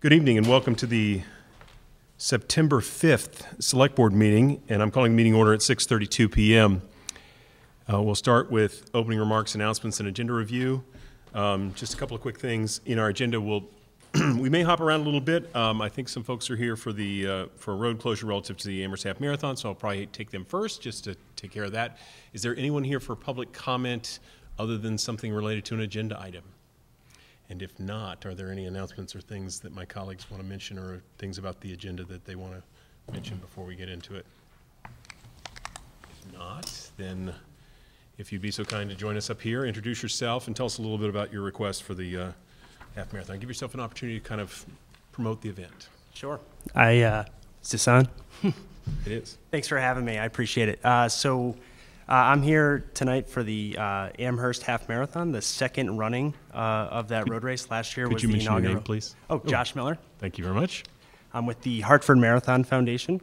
Good evening and welcome to the September 5th Select Board meeting, and I'm calling the meeting order at 6:32 p.m. We'll start with opening remarks, announcements, and agenda review. Just a couple of quick things in our agenda. We may hop around a little bit. I think some folks are here for the for a road closure relative to the Amherst Half Marathon, so I'll probably take them first just to take care of that. Is there anyone here for public comment other than something related to an agenda item? And if not, are there any announcements or things that my colleagues want to mention or things about the agenda that they want to mention before we get into it? If not, then if you'd be so kind to join us up here, introduce yourself and tell us a little bit about your request for the half marathon. Give yourself an opportunity to kind of promote the event. Sure. Is this on? It is. Thanks for having me. I appreciate it. I'm here tonight for the Amherst Half Marathon, the second running of that road race. Last year was the inaugural. Could you mention your name, please? Oh, Josh Miller. Thank you very much. I'm with the Hartford Marathon Foundation,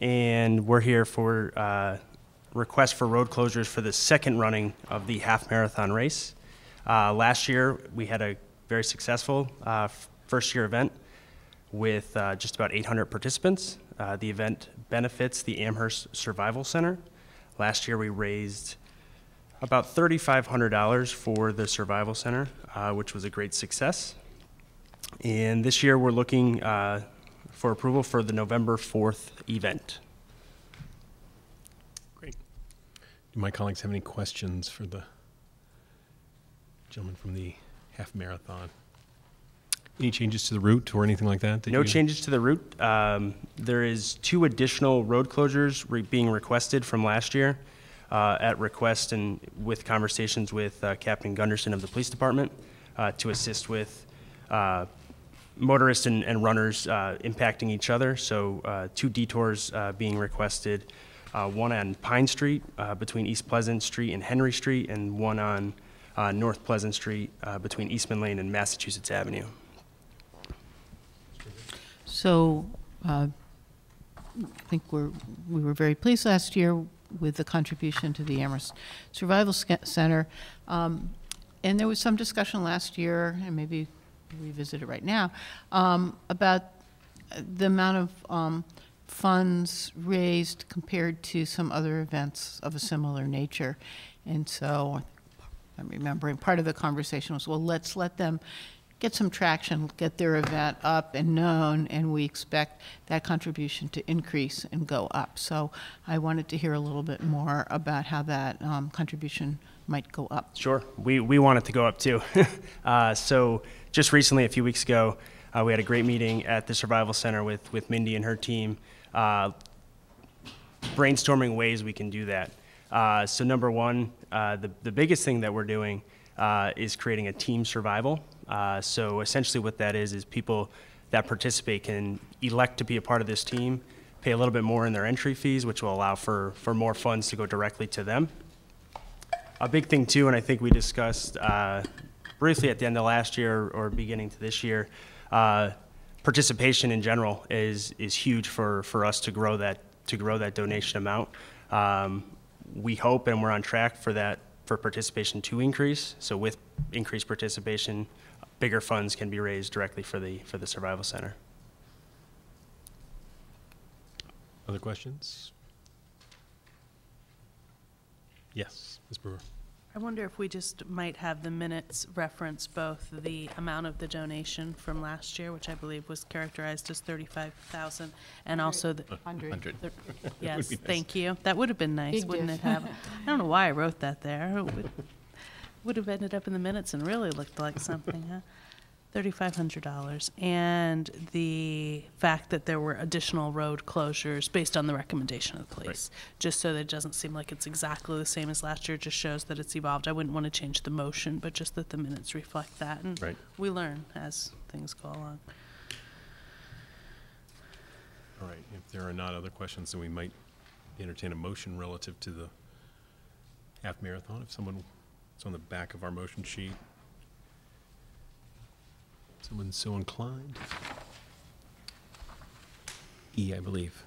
and we're here for request for road closures for the second running of the half marathon race. Last year, we had a very successful first-year event with just about 800 participants. The event benefits the Amherst Survival Center. Last year, we raised about $3,500 for the Survival Center, which was a great success. And this year, we're looking for approval for the November 4th event. Great. Do my colleagues have any questions for the gentleman from the half marathon? Any changes to the route or anything like that? No changes to the route. There is 2 additional road closures being requested from last year at request and with conversations with Captain Gunderson of the police department to assist with motorists and runners impacting each other. So 2 detours being requested, one on Pine Street between East Pleasant Street and Henry Street, and one on North Pleasant Street between Eastman Lane and Massachusetts Avenue. So I think we were very pleased last year with the contribution to the Amherst Survival Center. And there was some discussion last year, and maybe revisit it right now, about the amount of funds raised compared to some other events of a similar nature. And so I'm remembering part of the conversation was, well, let's let them get some traction, get their event up and known, and we expect that contribution to increase and go up. So I wanted to hear a little bit more about how that contribution might go up. Sure. We want it to go up too. So just recently, a few weeks ago, we had a great meeting at the Survival Center with Mindy and her team, brainstorming ways we can do that. So number one, the biggest thing that we're doing is creating a team survival. So essentially what that is people that participate can elect to be a part of this team, pay a little bit more in their entry fees, which will allow for more funds to go directly to them. A big thing too, and I think we discussed briefly at the end of last year or beginning to this year, participation in general is huge for us to grow that donation amount. We hope, and we're on track for that, for participation to increase. So with increased participation, bigger funds can be raised directly for the Survival Center. Other questions? Yes, Ms. Brewer. I wonder if we just might have the minutes reference both the amount of the donation from last year, which I believe was characterized as 35,000, and also the 100. Yes, nice. Thank you. That would have been nice, wouldn't it have? I don't know why I wrote that there. It would have ended up in the minutes and really looked like something, huh? $3,500, and the fact that there were additional road closures based on the recommendation of the police, right. Just so that it doesn't seem like it's exactly the same as last year, just shows that it's evolved. I wouldn't want to change the motion, but just that the minutes reflect that, and right. We learn as things go along. All right, if there are not other questions, then we might entertain a motion relative to the half marathon. If someone, it's on the back of our motion sheet. Someone so inclined. E, I believe.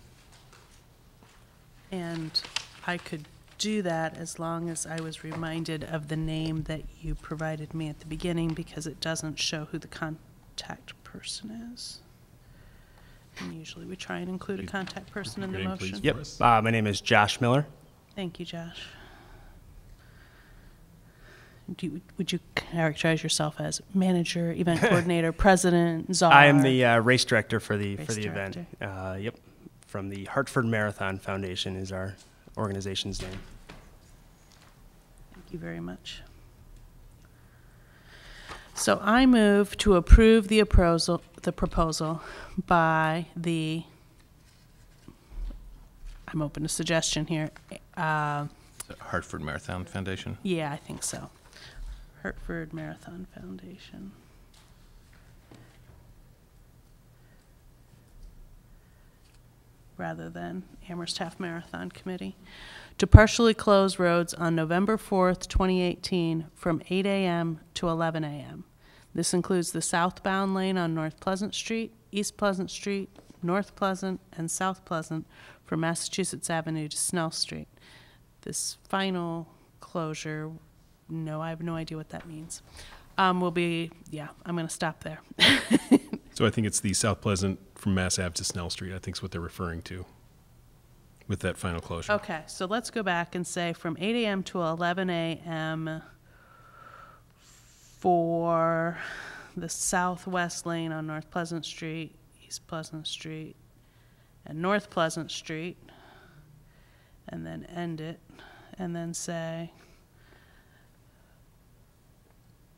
And I could do that as long as I was reminded of the name that you provided me at the beginning, because it doesn't show who the contact person is. And usually we try and include a contact person in the motion. Yep. My name is Josh Miller. Thank you, Josh. Would you characterize yourself as manager, event coordinator, president, czar? I am the race director for the event. Yep, from the Hartford Marathon Foundation is our organization's name. Thank you very much. So I move to approve the proposal by the, I'm open to suggestion here. Hartford Marathon Foundation? Yeah, I think so. Hartford Marathon Foundation. Rather than Amherst Half Marathon Committee. To partially close roads on November 4th, 2018 from 8 a.m. to 11 a.m. This includes the southbound lane on North Pleasant Street, East Pleasant Street, North Pleasant, and South Pleasant from Massachusetts Avenue to Snell Street. This final closure, no, I have no idea what that means. Will be, yeah, I'm going to stop there. So I think it's the South Pleasant from Mass Ave to Snell Street, I think is what they're referring to with that final closure. Okay, so let's go back and say from 8 a.m. to 11 a.m. for the southwest lane on North Pleasant Street, East Pleasant Street, and North Pleasant Street, and then end it, and then say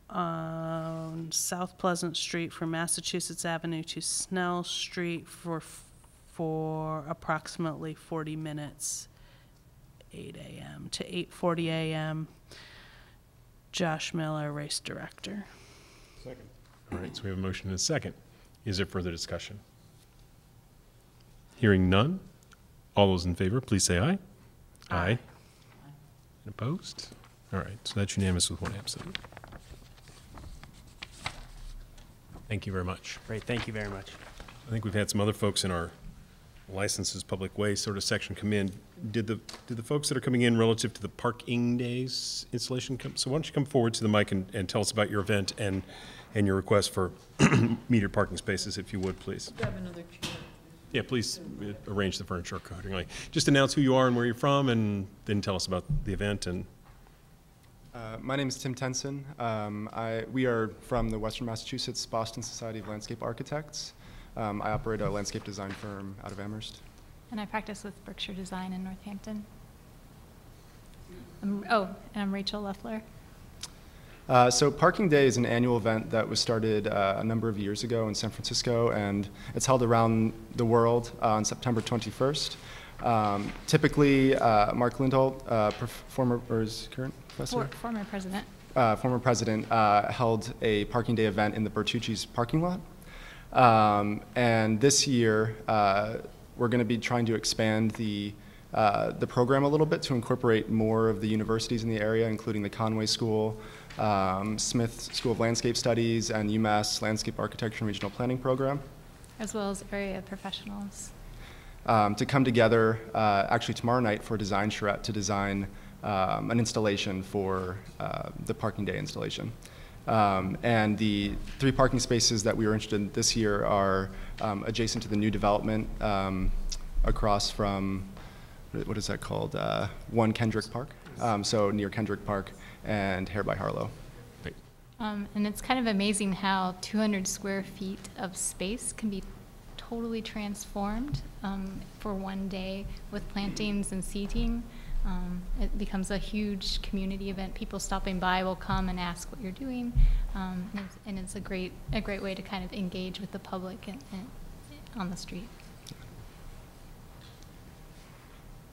on South Pleasant Street from Massachusetts Avenue to Snell Street for approximately 40 minutes, 8 a.m. to 8:40 a.m. Josh Miller, race director. Second. All right, so we have a motion and a second. Is there further discussion? Hearing none, all those in favor, please say aye. Aye. Aye. And opposed? All right, so that's unanimous with one absent. Thank you very much. Great, thank you very much. I think we've had some other folks in our licenses, public way sort of section come in. Did the folks that are coming in relative to the Parking Days installation come? So why don't you come forward to the mic and tell us about your event and your request for metered parking spaces, if you would, please. Grab another chair. Yeah, please arrange the furniture accordingly. Just announce who you are and where you're from, and then tell us about the event. And my name is Tim Tenson. We are from the Western Massachusetts Boston Society of Landscape Architects. I operate a landscape design firm out of Amherst. And I practice with Berkshire Design in Northampton. And I'm Rachel Leffler. So Parking Day is an annual event that was started a number of years ago in San Francisco, and it's held around the world on September 21st. Typically, Mark Lindholt, former or is current professor? Former president held a Parking Day event in the Bertucci's parking lot. And this year, we're going to be trying to expand the program a little bit to incorporate more of the universities in the area, including the Conway School, Smith School of Landscape Studies, and UMass Landscape Architecture and Regional Planning Program. As well as area professionals. To come together actually tomorrow night for a design charrette to design an installation for the Parking Day installation. And the three parking spaces that we were interested in this year are adjacent to the new development across from, what is that called? One Kendrick Park. So near Kendrick Park and Hare by Harlow. Right. And it's kind of amazing how 200 square feet of space can be totally transformed for one day with plantings and seating. It becomes a huge community event. People stopping by will come and ask what you're doing, and it's a great way to kind of engage with the public and on the street.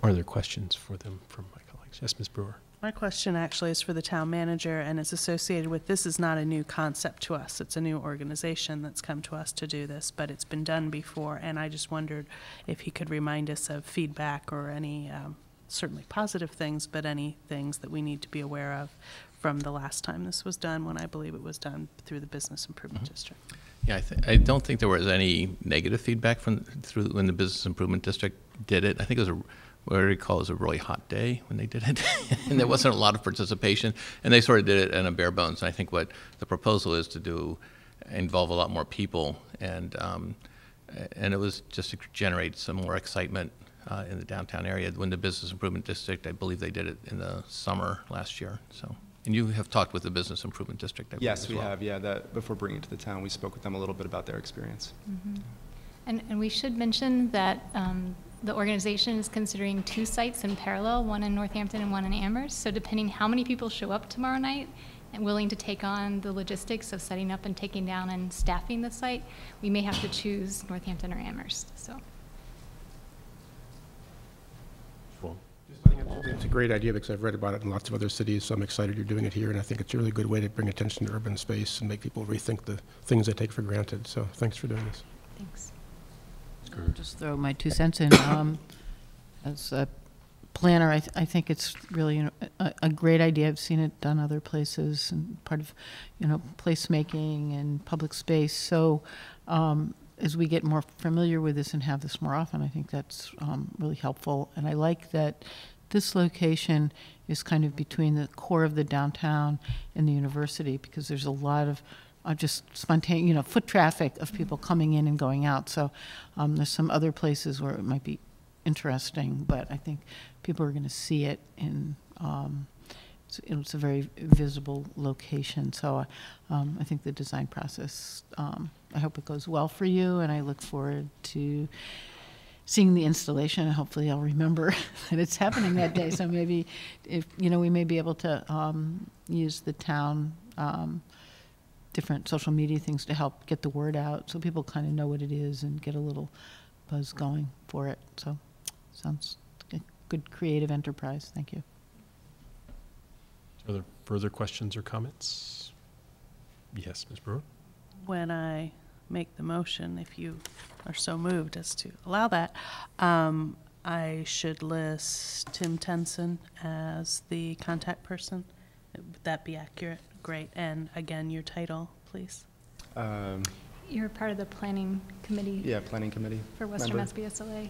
Are there questions for them from my colleagues? Yes, Ms. Brewer. My question actually is for the town manager, and it's associated with this is not a new concept to us. It's a new organization that's come to us to do this, but it's been done before, and I just wondered if he could remind us of feedback or any certainly positive things, but any things that we need to be aware of from the last time this was done, when I believe it was done through the Business Improvement District. Yeah, I don't think there was any negative feedback through when the Business Improvement District did it. I think it was what I recall is a really hot day when they did it, and there wasn't a lot of participation, and they sort of did it in a bare bones. And I think what the proposal is to do involve a lot more people, and it was just to generate some more excitement in the downtown area. When the business improvement district, I believe they did it in the summer last year. So, and you have talked with the business improvement district, I believe, as well. Yes, we have. Yeah, that before bringing it to the town, we spoke with them a little bit about their experience. Mm-hmm. And we should mention that the organization is considering 2 sites in parallel, one in Northampton and one in Amherst. So depending how many people show up tomorrow night and willing to take on the logistics of setting up and taking down and staffing the site, we may have to choose Northampton or Amherst. So. Cool. It's a great idea because I've read about it in lots of other cities, so I'm excited you're doing it here, and I think it's a really good way to bring attention to urban space and make people rethink the things they take for granted. So thanks for doing this. Thanks. I'll just throw my 2 cents in. As a planner, I think it's really a great idea. I've seen it done other places, and part of, you know, placemaking and public space. So as we get more familiar with this and have this more often, I think that's really helpful. And I like that this location is kind of between the core of the downtown and the university, because there's a lot of just spontaneous, you know, foot traffic of people coming in and going out. So there's some other places where it might be interesting, but I think people are going to see it in, it's a very visible location. So I think the design process, I hope it goes well for you, and I look forward to seeing the installation, and hopefully I'll remember that it's happening that day. So maybe, if, you know, we may be able to use the town different social media things to help get the word out, so people kind of know what it is and get a little buzz going for it. So sounds like a good creative enterprise. Thank you. Are there further questions or comments? Yes, Ms. Brewer. When I make the motion, if you are so moved as to allow that, I should list Tim Tenson as the contact person. Would that be accurate? Great. And again, your title, please. You're part of the planning committee. Yeah, planning committee. For Western Mass BSLA.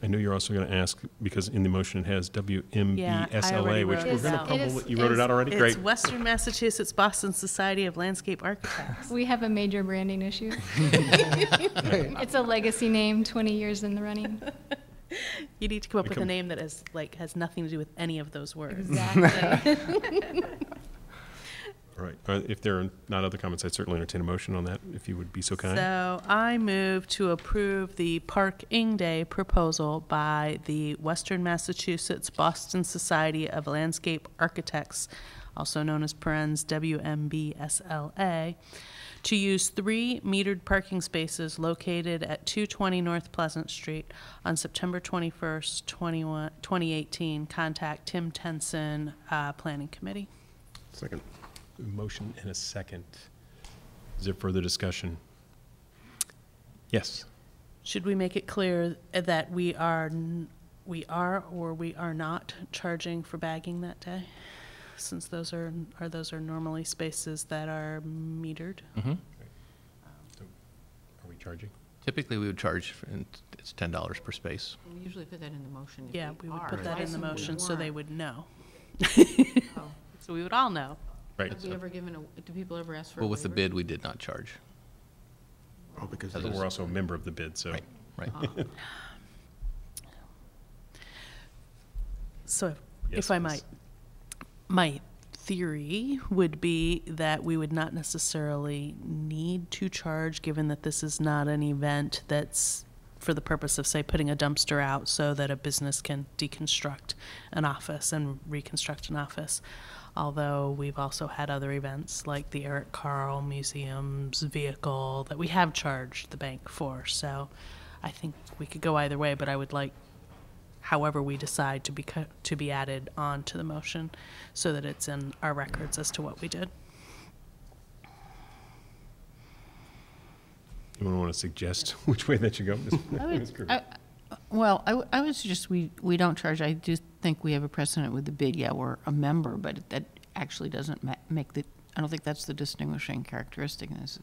I know you're also going to ask, because in the motion it has WMBSLA, yeah, which we're going to probably, you wrote it out already? It's great. It's Western Massachusetts Boston Society of Landscape Architects. We have a major branding issue. It's a legacy name, 20 years in the running. You need to come up with a name that is, like, has nothing to do with any of those words. Exactly. All right. If there are not other comments, I'd certainly entertain a motion on that, if you would be so kind. So I move to approve the Parking Day proposal by the Western Massachusetts Boston Society of Landscape Architects, also known as Parens WMBSLA, to use 3 metered parking spaces located at 220 North Pleasant Street on September 21st, 2018. Contact Tim Tenson, Planning Committee. Second. Motion in a second. Is there further discussion? Yes. Should we make it clear that we are or we are not charging for bagging that day, since those are normally spaces that are metered? Mm-hmm. So are we charging? Typically we would charge, and it's $10 per space. We usually put that in the motion. Yeah, we would put that in the motion so they would know. So we would all know. Right. Have we ever given a, do people ever ask for a waiver? Well, with the bid, we did not charge. Oh, because we're also a member of the bid, so. Right, right. So if I might, my theory would be that we would not necessarily need to charge, given that this is not an event that's for the purpose of, say, putting a dumpster out so that a business can deconstruct an office and reconstruct an office. Although we've also had other events like the Eric Carle Museum's vehicle that we have charged the bank for. So I think we could go either way, but I would like, however we decide, to be added on to the motion so that it's in our records as to what we did. Anyone want to suggest which way that should go? I would suggest we don't charge. I do think we have a precedent with the bid. Yeah, we're a member, but that actually doesn't make the, I don't think that's the distinguishing characteristic. This is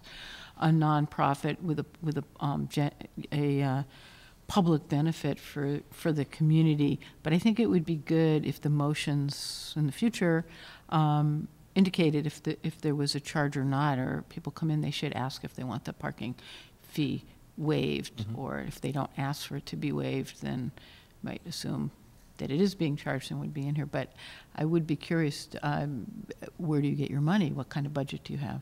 a nonprofit with a public benefit for the community. But I think it would be good if the motions in the future indicated if there was a charge or not, or people come in, they should ask if they want the parking fee waived, mm-hmm. or if they don't ask for it to be waived, then might assume that it is being charged and would be in here. But I would be curious, where do you get your money? What kind of budget do you have?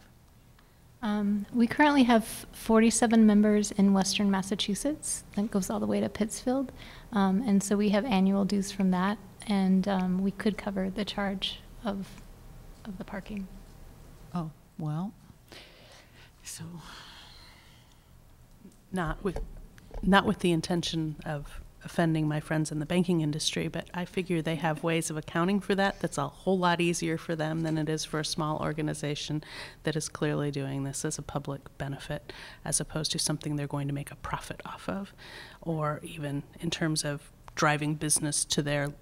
We currently have 47 members in Western Massachusetts. That goes all the way to Pittsfield. And so we have annual dues from that, and we could cover the charge of the parking. Oh, well, so not with the intention of offending my friends in the banking industry, but I figure they have ways of accounting for that. That's a whole lot easier for them than it is for a small organization that is clearly doing this as a public benefit, as opposed to something they're going to make a profit off of, or even in terms of driving business to their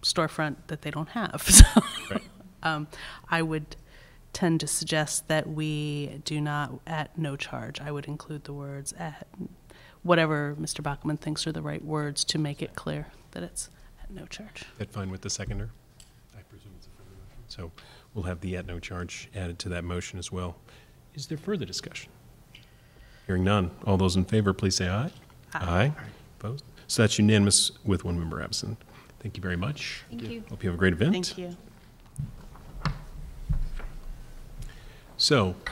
storefront that they don't have. So right. I would tend to suggest that we do not, at no charge, I would include the words at whatever Mr. Bachman thinks are the right words to make it clear that it's at no charge. That fine with the seconder? I presume it's a further motion. So we'll have the at no charge added to that motion as well. Is there further discussion? Hearing none, all those in favor, please say aye. Aye. Aye. Aye. Opposed? So that's unanimous with one member absent. Thank you very much. Thank you. Hope you have a great event. Thank you. So I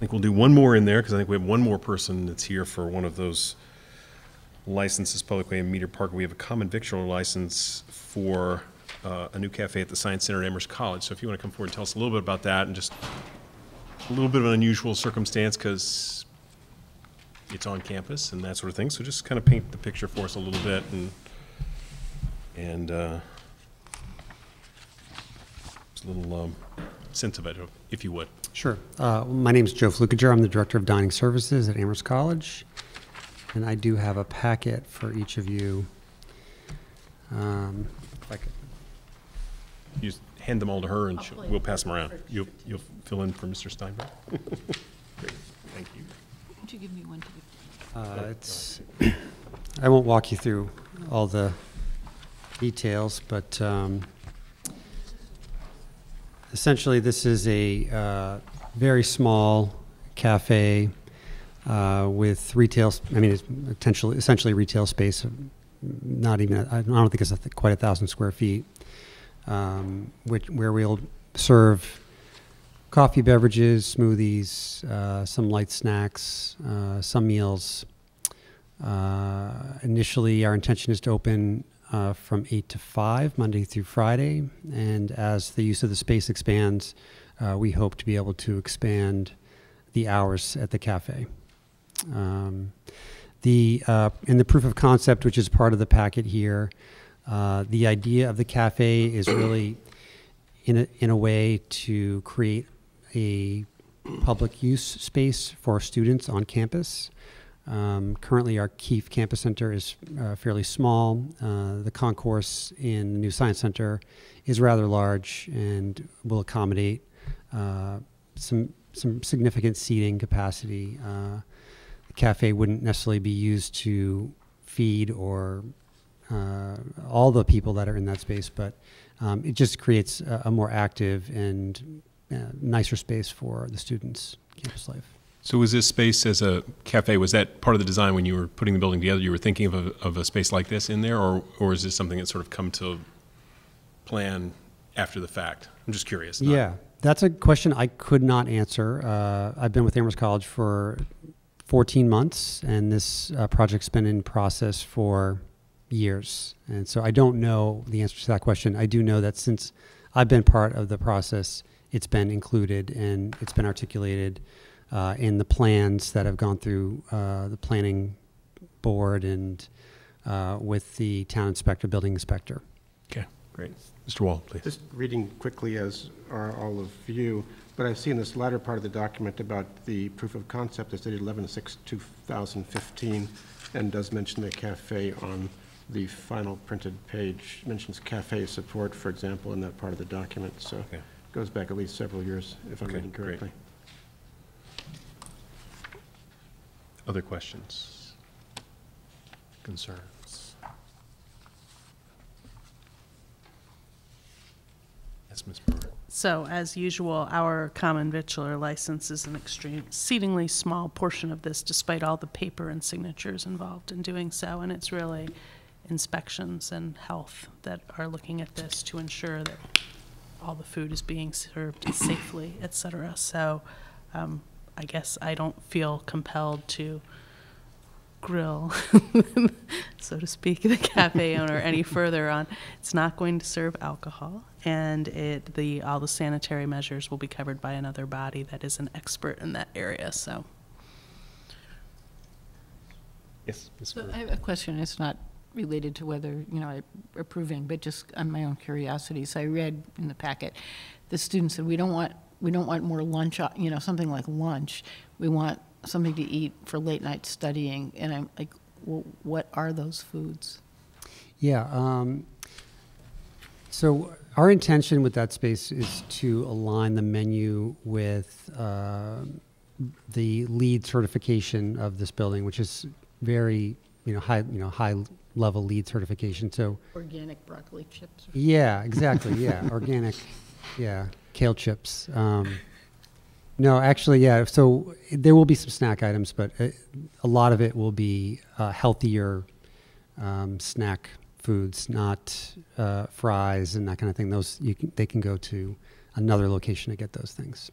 think we'll do one more in there, because I think we have one more person that's here for one of those licenses, Public Way and Meter Park. We have a common victualler license for a new cafe at the Science Center at Amherst College. So if you want to come forward and tell us a little bit about that, and just a little bit of an unusual circumstance because it's on campus and that sort of thing. So just kind of paint the picture for us a little bit, and just a little sense of it, if you would. Sure. My name is Joe Flukiger. I'm the Director of Dining Services at Amherst College, and I do have a packet for each of you. If I could. You just hand them all to her, and we'll pass them around. You'll fill in for Mr. Steinberg. Great. Thank you. Would you give me one? I won't walk you through all the details, but essentially, this is a very small cafe with retail. I mean, it's essentially retail space. Not even. I don't think it's quite 1,000 square feet. Where we'll serve coffee, beverages, smoothies, some light snacks, some meals. Initially, our intention is to open from 8 to 5, Monday through Friday. And as the use of the space expands, we hope to be able to expand the hours at the cafe. In the proof of concept, which is part of the packet here, the idea of the cafe is really, in a way, to create a public use space for students on campus. Currently, our Keefe Campus Center is fairly small. The concourse in the new Science Center is rather large and will accommodate some significant seating capacity. The cafe wouldn't necessarily be used to feed or all the people that are in that space, but it just creates a more active and nicer space for the students' campus life. So was this space as a cafe, was that part of the design when you were putting the building together? You were thinking of a space like this in there, or is this something that's sort of come to plan after the fact? I'm just curious. Yeah, that's a question I could not answer. I've been with Amherst College for 14 months, and this project's been in process for years. And so I don't know the answer to that question. I do know that since I've been part of the process, it's been included and it's been articulated in the plans that have gone through the planning board and with the town inspector, building inspector. Okay, great. Mr. Wall, please. Just reading quickly, as are all of you, but I've seen this latter part of the document about the proof of concept that's dated 11/6/2015 and does mention the cafe on the final printed page. It mentions cafe support, for example, in that part of the document. So okay. It goes back at least several years, if I'm reading correctly. Great. Other questions, concerns? Yes, Ms. Brewer. So, as usual, our common victualler license is an exceedingly small portion of this, despite all the paper and signatures involved in doing so, and it's really inspections and health that are looking at this to ensure that all the food is being served safely, et cetera. So I guess I don't feel compelled to grill, so to speak, the cafe owner any further on. It's not going to serve alcohol, and all the sanitary measures will be covered by another body that is an expert in that area. So, yes. So I have a question. It's not related to whether I'm approving, but just on my own curiosity. So I read in the packet, the student said we don't want more lunch. Something like lunch. We want something to eat for late night studying, and I'm like, well, what are those foods? Yeah, so our intention with that space is to align the menu with the LEED certification of this building, which is very high level LEED certification. So organic broccoli chips. Yeah, exactly. Yeah, organic. Yeah, kale chips. No, actually, yeah. So there will be some snack items, but a lot of it will be healthier snack foods, not fries and that kind of thing. Those they can go to another location to get those things.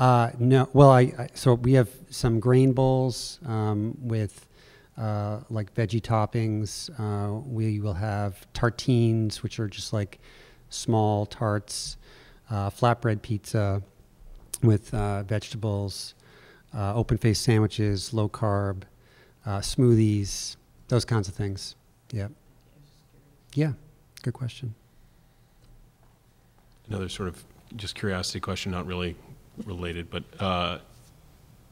No, well, so we have some grain bowls with like veggie toppings. We will have tartines, which are just like small tarts, flatbread pizza with vegetables, open-faced sandwiches, low-carb, smoothies, those kinds of things. Yeah. Yeah, good question. Another sort of just curiosity question, not really related, but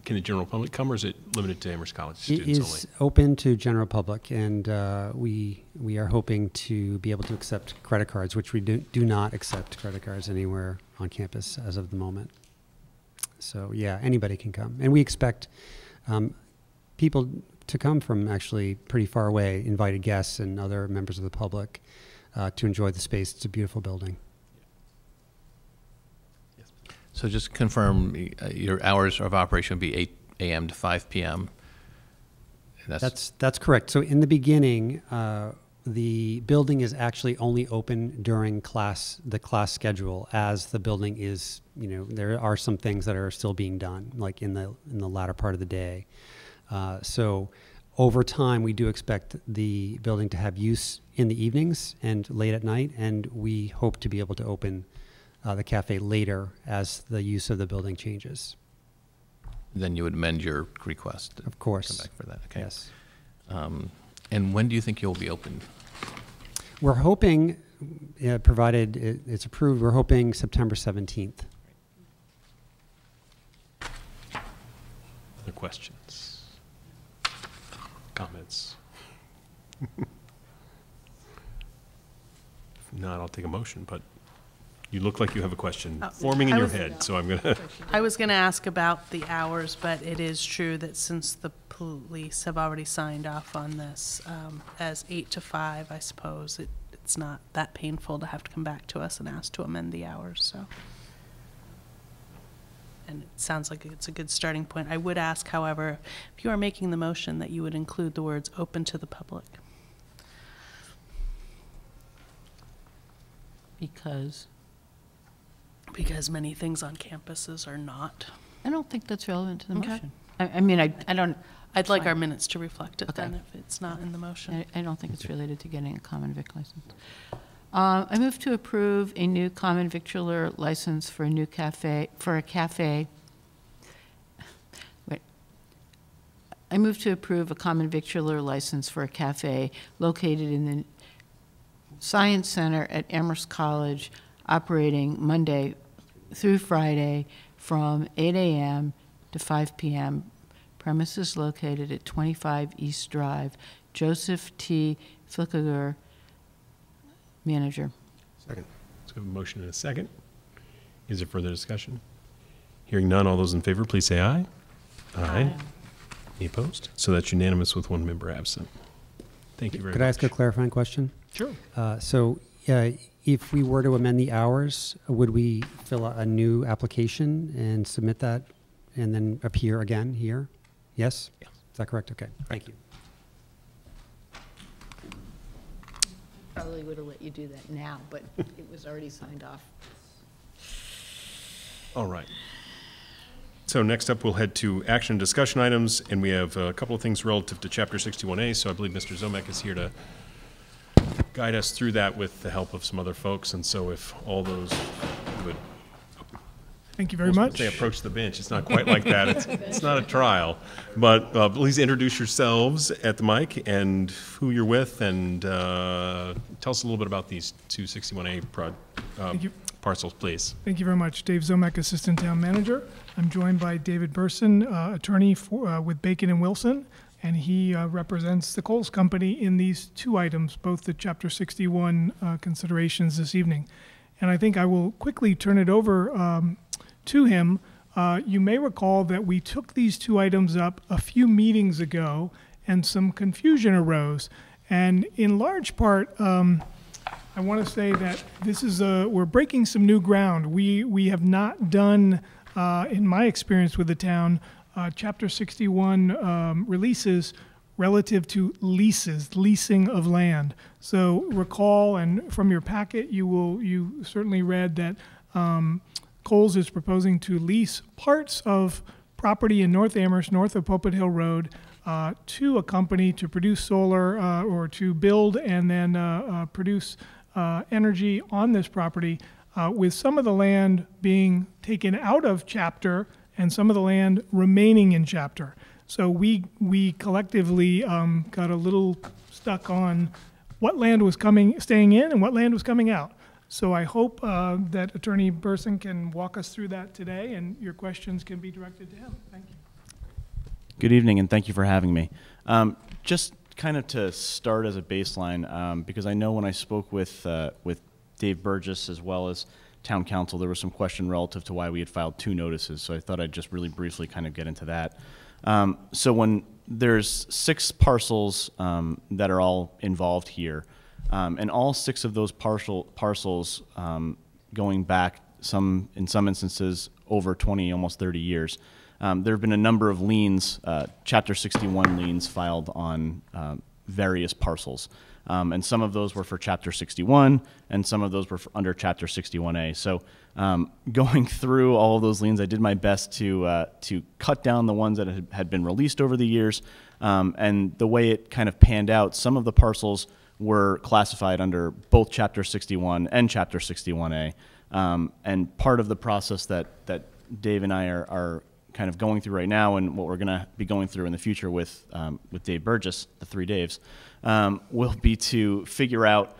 can the general public come, or is it limited to Amherst College students only? It is open to general public, and we are hoping to be able to accept credit cards, which we do not accept credit cards anywhere on campus as of the moment. So yeah, anybody can come, and we expect people to come from actually pretty far away, invited guests and other members of the public to enjoy the space. It's a beautiful building. So just confirm your hours of operation would be 8 a.m. to 5 p.m. That's correct. So in the beginning, the building is actually only open during class, the class schedule, as the building is, there are some things that are still being done, like in the latter part of the day. So over time, we do expect the building to have use in the evenings and late at night, and we hope to be able to open the cafe later as the use of the building changes. Then you would amend your request. Of course. Come back for that. Okay. Yes. And when do you think you'll be open? We're hoping, provided it's approved, we're hoping September 17th. Other questions? Comments? If not, I'll take a motion, but you look like you have a question forming in your head, so I'm going to... I was going to ask about the hours, but it is true that since the police have already signed off on this as 8 to 5, I suppose, it's not that painful to have to come back to us and ask to amend the hours. So, and it sounds like it's a good starting point. I would ask, however, if you are making the motion, that you would include the words open to the public. Because... because many things on campuses are not. I don't think that's relevant to the motion. I mean, I don't. I'd like our minutes to reflect it then if it's not in the motion. I don't think it's related to getting a common vic license. I move to approve a new common victualler license for a new cafe, I move to approve a common victualler license for a cafe located in the Science Center at Amherst College, operating Monday through Friday from 8 a.m. to 5 p.m. Premises located at 25 East Drive. Joseph T. Flickiger, manager. Second. So we have a motion and a second. Is there further discussion? Hearing none, all those in favor, please say aye. Aye. Aye. Any opposed? So that's unanimous with one member absent. Thank you very much. Could I ask a clarifying question? Sure. So if we were to amend the hours, would we fill out a new application and submit that and then appear again here? Yes? Yeah. Is that correct? Okay. Correct. Thank you. Probably would have let you do that now, but it was already signed off. All right. So next up, we'll head to action discussion items, and we have a couple of things relative to Chapter 61A, so I believe Mr. Zomek is here to guide us through that with the help of some other folks, and so if all those would... Thank you very much. They approach the bench. It's not quite like that. It's not a trial, but please introduce yourselves at the mic and who you're with, and tell us a little bit about these two 61A parcels, please. Thank you very much. Dave Zomek, Assistant Town Manager. I'm joined by David Burson, attorney for, with Bacon & Wilson, and he represents the Coles Company in these two items, both the Chapter 61 considerations this evening. And I think I will quickly turn it over to him. You may recall that we took these two items up a few meetings ago, and some confusion arose. And in large part, I want to say that this is we're breaking some new ground. We have not done, in my experience with the town, Chapter 61 releases relative to leases, leasing of land. So recall, and from your packet, you certainly read that Coles is proposing to lease parts of property in North Amherst, north of Pulpit Hill Road, to a company to produce solar or to build and then produce energy on this property, with some of the land being taken out of Chapter and some of the land remaining in Chapter. So we collectively got a little stuck on what land was staying in and what land was coming out. So I hope that Attorney Burson can walk us through that today, and your questions can be directed to him. Thank you. Good evening, and thank you for having me. Just kind of to start as a baseline, because I know when I spoke with Dave Burgess, as well as Town Council, there was some question relative to why we had filed two notices, so I thought I'd just really briefly kind of get into that. So when there's 6 parcels that are all involved here, and all 6 of those parcels going back, in some instances, over 20, almost 30 years, there have been a number of liens, Chapter 61 liens filed on various parcels. And some of those were for Chapter 61, and some of those were under Chapter 61A. So going through all of those liens, I did my best to cut down the ones that had been released over the years. And the way it kind of panned out, some of the parcels were classified under both Chapter 61 and Chapter 61A. And part of the process that Dave and I are kind of going through right now, and what we're going to be going through in the future with Dave Burgess, the 3 Daves, will be to figure out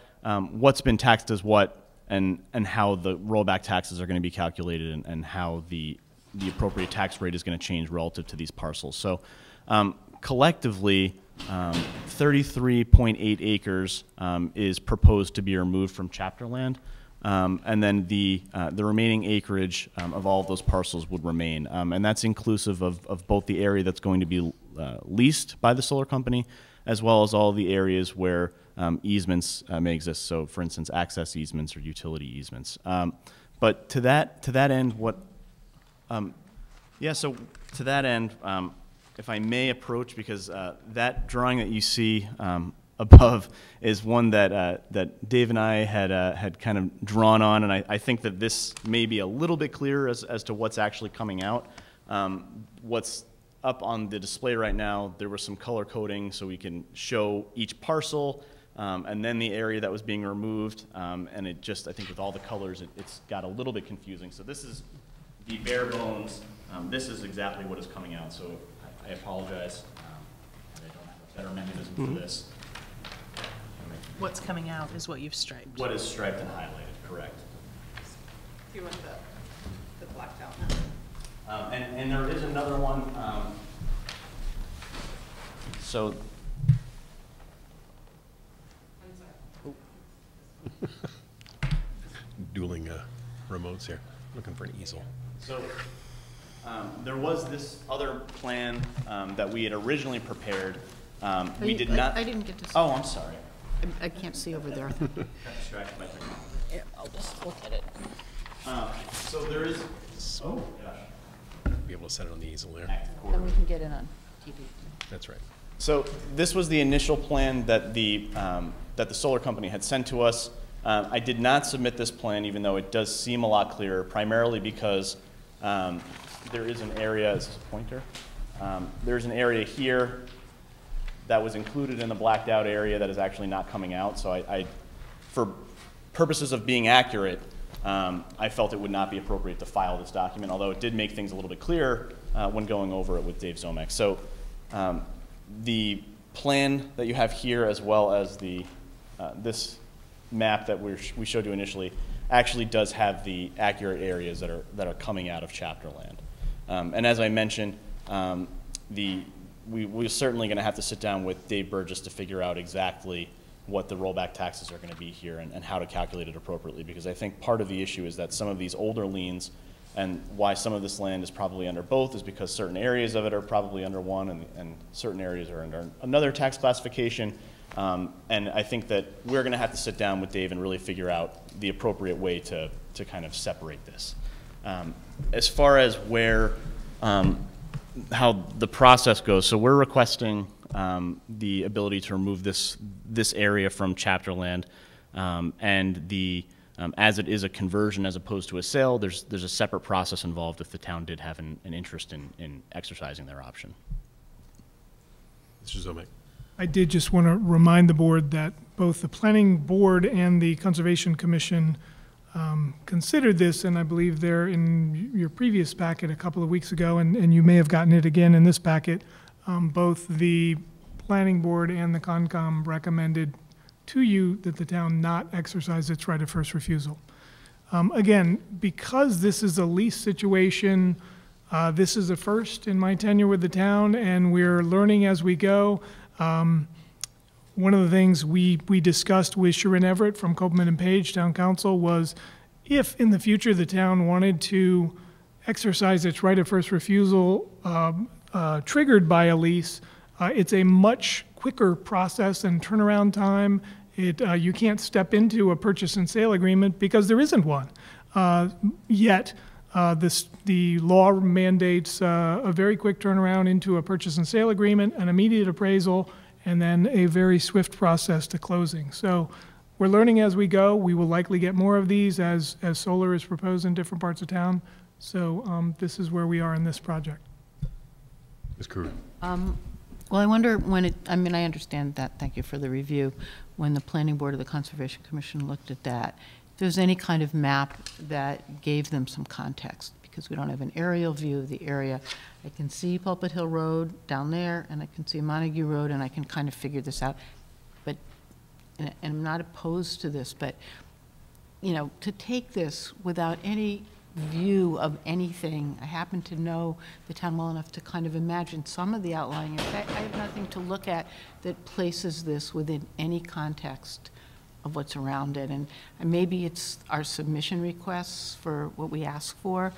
what's been taxed as what, and how the rollback taxes are going to be calculated, and how the appropriate tax rate is going to change relative to these parcels. So collectively, 33.8 acres is proposed to be removed from Chapter land. And then the remaining acreage of all of those parcels would remain. And that's inclusive of both the area that's going to be leased by the solar company, as well as all the areas where easements may exist. So, for instance, access easements or utility easements. But to that end, if I may approach, because that drawing that you see above is one that that Dave and I had kind of drawn on, and I think that this may be a little bit clearer as to what's actually coming out. What's up on the display right now, there was some color coding so we can show each parcel, and then the area that was being removed, and it just, I think with all the colors, it's got a little bit confusing. So this is the bare bones. This is exactly what is coming out. So I apologize that I don't have a better mechanism for this. What's coming out is what you've striped. What is striped and highlighted, correct. Do you want the blacked out now? And there is another one. So. I'm sorry. Oh. Dueling remotes here. Looking for an easel. So. There was this other plan that we had originally prepared. We did not. I didn't get to see. Oh, I'm sorry. I can't see over there. Yeah, I'll just look at it. So there is, oh gosh. Be able to set it on the easel there. Then we can get in on TV. That's right. So this was the initial plan that the solar company had sent to us. I did not submit this plan, even though it does seem a lot clearer, primarily because there is an area, is this a pointer? There's an area here that was included in the blacked out area that is actually not coming out. So I for purposes of being accurate, I felt it would not be appropriate to file this document, although it did make things a little bit clearer when going over it with Dave Zomek. So the plan that you have here, as well as the this map that we showed you initially, actually does have the accurate areas that are coming out of chapter land. And as I mentioned, we're certainly going to have to sit down with Dave Burgess to figure out exactly what the rollback taxes are going to be here and how to calculate it appropriately, because I think part of the issue is that some of these older liens and why some of this land is probably under both is because certain areas of it are probably under one and certain areas are under another tax classification. And I think that we're going to have to sit down with Dave and really figure out the appropriate way to kind of separate this. As far as where, how the process goes, so we're requesting the ability to remove this area from chapter land, and as it is a conversion as opposed to a sale, there's a separate process involved if the town did have an interest in exercising their option. Mr. Zomek. I did just want to remind the board that both the Planning Board and the Conservation Commission considered this, and I believe they're in your previous packet a couple of weeks ago, and you may have gotten it again in this packet. Both the Planning Board and the Concom recommended to you that the town not exercise its right of first refusal. Again, because this is a lease situation, this is the first in my tenure with the town, and we're learning as we go. One of the things we discussed with Sharon Everett from Copeland & Page Town Council was if in the future the town wanted to exercise its right of first refusal triggered by a lease, it's a much quicker process and turnaround time. You can't step into a purchase and sale agreement because there isn't one yet. The law mandates a very quick turnaround into a purchase and sale agreement, an immediate appraisal, and then a very swift process to closing. So we're learning as we go. We will likely get more of these as solar is proposed in different parts of town. So this is where we are in this project. Ms. Kruger. Well, I wonder when I understand that. Thank you for the review. When the Planning Board or the Conservation Commission looked at that, there's any kind of map that gave them some context, because we don't have an aerial view of the area. I can see Pulpit Hill Road down there, and I can see Montague Road, and I can kind of figure this out. But, and I'm not opposed to this, but you know, to take this without any view of anything, I happen to know the town well enough to kind of imagine some of the outlying. In fact, I have nothing to look at that places this within any context of what's around it, and maybe it's our submission requests for what we ask for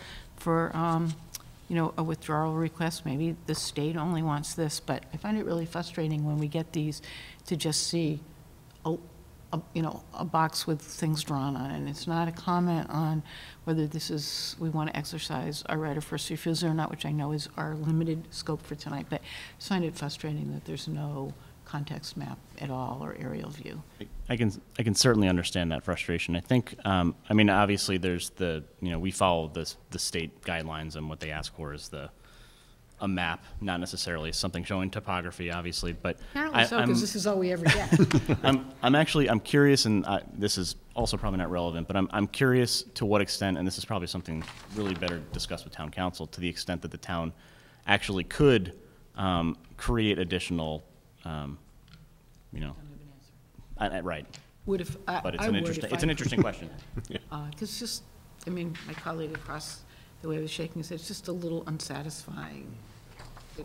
you know, a withdrawal request. Maybe the state only wants this, but I find it really frustrating when we get these to just see a box with things drawn on it, and it's not a comment on whether this is, we want to exercise our right of first refusal or not, which I know is our limited scope for tonight, but I find it frustrating that there's no context map at all or aerial view. I can certainly understand that frustration. I think I mean, obviously there's the, you know, we follow the state guidelines, and what they ask for is a map, not necessarily something showing topography, obviously. But apparently so, because this is all we ever get. I'm curious, and this is also probably not relevant, but I'm curious to what extent, and this is probably something really better discussed with town council, to the extent that the town actually could create additional. You know, right. Would if I, but it's I an interesting. It's an interesting question. Yeah. It's just, I mean, my colleague across the way was shaking said it's just a little unsatisfying to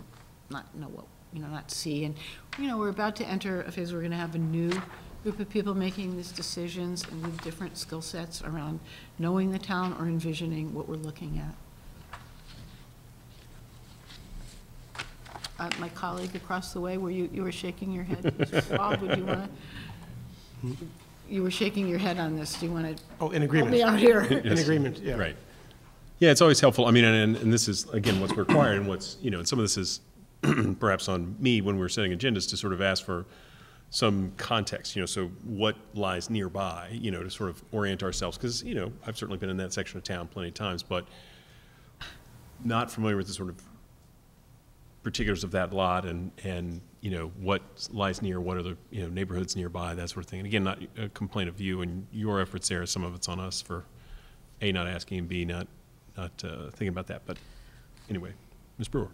not know what, you know, not see, and you know, we're about to enter a phase where we're going to have a new group of people making these decisions and with different skill sets around knowing the town or envisioning what we're looking at. My colleague across the way, where you were shaking your head, Bob, would you want to You were shaking your head on this. Do you want to in agreement. Help me out here? Yes. In agreement, yeah. Right. Yeah, it's always helpful. I mean, and this is, again, what's required and what's, you know, and some of this is perhaps on me when we're setting agendas to sort of ask for some context, you know, so what lies nearby, you know, to sort of orient ourselves. Because, you know, I've certainly been in that section of town plenty of times, but not familiar with the sort of particulars of that lot and you know, what lies near, what are the, you know, neighborhoods nearby, that sort of thing. And again, not a complaint of you and your efforts there. Some of it's on us for A, not asking, and B, not thinking about that. But anyway, Ms. Brewer.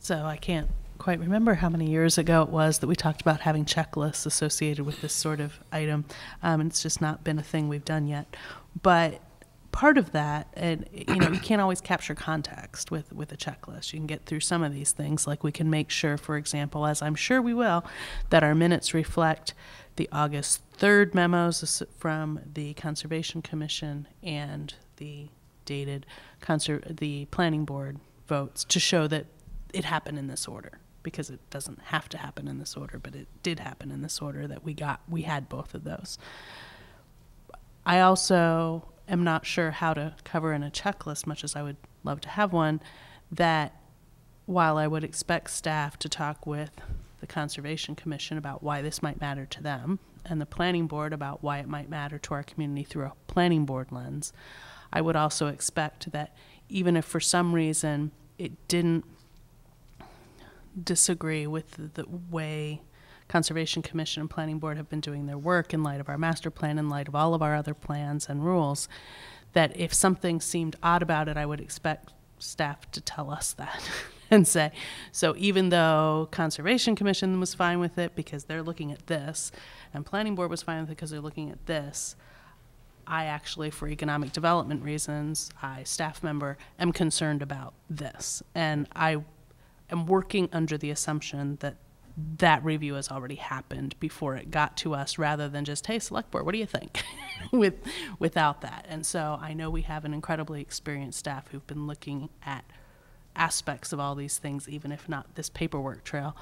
So I can't quite remember how many years ago it was that we talked about having checklists associated with this sort of item. And it's just not been a thing we've done yet. But part of that, and you know, you can't always capture context with a checklist. You can get through some of these things, like we can make sure, for example, as I'm sure we will, that our minutes reflect the August 3rd memos from the Conservation Commission and the dated the Planning Board votes to show that it happened in this order, because it doesn't have to happen in this order, but it did happen in this order that we had both of those. I also am not sure how to cover in a checklist, much as I would love to have one, that while I would expect staff to talk with the Conservation Commission about why this might matter to them, and the Planning Board about why it might matter to our community through a Planning Board lens, I would also expect that even if for some reason it didn't disagree with the way Conservation Commission and Planning Board have been doing their work in light of our master plan, in light of all of our other plans and rules, that if something seemed odd about it, I would expect staff to tell us that and say, so even though Conservation Commission was fine with it because they're looking at this, and Planning Board was fine with it because they're looking at this, I actually, for economic development reasons, I, staff member, am concerned about this. And I am working under the assumption that that review has already happened before it got to us, rather than just, hey, select board, what do you think? without that. And so I know we have an incredibly experienced staff who've been looking at aspects of all these things, even if not this paperwork trail,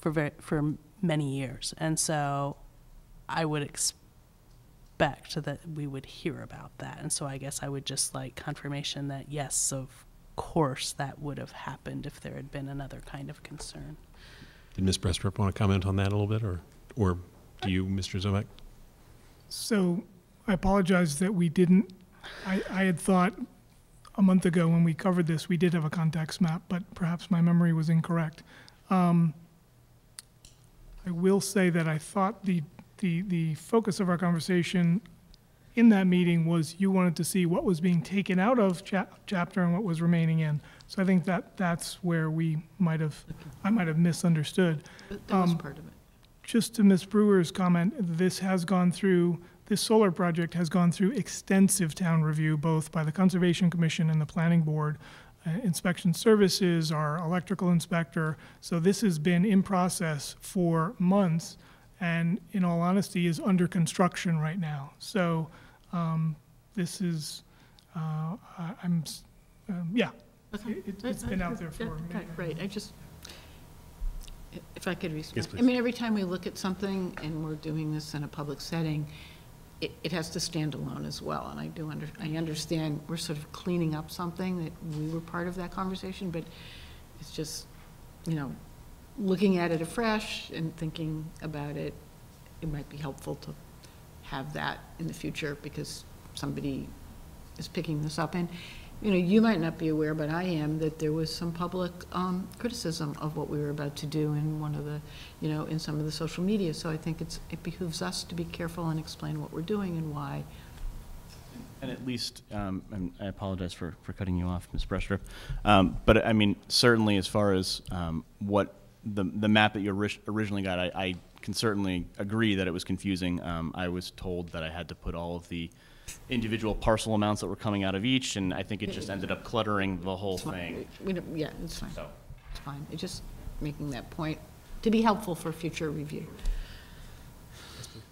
for many years. And so I would expect that we would hear about that. And so I guess I would just like confirmation that yes, of course that would have happened if there had been another kind of concern. Did Ms. Brestrup want to comment on that a little bit, or do you, Mr. Zomek? So I apologize that we didn't. I had thought a month ago when we covered this, we did have a context map, but perhaps my memory was incorrect. I will say that I thought the focus of our conversation in that meeting was you wanted to see what was being taken out of chapter and what was remaining in. So I think that that's where we might have, I might have misunderstood. But that was part of it. Just to Ms. Brewer's comment, this has gone through, this solar project has gone through extensive town review, both by the Conservation Commission and the Planning Board, inspection services, our electrical inspector. So this has been in process for months, and in all honesty is under construction right now. So this is, yeah. It's been out there for me. Right. I just, if I could respond. Yes, I mean, every time we look at something, and we're doing this in a public setting, it has to stand alone as well. And I understand we're sort of cleaning up something that we were part of that conversation, but it's just, you know, looking at it afresh and thinking about it, it might be helpful to have that in the future because somebody is picking this up. And you know, you might not be aware, but I am, that there was some public criticism of what we were about to do in one of the, you know, in some of the social media. So I think it behooves us to be careful and explain what we're doing and why. And at least, and I apologize for cutting you off, Ms. Brestrup, but I mean, certainly as far as what the map that you originally got, I can certainly agree that it was confusing. I was told that I had to put all of the individual parcel amounts that were coming out of each, and I think it just ended up cluttering the whole thing. Yeah, it's fine. So. It's fine. It's just making that point to be helpful for future review.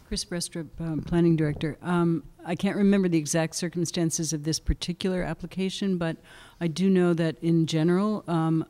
Chris Brestrup, Planning Director. I can't remember the exact circumstances of this particular application, but I do know that in general,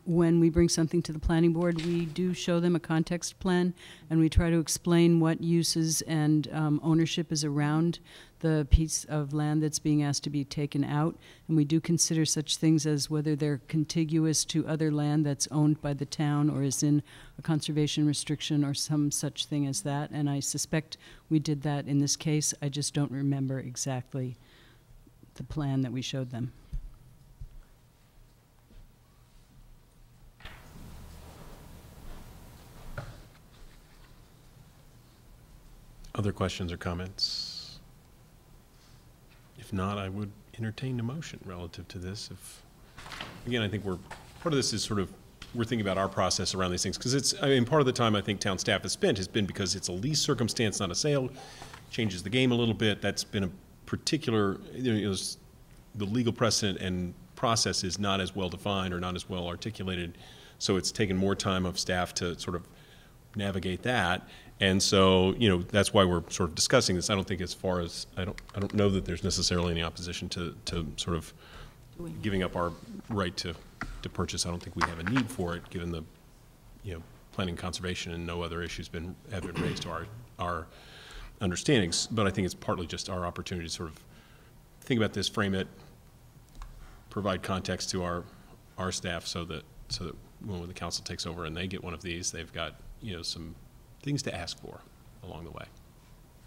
when we bring something to the planning board, we do show them a context plan, and we try to explain what uses and ownership is around the piece of land that's being asked to be taken out. And we do consider such things as whether they're contiguous to other land that's owned by the town or is in a conservation restriction or some such thing as that. And I suspect we did that in this case. I just don't remember exactly the plan that we showed them. Other questions or comments? If not, I would entertain a motion relative to this. If, again, I think we're, part of this is sort of, we're thinking about our process around these things, because it's, I mean, part of the time I think town staff has spent has been because it's a lease circumstance, not a sale, changes the game a little bit. That's been a particular, you know, the legal precedent and process is not as well defined or not as well articulated. So it's taken more time of staff to sort of navigate that. And so, you know, that's why we're sort of discussing this. I don't think as far as, I don't know that there's necessarily any opposition to sort of giving up our right to purchase. I don't think we have a need for it, given the, you know, planning, conservation, and no other issues have been raised to our understandings. But I think it's partly just our opportunity to sort of think about this, frame it, provide context to our staff, so that when the council takes over and they get one of these, they've got, you know, some things to ask for along the way.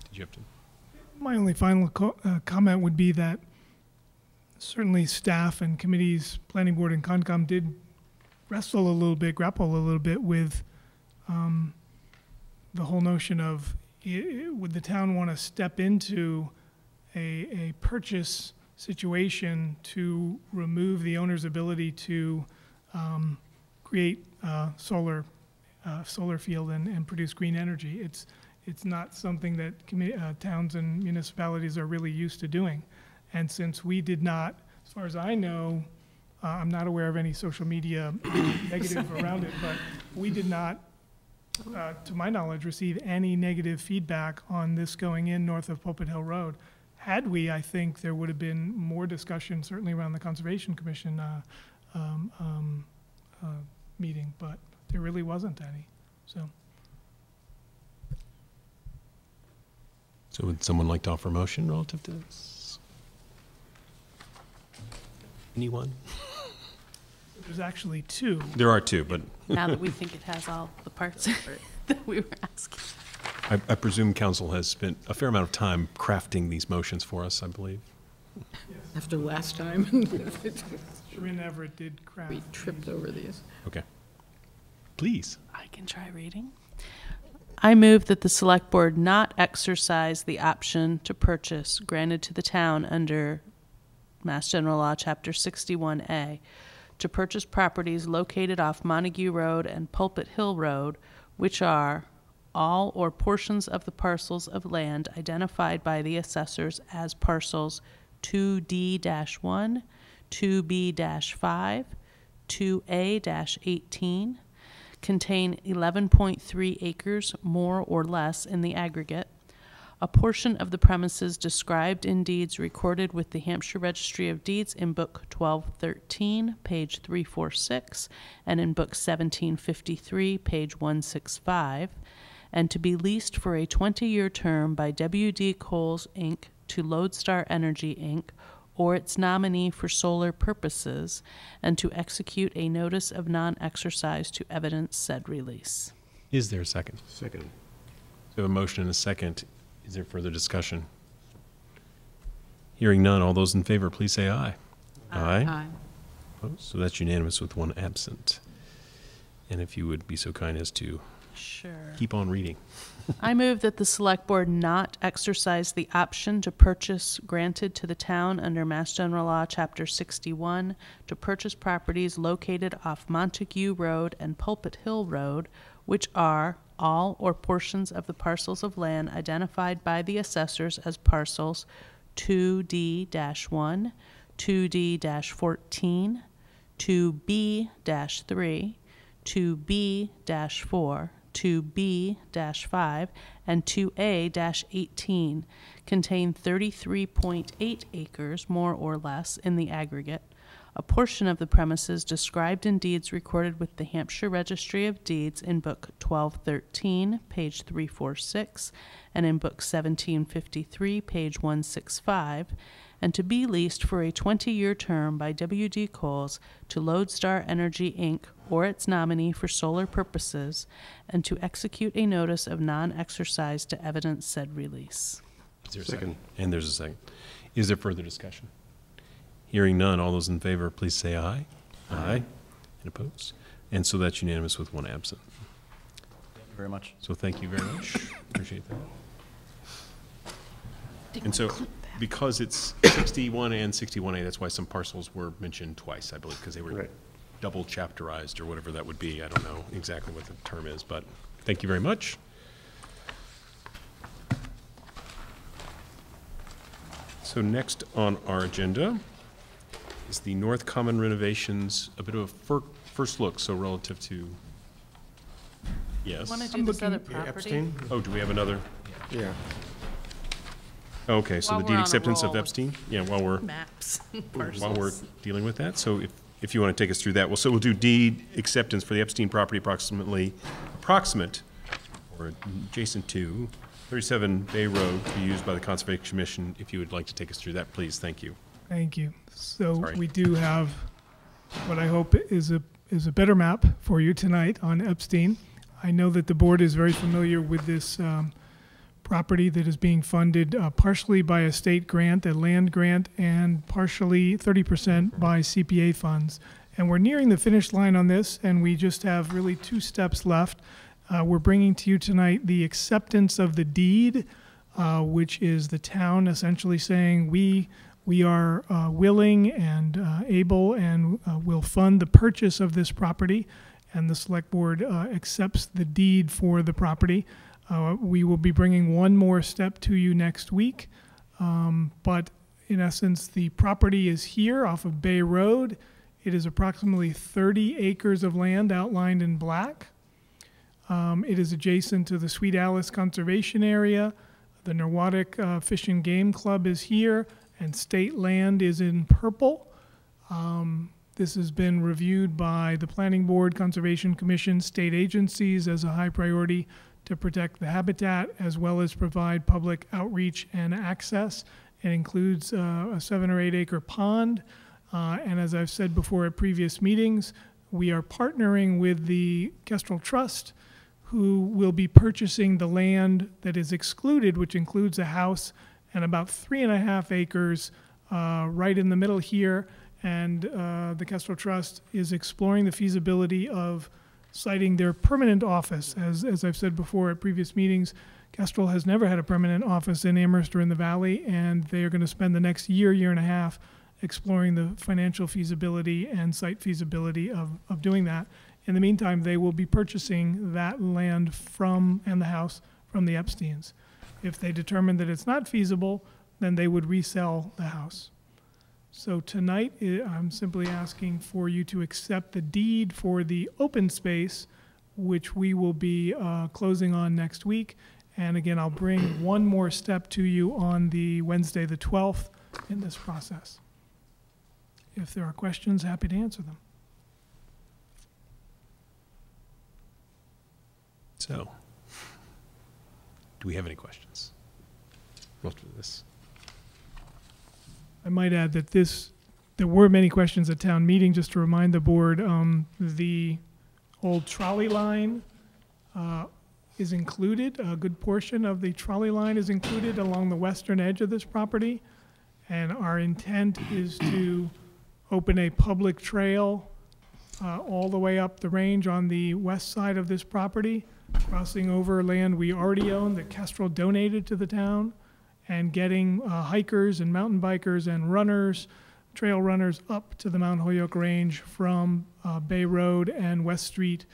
Did you have to? My only final comment would be that certainly staff and committees, planning board and Concom, did wrestle a little bit, grapple a little bit with the whole notion of, would the town want to step into a purchase situation to remove the owner's ability to create solar field and produce green energy. It's not something that towns and municipalities are really used to doing. And since we did not, as far as I know, I'm not aware of any social media negative around it, but we did not, to my knowledge, receive any negative feedback on this going in north of Pulpit Hill Road. Had we, I think there would have been more discussion, certainly around the Conservation Commission meeting, but there really wasn't any, so. So would someone like to offer a motion relative to this? Anyone? There's actually two. There are two, but. Now that we think it has all the parts that we were asking. I presume council has spent a fair amount of time crafting these motions for us, I believe. Yes. After last time. Shereen Everett did craft. We tripped over these. Okay. Please. I can try reading. I move that the select board not exercise the option to purchase granted to the town under Mass General Law Chapter 61A to purchase properties located off Montague Road and Pulpit Hill Road, which are all or portions of the parcels of land identified by the assessors as parcels 2D-1, 2B-5, 2A-18, contain 11.3 acres more or less in the aggregate, a portion of the premises described in deeds recorded with the Hampshire Registry of Deeds in Book 1213, page 346, and in Book 1753, page 165, and to be leased for a 20-year term by W.D. Coles, Inc. to Lodestar Energy, Inc., or its nominee for solar purposes, and to execute a notice of non-exercise to evidence said release. Is there a second? Second. So we have a motion and a second. Is there further discussion? Hearing none, all those in favor, please say aye. Aye. Aye. Opposed? So that's unanimous with one absent. And if you would be so kind as to sure. Keep on reading. I move that the select board not exercise the option to purchase granted to the town under Mass General Law Chapter 61 to purchase properties located off Montague Road and Pulpit Hill Road, which are all or portions of the parcels of land identified by the assessors as parcels 2D-1, 2D-14, 2B-3, 2B-4, 2B-5 and 2A-18 contain 33.8 acres, more or less, in the aggregate, a portion of the premises described in deeds recorded with the Hampshire Registry of Deeds in Book 1213, page 346, and in Book 1753, page 165, and to be leased for a 20-year term by W.D. Coles to Lodestar Energy, Inc., or its nominee for solar purposes, and to execute a notice of non-exercise to evidence said release. Second. And there's a second. Is there further discussion? Hearing none, all those in favor, please say aye. Aye. Aye. And opposed? And so that's unanimous with one absent. Thank you very much. So thank you very much. Appreciate that. And so because it's 61 and 61A, that's why some parcels were mentioned twice, I believe, because they were double chapterized or whatever that would be. I don't know exactly what the term is, but thank you very much. So next on our agenda is the North Common renovations, a bit of a first look, so relative to, yes. Want to do this other property? Epstein? Oh, do we have another? Yeah. Okay, so while the deed acceptance of Epstein? Yeah, while we're maps, while we're dealing with that. So if you want to take us through that, well, so we'll do deed acceptance for the Epstein property approximate or adjacent to 37 Bay Road to be used by the Conservation Commission. If you would like to take us through that, please, thank you. Thank you. So we do have what I hope is a better map for you tonight on Epstein. I know that the board is very familiar with this property that is being funded partially by a state grant, a land grant, and partially 30% by CPA funds. And we're nearing the finish line on this, and we just have really two steps left. We're bringing to you tonight the acceptance of the deed, which is the town essentially saying we are willing and able and will fund the purchase of this property, and the select board accepts the deed for the property. We will be bringing one more step to you next week, but in essence, the property is here off of Bay Road. It is approximately 30 acres of land outlined in black. It is adjacent to the Sweet Alice Conservation Area. The Norwalk Fish and Game Club is here, and state land is in purple. This has been reviewed by the Planning Board, Conservation Commission, state agencies as a high priority to protect the habitat as well as provide public outreach and access. It includes a 7 or 8 acre pond. And as I've said before at previous meetings, we are partnering with the Kestrel Trust, who will be purchasing the land that is excluded, which includes a house and about 3.5 acres right in the middle here. And the Kestrel Trust is exploring the feasibility of citing their permanent office. As I've said before at previous meetings, Kestrel has never had a permanent office in Amherst or in the Valley, and they are going to spend the next year, year and a half exploring the financial feasibility and site feasibility of doing that. In the meantime, they will be purchasing that land from, and the house, from the Epsteins. If they determine that it's not feasible, then they would resell the house. So tonight, I'm simply asking for you to accept the deed for the open space, which we will be closing on next week. And again, I'll bring one more step to you on the Wednesday, the 12th, in this process. If there are questions, happy to answer them. So, do we have any questions after this? I might add that there were many questions at town meeting. Just to remind the board, the old trolley line is included. A good portion of the trolley line is included along the western edge of this property, and our intent is to open a public trail all the way up the range on the west side of this property, crossing over land we already own that Kestrel donated to the town, and getting hikers and mountain bikers and runners, trail runners, up to the Mount Holyoke Range from Bay Road and West Street.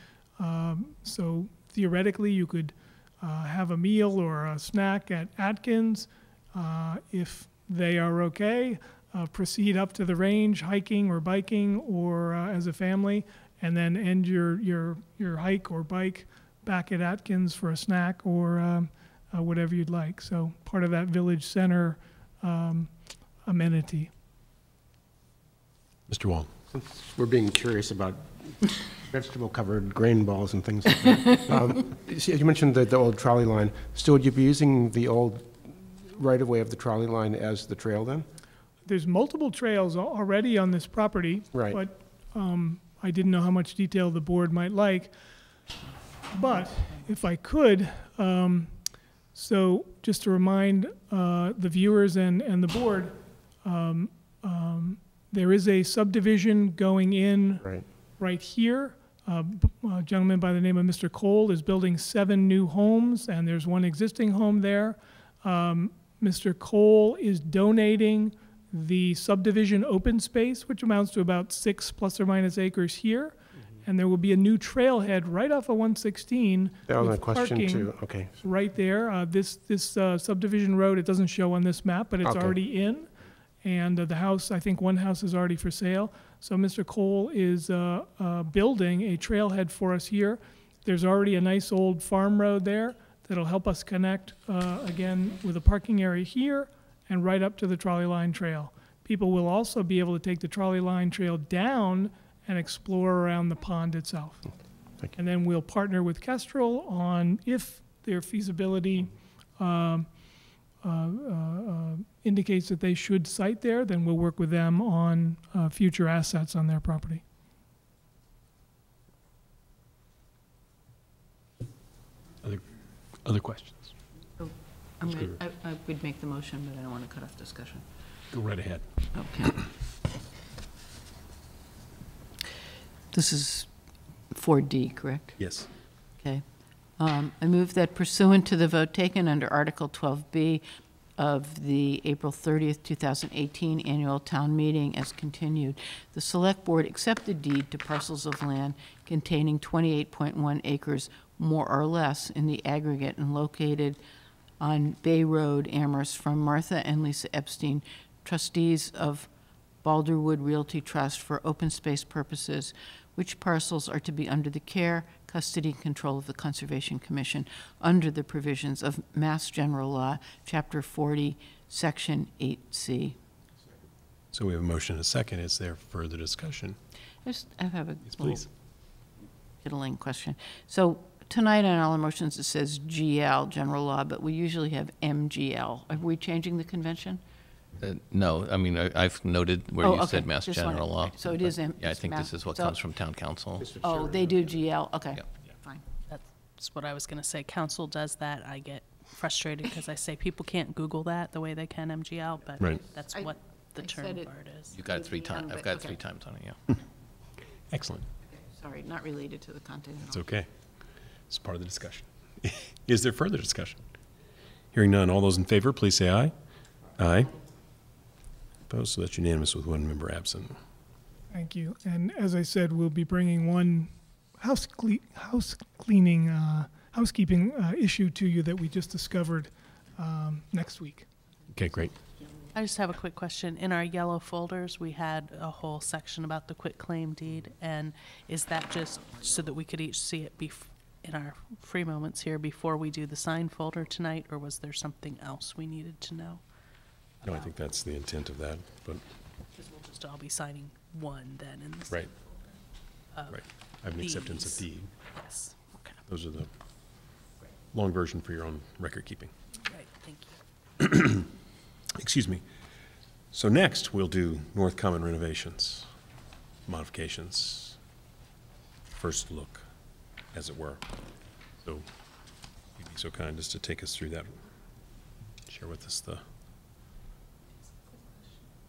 So theoretically, you could have a meal or a snack at Atkins. If they are okay, proceed up to the range, hiking or biking, or as a family, and then end your hike or bike back at Atkins for a snack or whatever you'd like. So part of that village center amenity. Mr. Wong. Since we're being curious about vegetable-covered grain balls and things like that, you mentioned the old trolley line. So would you be using the old right-of-way of the trolley line as the trail then? There's multiple trails already on this property, right. But I didn't know how much detail the board might like. But if I could, so just to remind the viewers and the board, there is a subdivision going in right here. A gentleman by the name of Mr. Cole is building 7 new homes, and there's 1 existing home there. Mr. Cole is donating the subdivision open space, which amounts to about 6 plus or minus acres here. And there will be a new trailhead right off of 116. That was my question too. Okay. Right there. This subdivision road, it doesn't show on this map, but it's already in. And the house, I think 1 house is already for sale. So Mr. Cole is building a trailhead for us here. There's already a nice old farm road there that'll help us connect, again, with a parking area here and right up to the trolley line trail. People will also be able to take the trolley line trail down and explore around the pond itself. Thank you. And then we'll partner with Kestrel on if their feasibility indicates that they should site there, then we'll work with them on future assets on their property. Other questions? Oh, I would make the motion, but I don't want to cut off discussion. Go right ahead. Okay. This is 4D, correct? Yes. Okay. I move that pursuant to the vote taken under Article 12B of the April 30th, 2018 annual town meeting as continued, the select board accept the deed to parcels of land containing 28.1 acres more or less in the aggregate and located on Bay Road, Amherst, from Martha and Lisa Epstein, trustees of Balderwood Realty Trust for open space purposes, which parcels are to be under the care, custody, and control of the Conservation Commission under the provisions of Mass General Law, Chapter 40, Section 8C. So we have a motion and a second. Is there further discussion? I have a fiddling question. So tonight on all our motions it says GL, General Law, but we usually have MGL. Are we changing the convention? No, I mean, I've noted where you said Mass General Law. Right. So it is. Yeah, I think this is what comes from town council. Oh, they do GL. Okay, yeah. Fine. That's what I was going to say. Council does that. I get frustrated because I say people can't Google that the way they can MGL, but that's what the term part is. You got it 3 times. I've got it 3 times on it. Yeah. Excellent. Sorry, not related to the content. It's okay. It's part of the discussion. Is there further discussion? Hearing none. All those in favor, please say aye. Aye. So that's unanimous with 1 member absent. Thank you. And as I said, we'll be bringing 1 housekeeping issue to you that we just discovered next week. Okay, great. I just have a quick question. In our yellow folders, we had a whole section about the quit claim deed. And is that just so that we could each see it in our free moments here before we do the signed folder tonight, or was there something else we needed to know? No, I think that's the intent of that, but we'll just all be signing 1 then in this. Right. Right. I have an acceptance of deed. Yes. Okay. Those are the long version for your own record keeping. Right. Thank you. Excuse me. So next we'll do North Common renovations, modifications, first look, as it were. So you'd be so kind as to take us through that. Share with us the.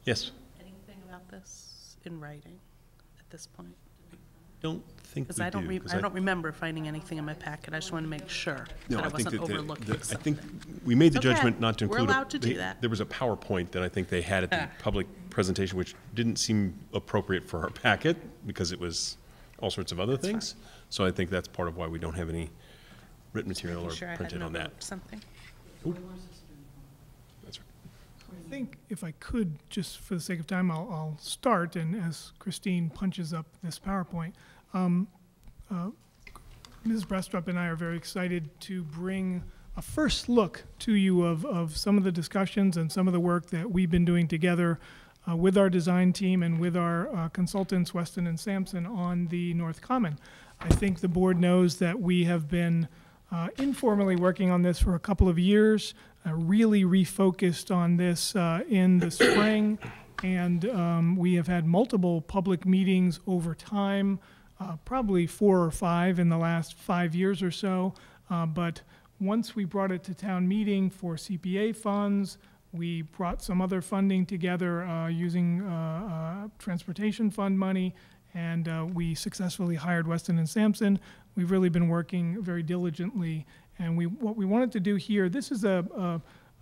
Yes. Anything about this in writing at this point? Don't think because I don't remember finding anything in my packet. I just want to make sure that I wasn't overlooking something. I think we made the judgment not to include. We're allowed to do that. There was a PowerPoint that I think they had at the public presentation, which didn't seem appropriate for our packet because it was all sorts of other things. Fine. So I think that's part of why we don't have any written material or printed on that. Something. Ooh. I think if I could, just for the sake of time, I'll start, and as Christine punches up this PowerPoint, Ms. Brestrup and I are very excited to bring a first look to you of some of the discussions and some of the work that we've been doing together with our design team and with our consultants, Weston and Sampson, on the North Common. I think the board knows that we have been informally working on this for a couple of years, really refocused on this in the spring, and we have had multiple public meetings over time, probably 4 or 5 in the last 5 years or so, but once we brought it to town meeting for CPA funds, we brought some other funding together using transportation fund money, and we successfully hired Weston and Sampson. We've really been working very diligently, and what we wanted to do here, this is a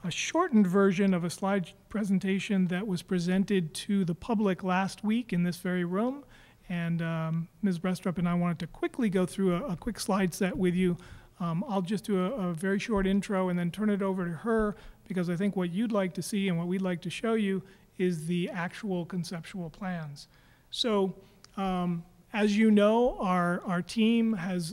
shortened version of a slide presentation that was presented to the public last week in this very room, and Ms. Brestrup and I wanted to quickly go through a quick slide set with you. I'll just do a very short intro and then turn it over to her, because I think what you'd like to see and what we'd like to show you is the actual conceptual plans. So as you know, our team has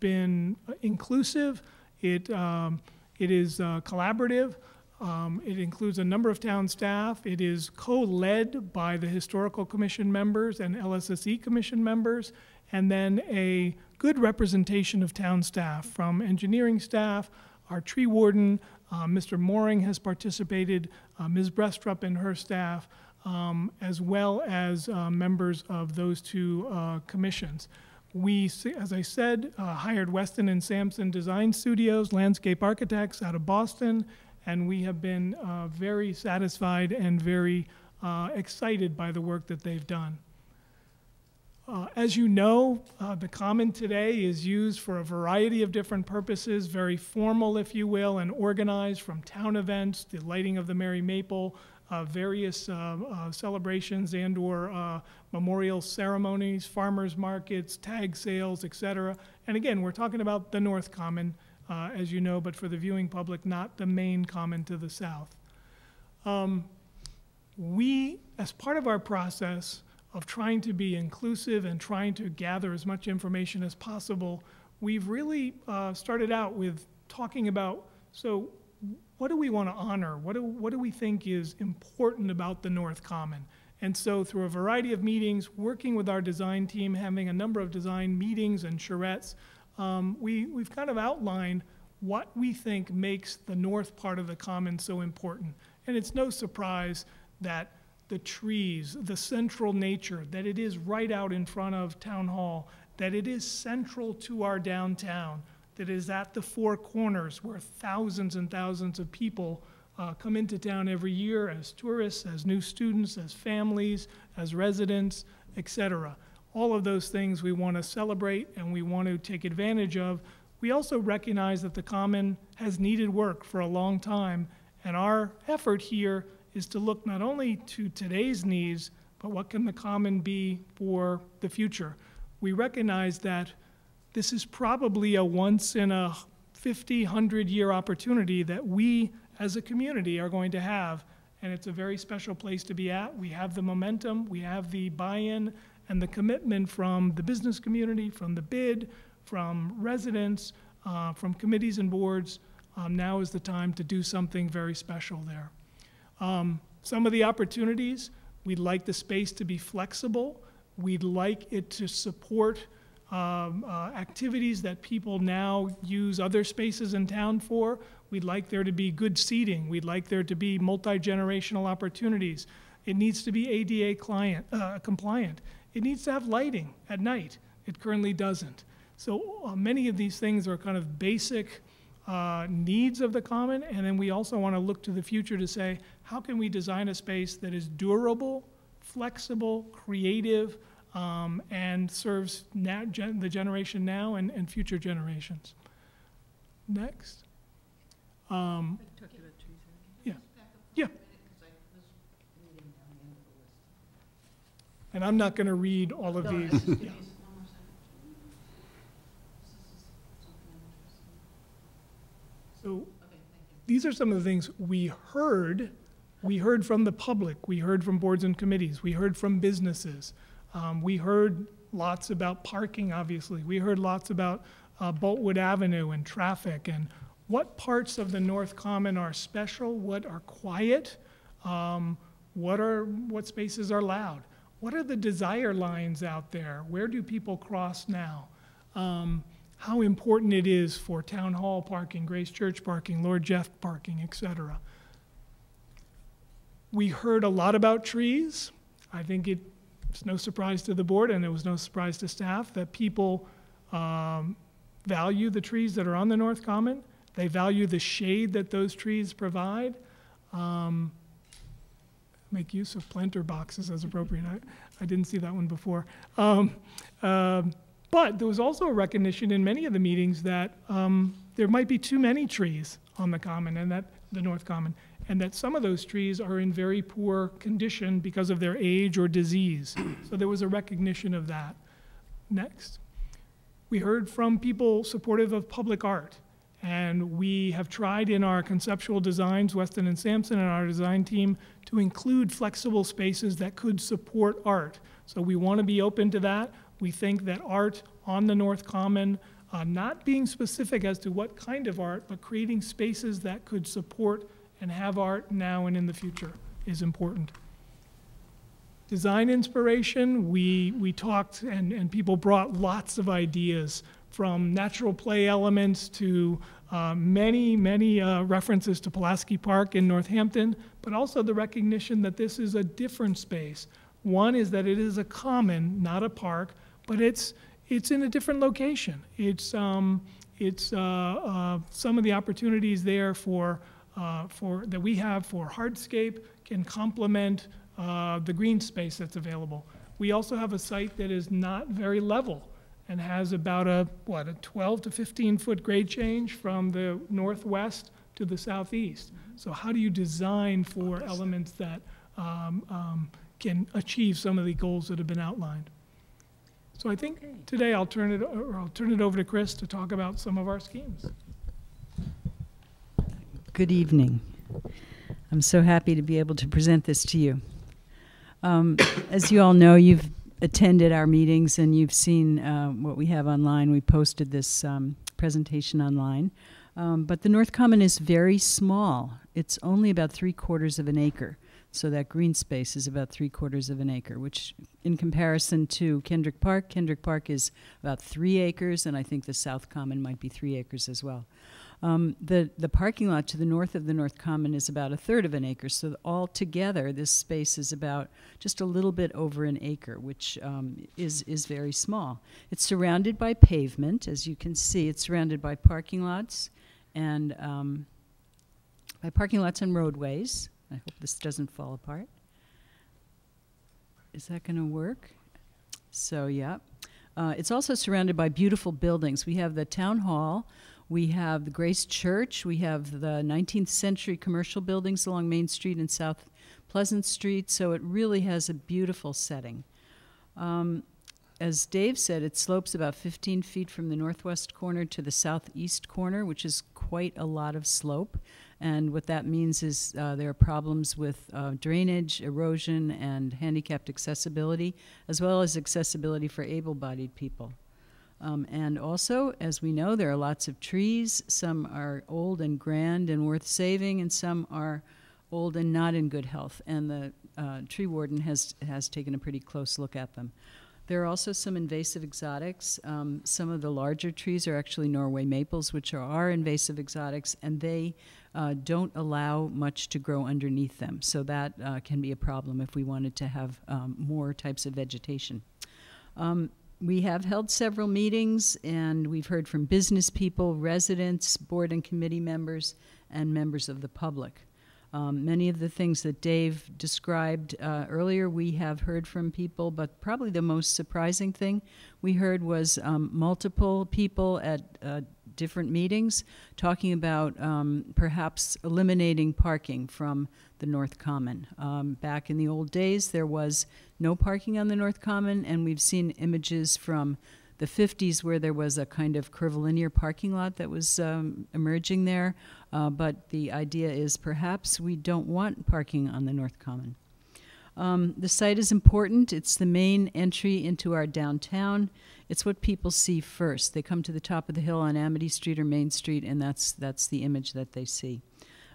been inclusive. It is collaborative. It includes a number of town staff. It is co-led by the Historical Commission members and LSSE Commission members, and then a good representation of town staff from engineering staff, our tree warden, Mr. Mooring has participated, Ms. Brestrup and her staff, as well as members of those two commissions. We, as I said, hired Weston and Sampson Design Studios, landscape architects out of Boston, and we have been very satisfied and very excited by the work that they've done. As you know, the Common today is used for a variety of different purposes, very formal, if you will, and organized, from town events, the lighting of the Merry Maple, various celebrations and or memorial ceremonies, farmers markets, tag sales, etc. And again, we're talking about the North Common, as you know, but for the viewing public, not the main Common to the south. We, as part of our process of trying to be inclusive and trying to gather as much information as possible, we've really started out with talking about, so what do we want to honor? What do we think is important about the North Common? And so through a variety of meetings, working with our design team, having a number of design meetings and charrettes, we've kind of outlined what we think makes the north part of the Common so important. And it's no surprise that the trees, the central nature, that it is right out in front of Town Hall, that it is central to our downtown, that it is at the four corners where thousands and thousands of people come into town every year as tourists, as new students, as families, as residents, etc. All of those things we want to celebrate and we want to take advantage of. We also recognize that the Common has needed work for a long time, and our effort here is to look not only to today's needs, but what can the Common be for the future? We recognize that this is probably a once in a 50, 100-year opportunity that we as a community are going to have, and it's a very special place to be at. We have the momentum, we have the buy-in and the commitment from the business community, from the BID, from residents, from committees and boards. Now is the time to do something very special there. Some of the opportunities, we'd like the space to be flexible. We'd like it to support activities that people now use other spaces in town for. We'd like there to be good seating. We'd like there to be multi-generational opportunities. It needs to be ADA compliant. It needs to have lighting at night. It currently doesn't. So many of these things are kind of basic needs of the Common, and then we also want to look to the future to say, how can we design a space that is durable, flexible, creative, and serves now, the generation now and future generations. Next. Yeah. Yeah. And I'm not going to read all of these. Yeah. So these are some of the things we heard. We heard from the public. We heard from boards and committees. We heard from businesses. We heard lots about parking, obviously. We heard lots about Boltwood Avenue and traffic, and what parts of the North Common are special, what are quiet, what spaces are loud, what are the desire lines out there, where do people cross now, how important it is for Town Hall parking, Grace Church parking, Lord Jeff parking, etc. We heard a lot about trees. I think it's no surprise to the board, and it was no surprise to staff, that people value the trees that are on the North Common. They value the shade that those trees provide. Make use of planter boxes as appropriate. I didn't see that one before. But there was also a recognition in many of the meetings that there might be too many trees on the common, and that the North Common, and that some of those trees are in very poor condition because of their age or disease. So there was a recognition of that. Next. We heard from people supportive of public art, and we have tried in our conceptual designs, Weston and Sampson and our design team, to include flexible spaces that could support art. So we want to be open to that. We think that art on the North Common, not being specific as to what kind of art, but creating spaces that could support and have art now and in the future is important. Design inspiration, we talked, and people brought lots of ideas, from natural play elements to many references to Pulaski Park in Northampton, but also the recognition that this is a different space. One is that it is a common, not a park, but it's in a different location. Some of the opportunities there that we have for hardscape can complement the green space that's available. We also have a site that is not very level and has about a 12 to 15 foot grade change from the northwest to the southeast. So how do you design for elements that can achieve some of the goals that have been outlined? So I think today I'll turn it over to Chris to talk about some of our schemes. Good evening. I'm so happy to be able to present this to you. As you all know, you've attended our meetings and you've seen what we have online. We posted this presentation online. But the North Common is very small. It's only about 3/4 of an acre. So that green space is about 3/4 of an acre, which in comparison to Kendrick Park is about 3 acres, and I think the South Common might be 3 acres as well. The parking lot to the north of the North Common is about 1/3 of an acre, so altogether this space is about just a little bit over an acre, which is very small. It's surrounded by pavement, as you can see. It's surrounded by parking lots and roadways. I hope this doesn't fall apart. Is that going to work? So, yeah. It's also surrounded by beautiful buildings. We have the Town Hall. We have the Grace Church. We have the 19th century commercial buildings along Main Street and South Pleasant Street. So it really has a beautiful setting. As Dave said, it slopes about 15 feet from the northwest corner to the southeast corner, which is quite a lot of slope. And what that means is there are problems with drainage, erosion, and handicapped accessibility, as well as accessibility for able-bodied people. And also, as we know, there are lots of trees. Some are old and grand and worth saving, and some are old and not in good health. And the tree warden has taken a pretty close look at them. There are also some invasive exotics. Some of the larger trees are actually Norway maples, which are invasive exotics, and they don't allow much to grow underneath them. So that can be a problem if we wanted to have more types of vegetation. We have held several meetings, and we've heard from business people, residents, board and committee members, and members of the public. Many of the things that Dave described earlier we have heard from people, but probably the most surprising thing we heard was multiple people at different meetings talking about perhaps eliminating parking from the North Common. Back in the old days, there was no parking on the North Common, and we've seen images from the 50s where there was a kind of curvilinear parking lot that was emerging there, but the idea is perhaps we don't want parking on the North Common. The site is important. It's the main entry into our downtown. It's what people see first. They come to the top of the hill on Amity Street or Main Street, and that's the image that they see.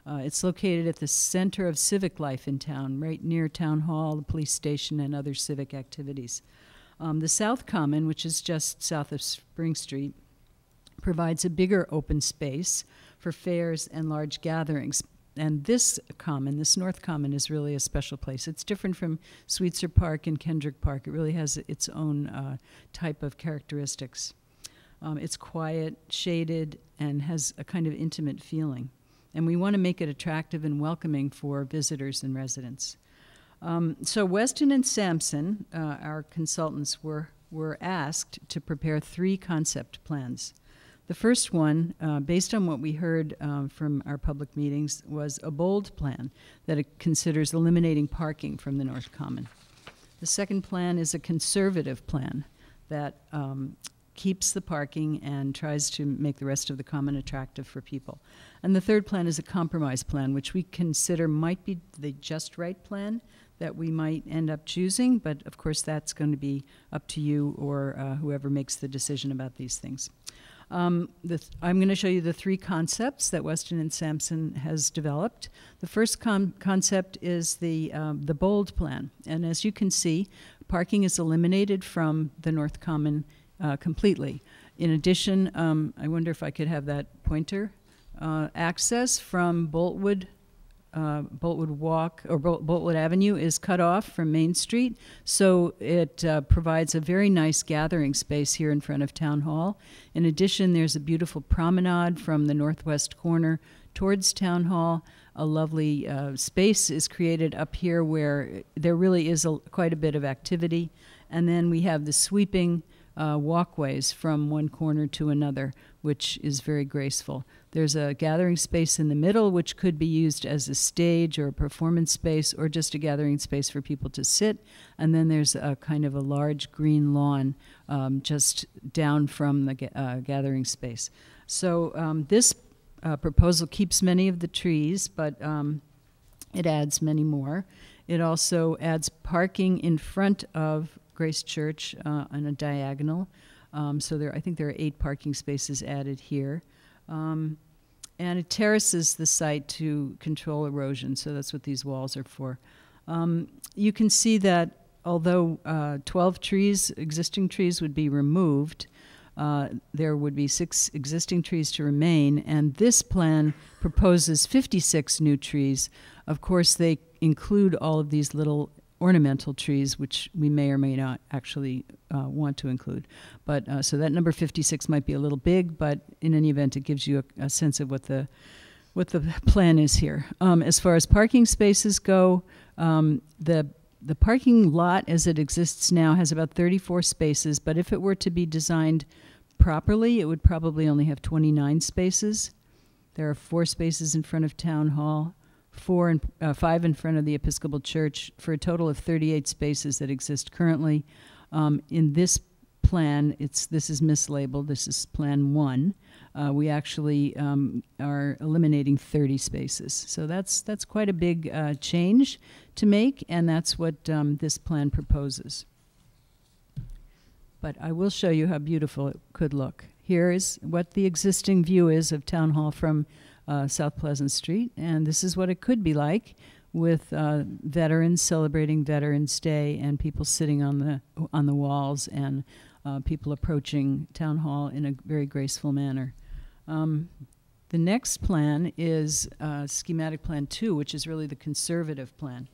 It's located at the center of civic life in town, right near Town Hall, the police station, and other civic activities. The South Common, which is just south of Spring Street, provides a bigger open space for fairs and large gatherings. And this common, this North Common, is really a special place. It's different from Sweetser Park and Kendrick Park. It really has its own type of characteristics. It's quiet, shaded, and has a kind of intimate feeling. And we want to make it attractive and welcoming for visitors and residents. So Weston and Sampson, our consultants, were asked to prepare three concept plans. The first one, based on what we heard from our public meetings, was a bold plan that it considers eliminating parking from the North Common. The second plan is a conservative plan that keeps the parking and tries to make the rest of the common attractive for people. And the third plan is a compromise plan, which we consider might be the just right plan that we might end up choosing, but of course that's going to be up to you or whoever makes the decision about these things. I'm going to show you the three concepts that Weston and Sampson has developed. The first concept is the bold plan. And as you can see, parking is eliminated from the North Common completely. In addition, I wonder if I could have that pointer. Access from Boltwood, Boltwood Avenue is cut off from Main Street, so it provides a very nice gathering space here in front of Town Hall. In addition, there's a beautiful promenade from the northwest corner towards Town Hall. A lovely space is created up here where there really is quite a bit of activity. And then we have the sweeping walkways from one corner to another, which is very graceful. There's a gathering space in the middle, which could be used as a stage or a performance space or just a gathering space for people to sit. And then there's a kind of a large green lawn just down from the gathering space. So this proposal keeps many of the trees, but it adds many more. It also adds parking in front of Grace Church on a diagonal. So I think there are 8 parking spaces added here. And it terraces the site to control erosion, so that's what these walls are for. You can see that although 12 trees, existing trees, would be removed, there would be 6 existing trees to remain, and this plan proposes 56 new trees. Of course, they include all of these little ornamental trees, which we may or may not actually want to include. But so that number 56 might be a little big, but in any event, it gives you a sense of what the plan is here. As far as parking spaces go, the parking lot as it exists now has about 34 spaces, but if it were to be designed properly, it would probably only have 29 spaces. There are 4 spaces in front of Town Hall, 5 in front of the Episcopal Church, for a total of 38 spaces that exist currently. In this plan, this is mislabeled. This is Plan 1. We actually are eliminating 30 spaces. So that's quite a big change to make, and that's what this plan proposes. But I will show you how beautiful it could look. Here is what the existing view is of Town Hall from South Pleasant Street, and this is what it could be like with veterans celebrating Veterans Day and people sitting on the walls and people approaching Town Hall in a very graceful manner. The next plan is schematic plan 2, which is really the conservative plan.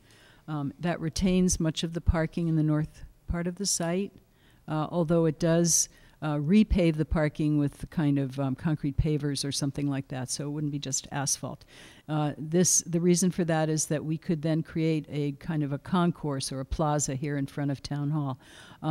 That retains much of the parking in the north part of the site, although it does repave the parking with the kind of concrete pavers or something like that, so it wouldn't be just asphalt. The reason for that is that we could then create a kind of a concourse or a plaza here in front of Town Hall.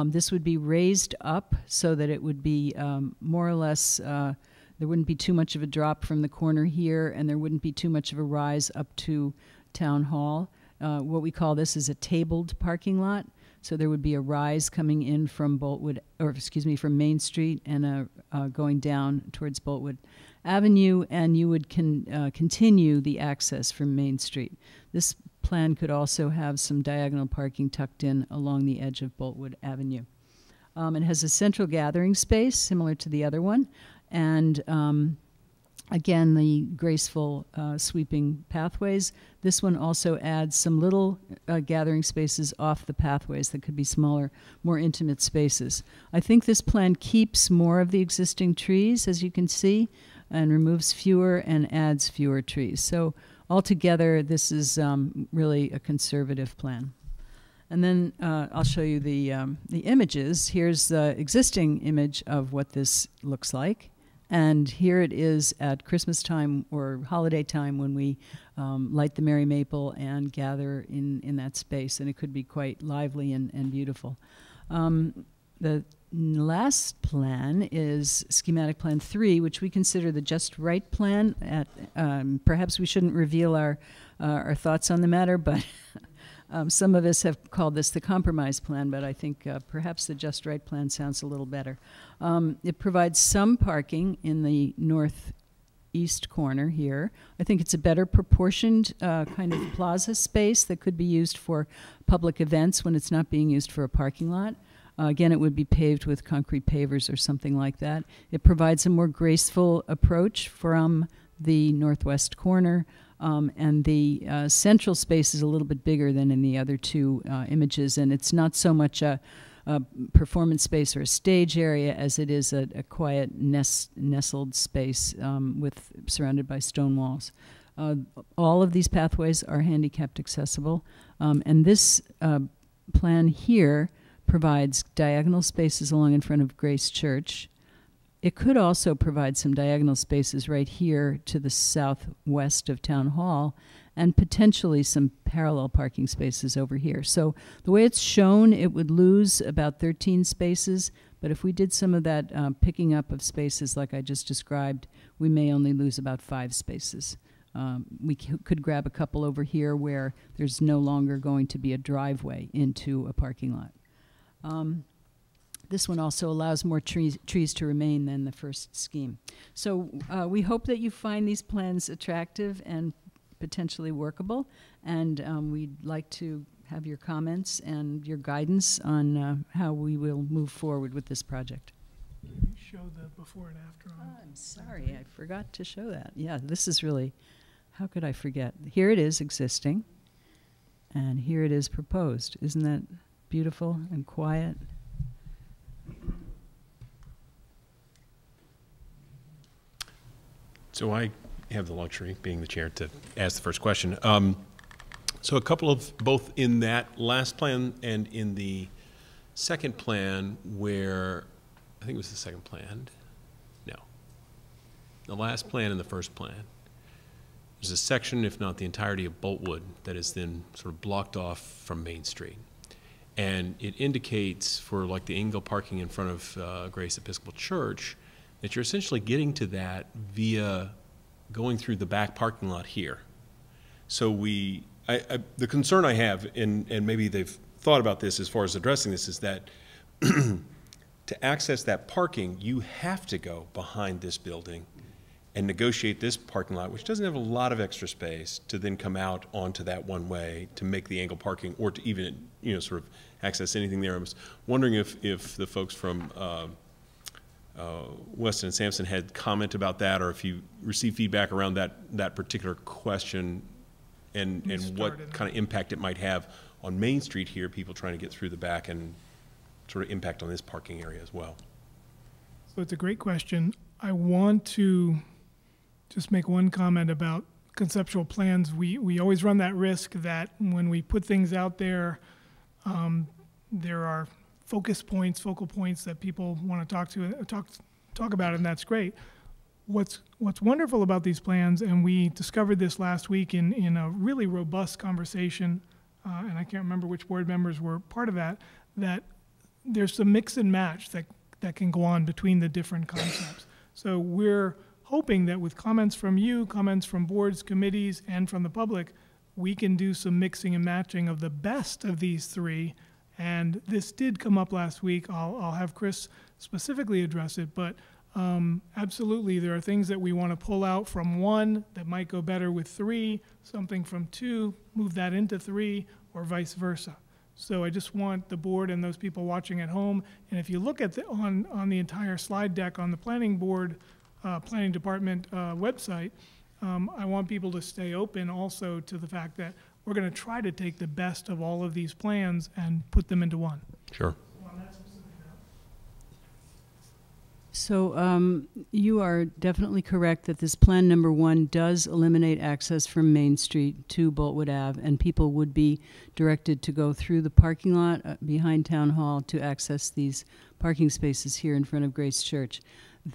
This would be raised up so that it would be more or less, there wouldn't be too much of a drop from the corner here, and there wouldn't be too much of a rise up to Town Hall. What we call this is a tabled parking lot. So there would be a rise coming in from from Main Street, and going down towards Boltwood Avenue, and you would continue the access from Main Street. This plan could also have some diagonal parking tucked in along the edge of Boltwood Avenue. It has a central gathering space similar to the other one, and again, the graceful sweeping pathways. This one also adds some little gathering spaces off the pathways that could be smaller, more intimate spaces. I think this plan keeps more of the existing trees, as you can see, and removes fewer and adds fewer trees. So altogether, this is really a conservative plan. And then I'll show you the images. Here's the existing image of what this looks like. And here it is at Christmas time or holiday time when we light the Merry Maple and gather in that space. And it could be quite lively and beautiful. The last plan is schematic plan 3, which we consider the just right plan. At, perhaps we shouldn't reveal our thoughts on the matter, but some of us have called this the compromise plan, but I think perhaps the just right plan sounds a little better. It provides some parking in the northeast corner here. I think it's a better proportioned kind of plaza space that could be used for public events when it's not being used for a parking lot. Again, it would be paved with concrete pavers or something like that. It provides a more graceful approach from the northwest corner. And the central space is a little bit bigger than in the other two images, and it's not so much a performance space or a stage area as it is a quiet nestled space with surrounded by stone walls. All of these pathways are handicapped accessible, and this plan here provides diagonal spaces along in front of Grace Church. It could also provide some diagonal spaces right here to the southwest of Town Hall and potentially some parallel parking spaces over here. So the way it's shown, it would lose about 13 spaces, but if we did some of that picking up of spaces like I just described, we may only lose about 5 spaces. We could grab a couple over here where there's no longer going to be a driveway into a parking lot. This one also allows more trees to remain than the first scheme. So we hope that you find these plans attractive and potentially workable. And we'd like to have your comments and your guidance on how we will move forward with this project. Can you show the before and after? Oh, I'm sorry, I forgot to show that. Yeah, this is really, how could I forget? Here it is existing, and here it is proposed. Isn't that beautiful and quiet? So I have the luxury, being the chair, to ask the first question. So a couple of, both in that last plan and in the second plan where, I think it was the second plan, no. The last plan and the first plan, there's a section, if not the entirety of Boltwood, that is then sort of blocked off from Main Street. And it indicates for like the angle parking in front of Grace Episcopal Church that you're essentially getting to that via going through the back parking lot here. So we, the concern I have, and maybe they've thought about this as far as addressing this, is that to access that parking, you have to go behind this building and negotiate this parking lot, which doesn't have a lot of extra space, to then come out onto that one way to make the angle parking or to even, you know, sort of access anything there. I was wondering if the folks from Weston and Sampson had comment about that, or if you received feedback around that particular question and what kind of impact it might have on Main Street here, people trying to get through the back and sort of impact on this parking area as well. So it's a great question. I want to just make one comment about conceptual plans. We always run that risk that when we put things out there, there are focal points that people want to talk about, and that's great. What's wonderful about these plans, and we discovered this last week in a really robust conversation, and I can't remember which board members were part of that, that there's some mix and match that can go on between the different concepts. So we're hoping that with comments from you, comments from boards, committees, and from the public, we can do some mixing and matching of the best of these three. And this did come up last week. I'll have Chris specifically address it, but Absolutely, there are things that we want to pull out from one that might go better with three, something from two, move that into three, or vice versa. So I just want the board and those people watching at home, and if you look at the, on the entire slide deck on the planning board, planning department website, I want people to stay open also to the fact that we're going to try to take the best of all of these plans and put them into one. Sure. So you are definitely correct that this plan number one does eliminate access from Main Street to Boltwood Ave, and people would be directed to go through the parking lot behind Town Hall to access these parking spaces here in front of Grace Church.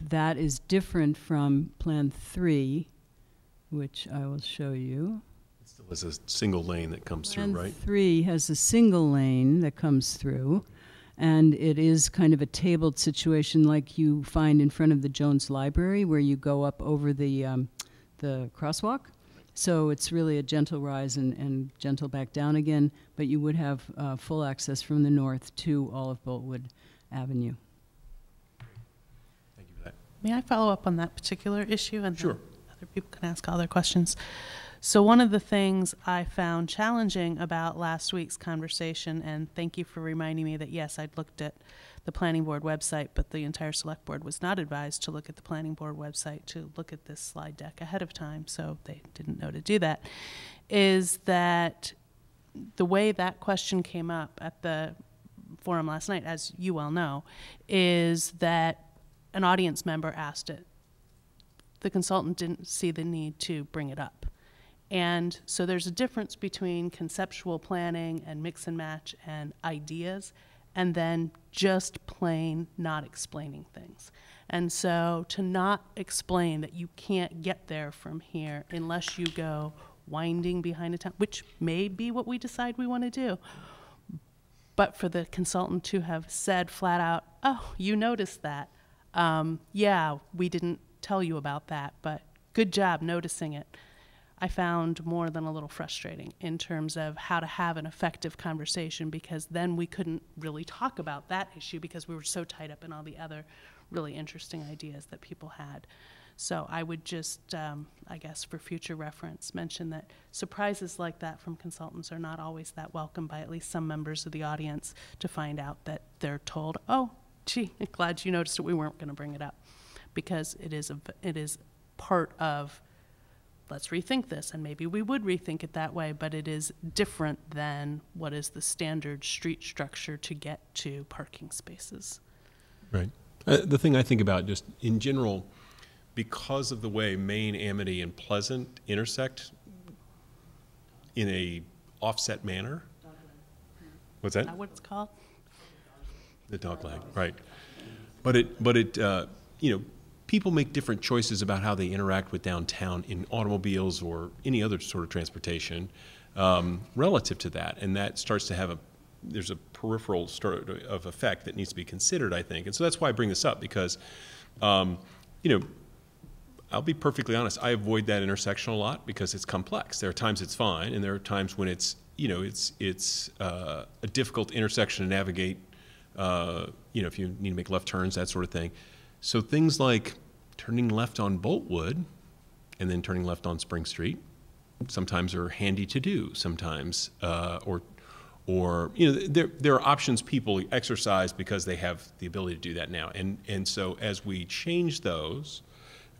That is different from plan three, which I will show you. It still has a single lane that comes through, right? Plan three has a single lane that comes through. And it is kind of a tabled situation like you find in front of the Jones Library where you go up over the crosswalk. So it's really a gentle rise and gentle back down again, but you would have full access from the north to all of Boltwood Avenue. Thank you for that. May I follow up on that particular issue? And sure. Other people can ask other questions. So one of the things I found challenging about last week's conversation, and thank you for reminding me that, yes, I'd looked at the planning board website, but the entire select board was not advised to look at the planning board website to look at this slide deck ahead of time, so they didn't know to do that, is that the way that question came up at the forum last night, as you well know, is that an audience member asked it. The consultant didn't see the need to bring it up. And so there's a difference between conceptual planning and mix and match and ideas, and then just plain not explaining things. And so to not explain that you can't get there from here unless you go winding behind a town, which may be what we decide we want to do. But for the consultant to have said flat out, oh, you noticed that. Yeah, we didn't tell you about that, but good job noticing it. I found more than a little frustrating in terms of how to have an effective conversation, because then we couldn't really talk about that issue because we were so tied up in all the other really interesting ideas that people had. So I would just, I guess, for future reference, mention that surprises like that from consultants are not always that welcome by at least some members of the audience, to find out that they're told, oh, gee, glad you noticed it, we weren't going to bring it up, because it is part of, let's rethink this, and maybe we would rethink it that way, but it is different than what is the standard street structure to get to parking spaces. Right. The thing I think about just in general, because of the way Main, Amity, and Pleasant intersect in a offset manner. What's that? Is that what it's called? The dog leg, right. But it you know, people make different choices about how they interact with downtown in automobiles or any other sort of transportation relative to that. And that starts to have a, there's a peripheral sort of effect that needs to be considered, I think. And so that's why I bring this up, because, you know, I'll be perfectly honest, I avoid that intersection a lot because it's complex. There are times it's fine, and there are times when it's, you know, it's a difficult intersection to navigate, you know, if you need to make left turns, that sort of thing. So things like turning left on Boltwood and then turning left on Spring Street sometimes are handy to do sometimes, or you know, there are options people exercise because they have the ability to do that now. And so as we change those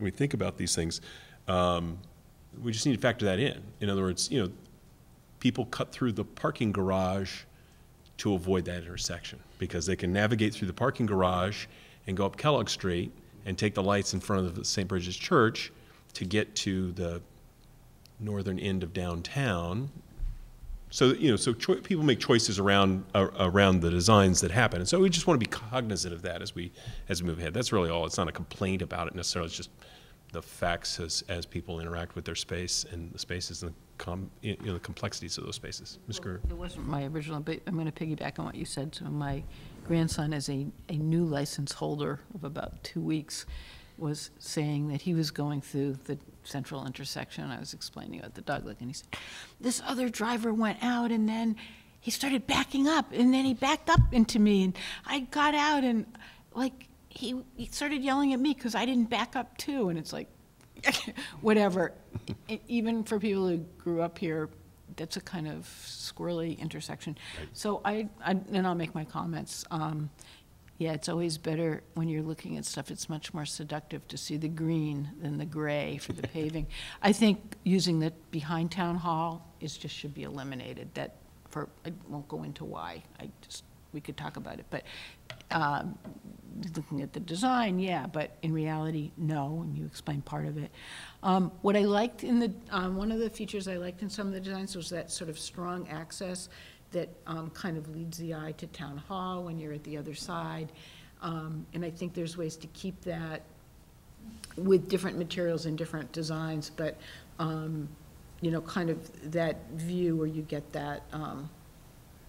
and we think about these things, we just need to factor that in. In other words, you know, people cut through the parking garage to avoid that intersection because they can navigate through the parking garage and go up Kellogg Street and take the lights in front of the St. Bridget's Church to get to the northern end of downtown. So, you know, so people make choices around the designs that happen. And so we just want to be cognizant of that as we move ahead. That's really all. It's not a complaint about it necessarily. It's just the facts as people interact with their space and the spaces and the complexities of those spaces. Ms. Greer. It wasn't my original, but I'm going to piggyback on what you said. So my grandson, as a new license holder of about 2 weeks, was saying that he was going through the central intersection. I was explaining about the dog leg, and he said, this other driver went out, and then he started backing up, and then he backed up into me, and I got out, and like, he started yelling at me because I didn't back up too, and it's like, whatever. Even for people who grew up here, that's a kind of squirrely intersection. Right. So and I'll make my comments. Yeah, it's always better when you're looking at stuff, it's much more seductive to see the green than the gray for the paving. I think using the behind Town Hall should be eliminated. I won't go into why, we could talk about it, but looking at the design, yeah, but in reality, no, and you explained part of it. What I liked in the, one of the features I liked in some of the designs was that sort of strong access that kind of leads the eye to Town Hall when you're at the other side. And I think there's ways to keep that with different materials and different designs, but you know, kind of that view where you get that,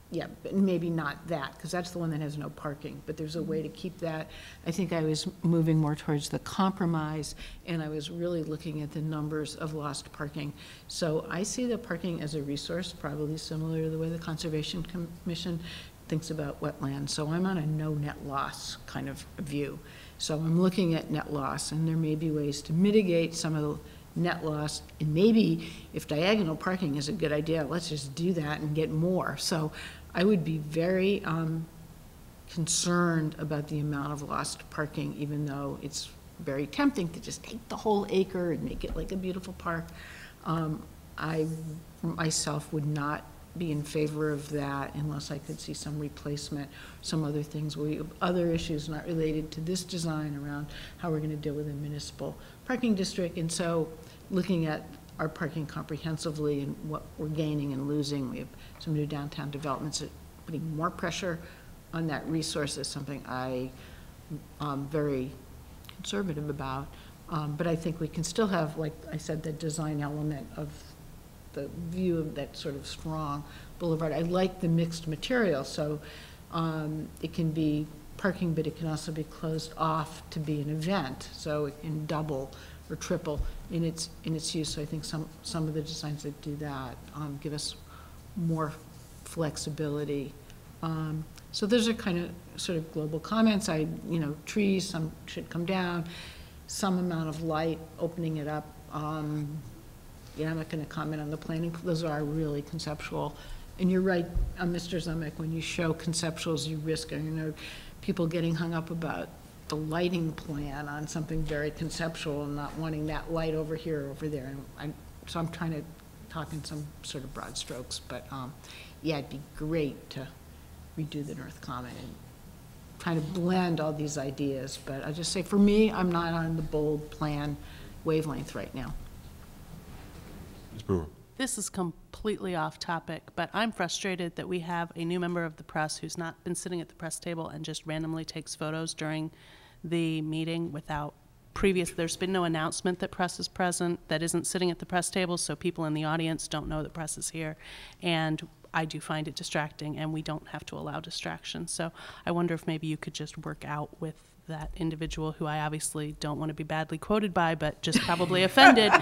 yeah, maybe not that, because that's the one that has no parking, but there's a way to keep that. I think I was moving more towards the compromise, and I was really looking at the numbers of lost parking. So I see the parking as a resource, probably similar to the way the Conservation Commission thinks about wetlands. So I'm on a no net loss kind of view. So I'm looking at net loss, and there may be ways to mitigate some of the net loss, and maybe if diagonal parking is a good idea, let's just do that and get more. So I would be very concerned about the amount of lost parking, even though it's very tempting to just take the whole acre and make it like a beautiful park. I myself would not be in favor of that unless I could see some replacement, some other things, other issues not related to this design around how we're going to deal with a municipal parking district. And so looking at our parking comprehensively and what we're gaining and losing, we have some new downtown developments that putting more pressure on that resource is something I am very conservative about. But I think we can still have, like I said, the design element of the view of that sort of strong boulevard. I like the mixed material, so it can be parking, but it can also be closed off to be an event, so it can double or triple in its use. So I think some of the designs that do that give us more flexibility. So those are kind of sort of global comments. You know, trees, some should come down, some amount of light, opening it up. Yeah, I'm not going to comment on the planning. Those are really conceptual. And you're right, Mr. Zemek, when you show conceptuals, you risk, you know, people getting hung up about the lighting plan on something very conceptual and not wanting that light over here or over there. And so I'm trying to talk in some sort of broad strokes. But, yeah, it'd be great to redo the North Common and kind of blend all these ideas. But I'll just say, for me, I'm not on the bold plan wavelength right now. This is completely off topic, but I'm frustrated that we have a new member of the press who's not been sitting at the press table and just randomly takes photos during the meeting without previous, there's been no announcement that press is present, that isn't sitting at the press table, so people in the audience don't know that press is here. And I do find it distracting, and we don't have to allow distraction. So I wonder if maybe you could just work out with that individual, who I obviously don't want to be badly quoted by, but just probably offended,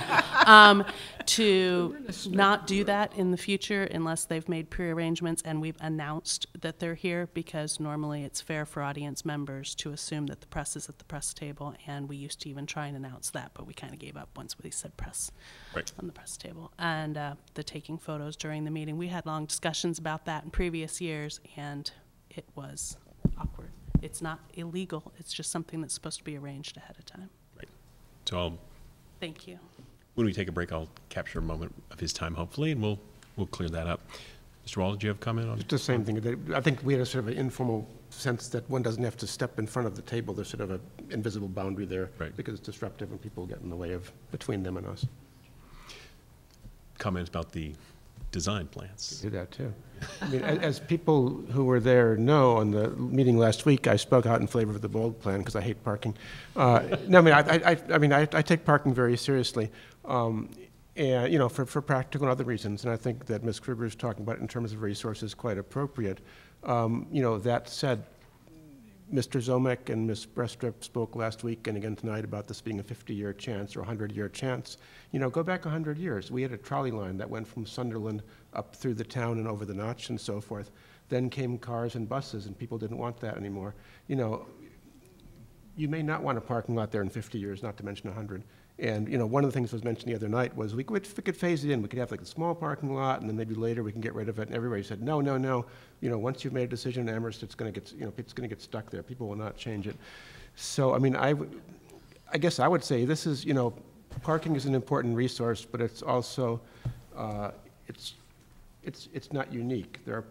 to not do that in the future unless they've made pre-arrangements and we've announced that they're here, because normally it's fair for audience members to assume that the press is at the press table, and we used to even try and announce that, but we kind of gave up once we said press on the press table. And the taking photos during the meeting, we had long discussions about that in previous years, and it was awkward. It's not illegal. It's just something that's supposed to be arranged ahead of time. Right. So I'll. Thank you. When we take a break, I'll capture a moment of his time, hopefully, and we'll clear that up. Mr. Wall, did you have a comment on? It's the same thing. I think we had a sort of an informal sense that one doesn't have to step in front of the table. There's sort of an invisible boundary there, right, because it's disruptive and people get in the way of between them and us. Comments about the design plans. You do that too. I mean, as people who were there know, on the meeting last week, I spoke out in favor of the bold plan because I hate parking. No, I mean, I take parking very seriously, and you know, for practical and other reasons. And I think that Ms. Kruger is talking about it in terms of resources quite appropriate. You know, that said, Mr. Zomek and Ms. Brestrup spoke last week and again tonight about this being a 50-year chance or a 100-year chance. You know, go back 100 years. We had a trolley line that went from Sunderland up through the town and over the notch and so forth. Then came cars and buses, and people didn't want that anymore. You know, you may not want a parking lot there in 50 years, not to mention 100. And you know, one of the things that was mentioned the other night was we could phase it in. We could have like a small parking lot, and then maybe later we can get rid of it. And everybody said, no, no, no. You know, once you've made a decision, Amherst, it's going to get, you know, it's going to get stuck there. People will not change it. So I mean, I guess I would say this is, you know, parking is an important resource, but it's also it's not unique. There are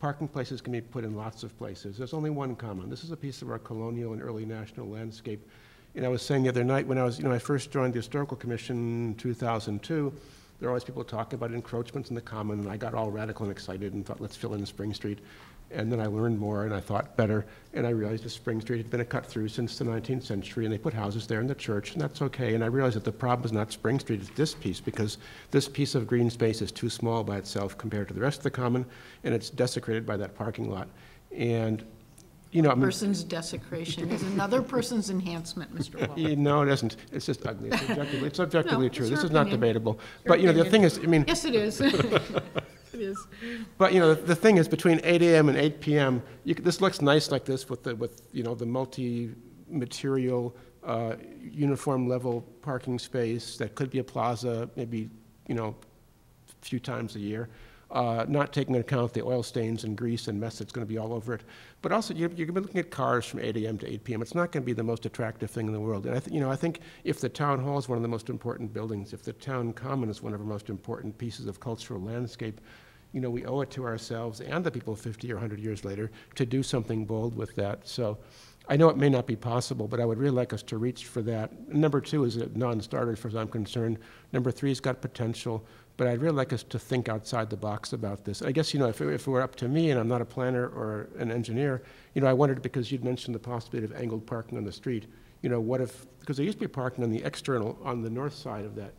parking places can be put in lots of places. There's only one common. This is a piece of our colonial and early national landscape. And I was saying the other night when I was, you know, I first joined the Historical Commission in 2002, there were always people talking about encroachments in the common, and I got all radical and excited and thought, let's fill in Spring Street. And then I learned more and I thought better, and I realized that Spring Street had been a cut through since the 19th century, and they put houses there in the church, and that's okay. And I realized that the problem is not Spring Street, it's this piece, because this piece of green space is too small by itself compared to the rest of the common, and it's desecrated by that parking lot. And you know, I mean, person's desecration is another person's enhancement, Mr. Walker. You know, it isn't. It's just ugly. It's objectively, no, true. This is not debatable. But, you know, the thing is, I mean. Yes, it is. It is. But, you know, the thing is, between 8 a.m. and 8 p.m., this looks nice like this with, you know, the multi-material, uniform level parking space that could be a plaza maybe, you know, a few times a year. Not taking into account the oil stains and grease and mess that's going to be all over it. But also, you're looking at cars from 8 a.m. to 8 p.m. It's not going to be the most attractive thing in the world. And I think if the town hall is one of the most important buildings, if the town common is one of the most important pieces of cultural landscape, you know, we owe it to ourselves and the people 50 or 100 years later to do something bold with that. So I know it may not be possible, but I would really like us to reach for that. Number two is a non-starter as far as I'm concerned. Number three's got potential. But I'd really like us to think outside the box about this. I guess, you know, if it were up to me, and I'm not a planner or an engineer, you know, I wondered, because you'd mentioned the possibility of angled parking on the street, you know, what if, because there used to be parking on the external, on the north side of that,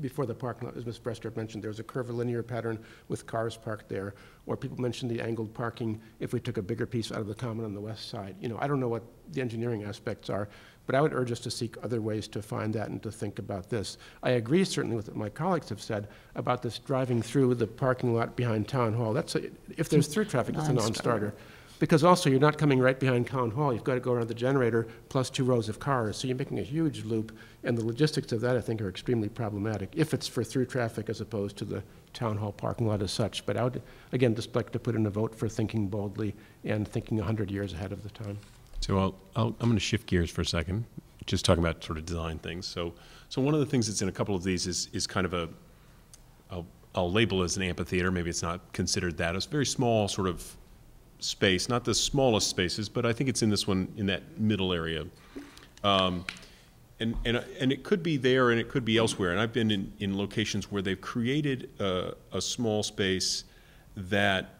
before the parking lot, as Ms. Brestrup mentioned, there was a curvilinear pattern with cars parked there, or people mentioned the angled parking if we took a bigger piece out of the common on the west side. You know, I don't know what the engineering aspects are, but I would urge us to seek other ways to find that and to think about this. I agree certainly with what my colleagues have said about this driving through the parking lot behind Town Hall. That's a, if there's through traffic, it's a non-starter. Because also you're not coming right behind Town Hall. You've got to go around the generator plus two rows of cars. So you're making a huge loop, and the logistics of that I think are extremely problematic if it's for through traffic as opposed to the Town Hall parking lot as such. But I would, again, just like to put in a vote for thinking boldly and thinking 100 years ahead of the time. So I'm going to shift gears for a second, just talking about sort of design things. So one of the things that's in a couple of these is kind of a, I'll label as an amphitheater. Maybe it's not considered that. It's very small sort of space, not the smallest spaces, but I think it's in this one, in that middle area. And it could be there and it could be elsewhere. And I've been in locations where they've created a small space that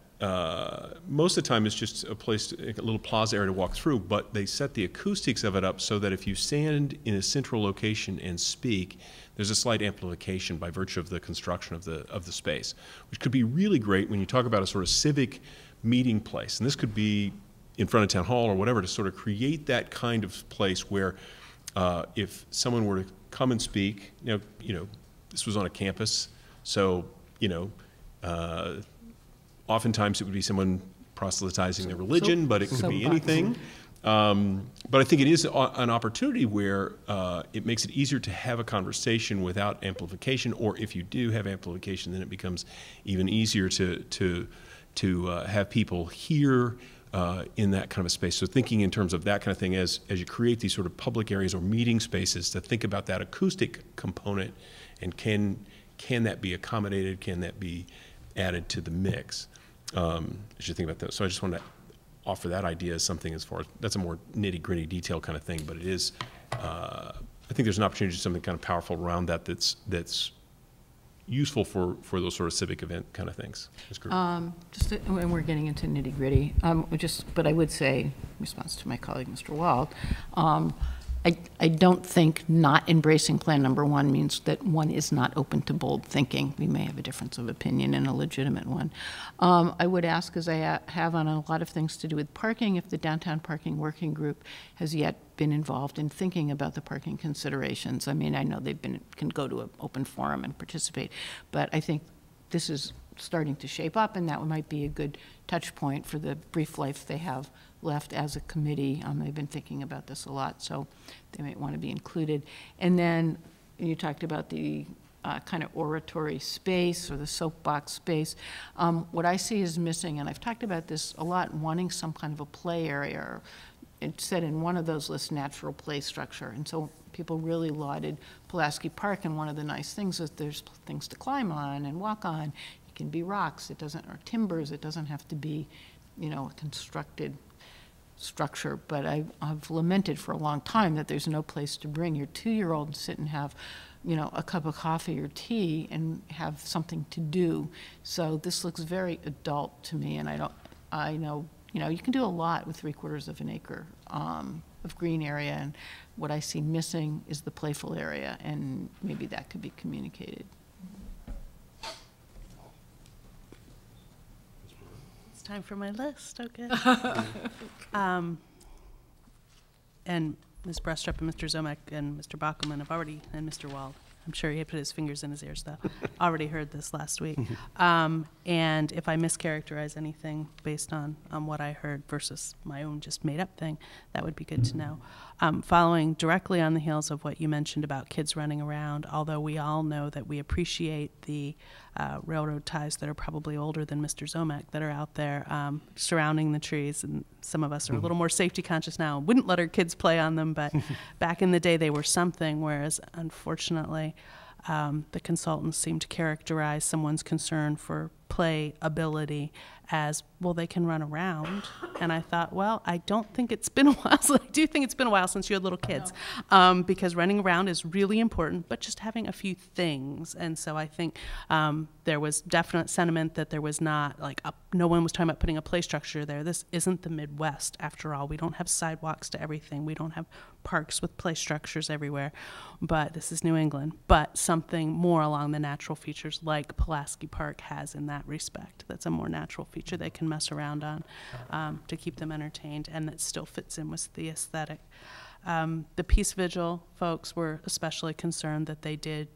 most of the time is just a place, a little plaza area to walk through, but they set the acoustics of it up so that if you stand in a central location and speak, there's a slight amplification by virtue of the construction of the space, which could be really great when you talk about a sort of civic meeting place. And this could be in front of Town Hall or whatever, to sort of create that kind of place where if someone were to come and speak, you know, this was on a campus, so, you know, oftentimes it would be someone proselytizing their religion, but it could be anything. But I think it is an opportunity where it makes it easier to have a conversation without amplification, or if you do have amplification, then it becomes even easier to have people hear in that kind of a space. So thinking in terms of that kind of thing as you create these sort of public areas or meeting spaces, to think about that acoustic component and can that be accommodated, can that be added to the mix as you think about that. So I just wanted to offer that idea as something as far as, that's a more nitty-gritty detail kind of thing, but it is, I think there's an opportunity to do something kind of powerful around that that's useful for those sort of civic event kind of things. And we're getting into nitty gritty. But I would say, in response to my colleague, Mr. Wald, I don't think not embracing plan number one means that one is not open to bold thinking. We may have a difference of opinion and a legitimate one. I would ask, as I have on a lot of things to do with parking, if the Downtown Parking Working Group has yet been involved in thinking about the parking considerations. I mean, I know they've been, can go to an open forum and participate, but I think this is starting to shape up, and that might be a good touch point for the brief life they have left as a committee. They've been thinking about this a lot, so they might want to be included. And then you talked about the kind of oratory space or the soapbox space. What I see is missing, and I've talked about this a lot, wanting some kind of a play area, or it said in one of those lists, natural play structure. And so people really lauded Pulaski Park, and one of the nice things is there's things to climb on and walk on. It can be rocks, it doesn't, or timbers, it doesn't have to be, you know, a constructed structure. But I've lamented for a long time that there's no place to bring your 2-year-old and sit and have, you know, a cup of coffee or tea and have something to do. So this looks very adult to me, and I know you can do a lot with 3/4 of an acre of green area, and what I see missing is the playful area, and maybe that could be communicated. It's time for my list, okay. And Ms. Brestrup and Mr. Zomack and Mr. Bachelman have already, and Mr. Wald, I'm sure he had put his fingers in his ears though, already heard this last week. And if I mischaracterize anything based on what I heard versus my own just made up thing, that would be good to know. Following directly on the heels of what you mentioned about kids running around, although we all know that we appreciate the railroad ties that are probably older than Mr. Zomack that are out there surrounding the trees, and some of us are a little more safety conscious now and wouldn't let our kids play on them, but back in the day they were something, whereas unfortunately the consultants seem to characterize someone's concern for playability as, well, they can run around. And I thought, well, I don't think it's been a while. So I do think it's been a while since you had little kids, because running around is really important, but just having a few things. And so I think there was definite sentiment that there was not, like, no one was talking about putting a play structure there. This isn't the Midwest, after all. We don't have sidewalks to everything. We don't have parks with play structures everywhere, but this is New England. But something more along the natural features like Pulaski Park has in that respect. That's a more natural feature they can mess around on to keep them entertained, and that still fits in with the aesthetic. The Peace Vigil folks were especially concerned that they did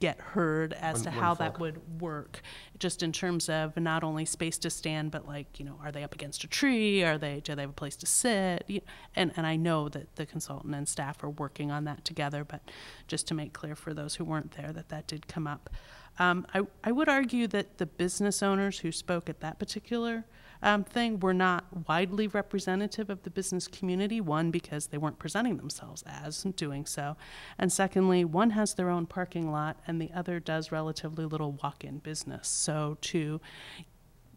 get heard as to how that would work, just in terms of not only space to stand, but, like, you know, are they up against a tree? Are they, do they have a place to sit? You know, and I know that the consultant and staff are working on that together, but just to make clear for those who weren't there that that did come up. I would argue that the business owners who spoke at that particular thing were not widely representative of the business community. One, because they weren't presenting themselves as doing so. And secondly, one has their own parking lot and the other does relatively little walk-in business. So to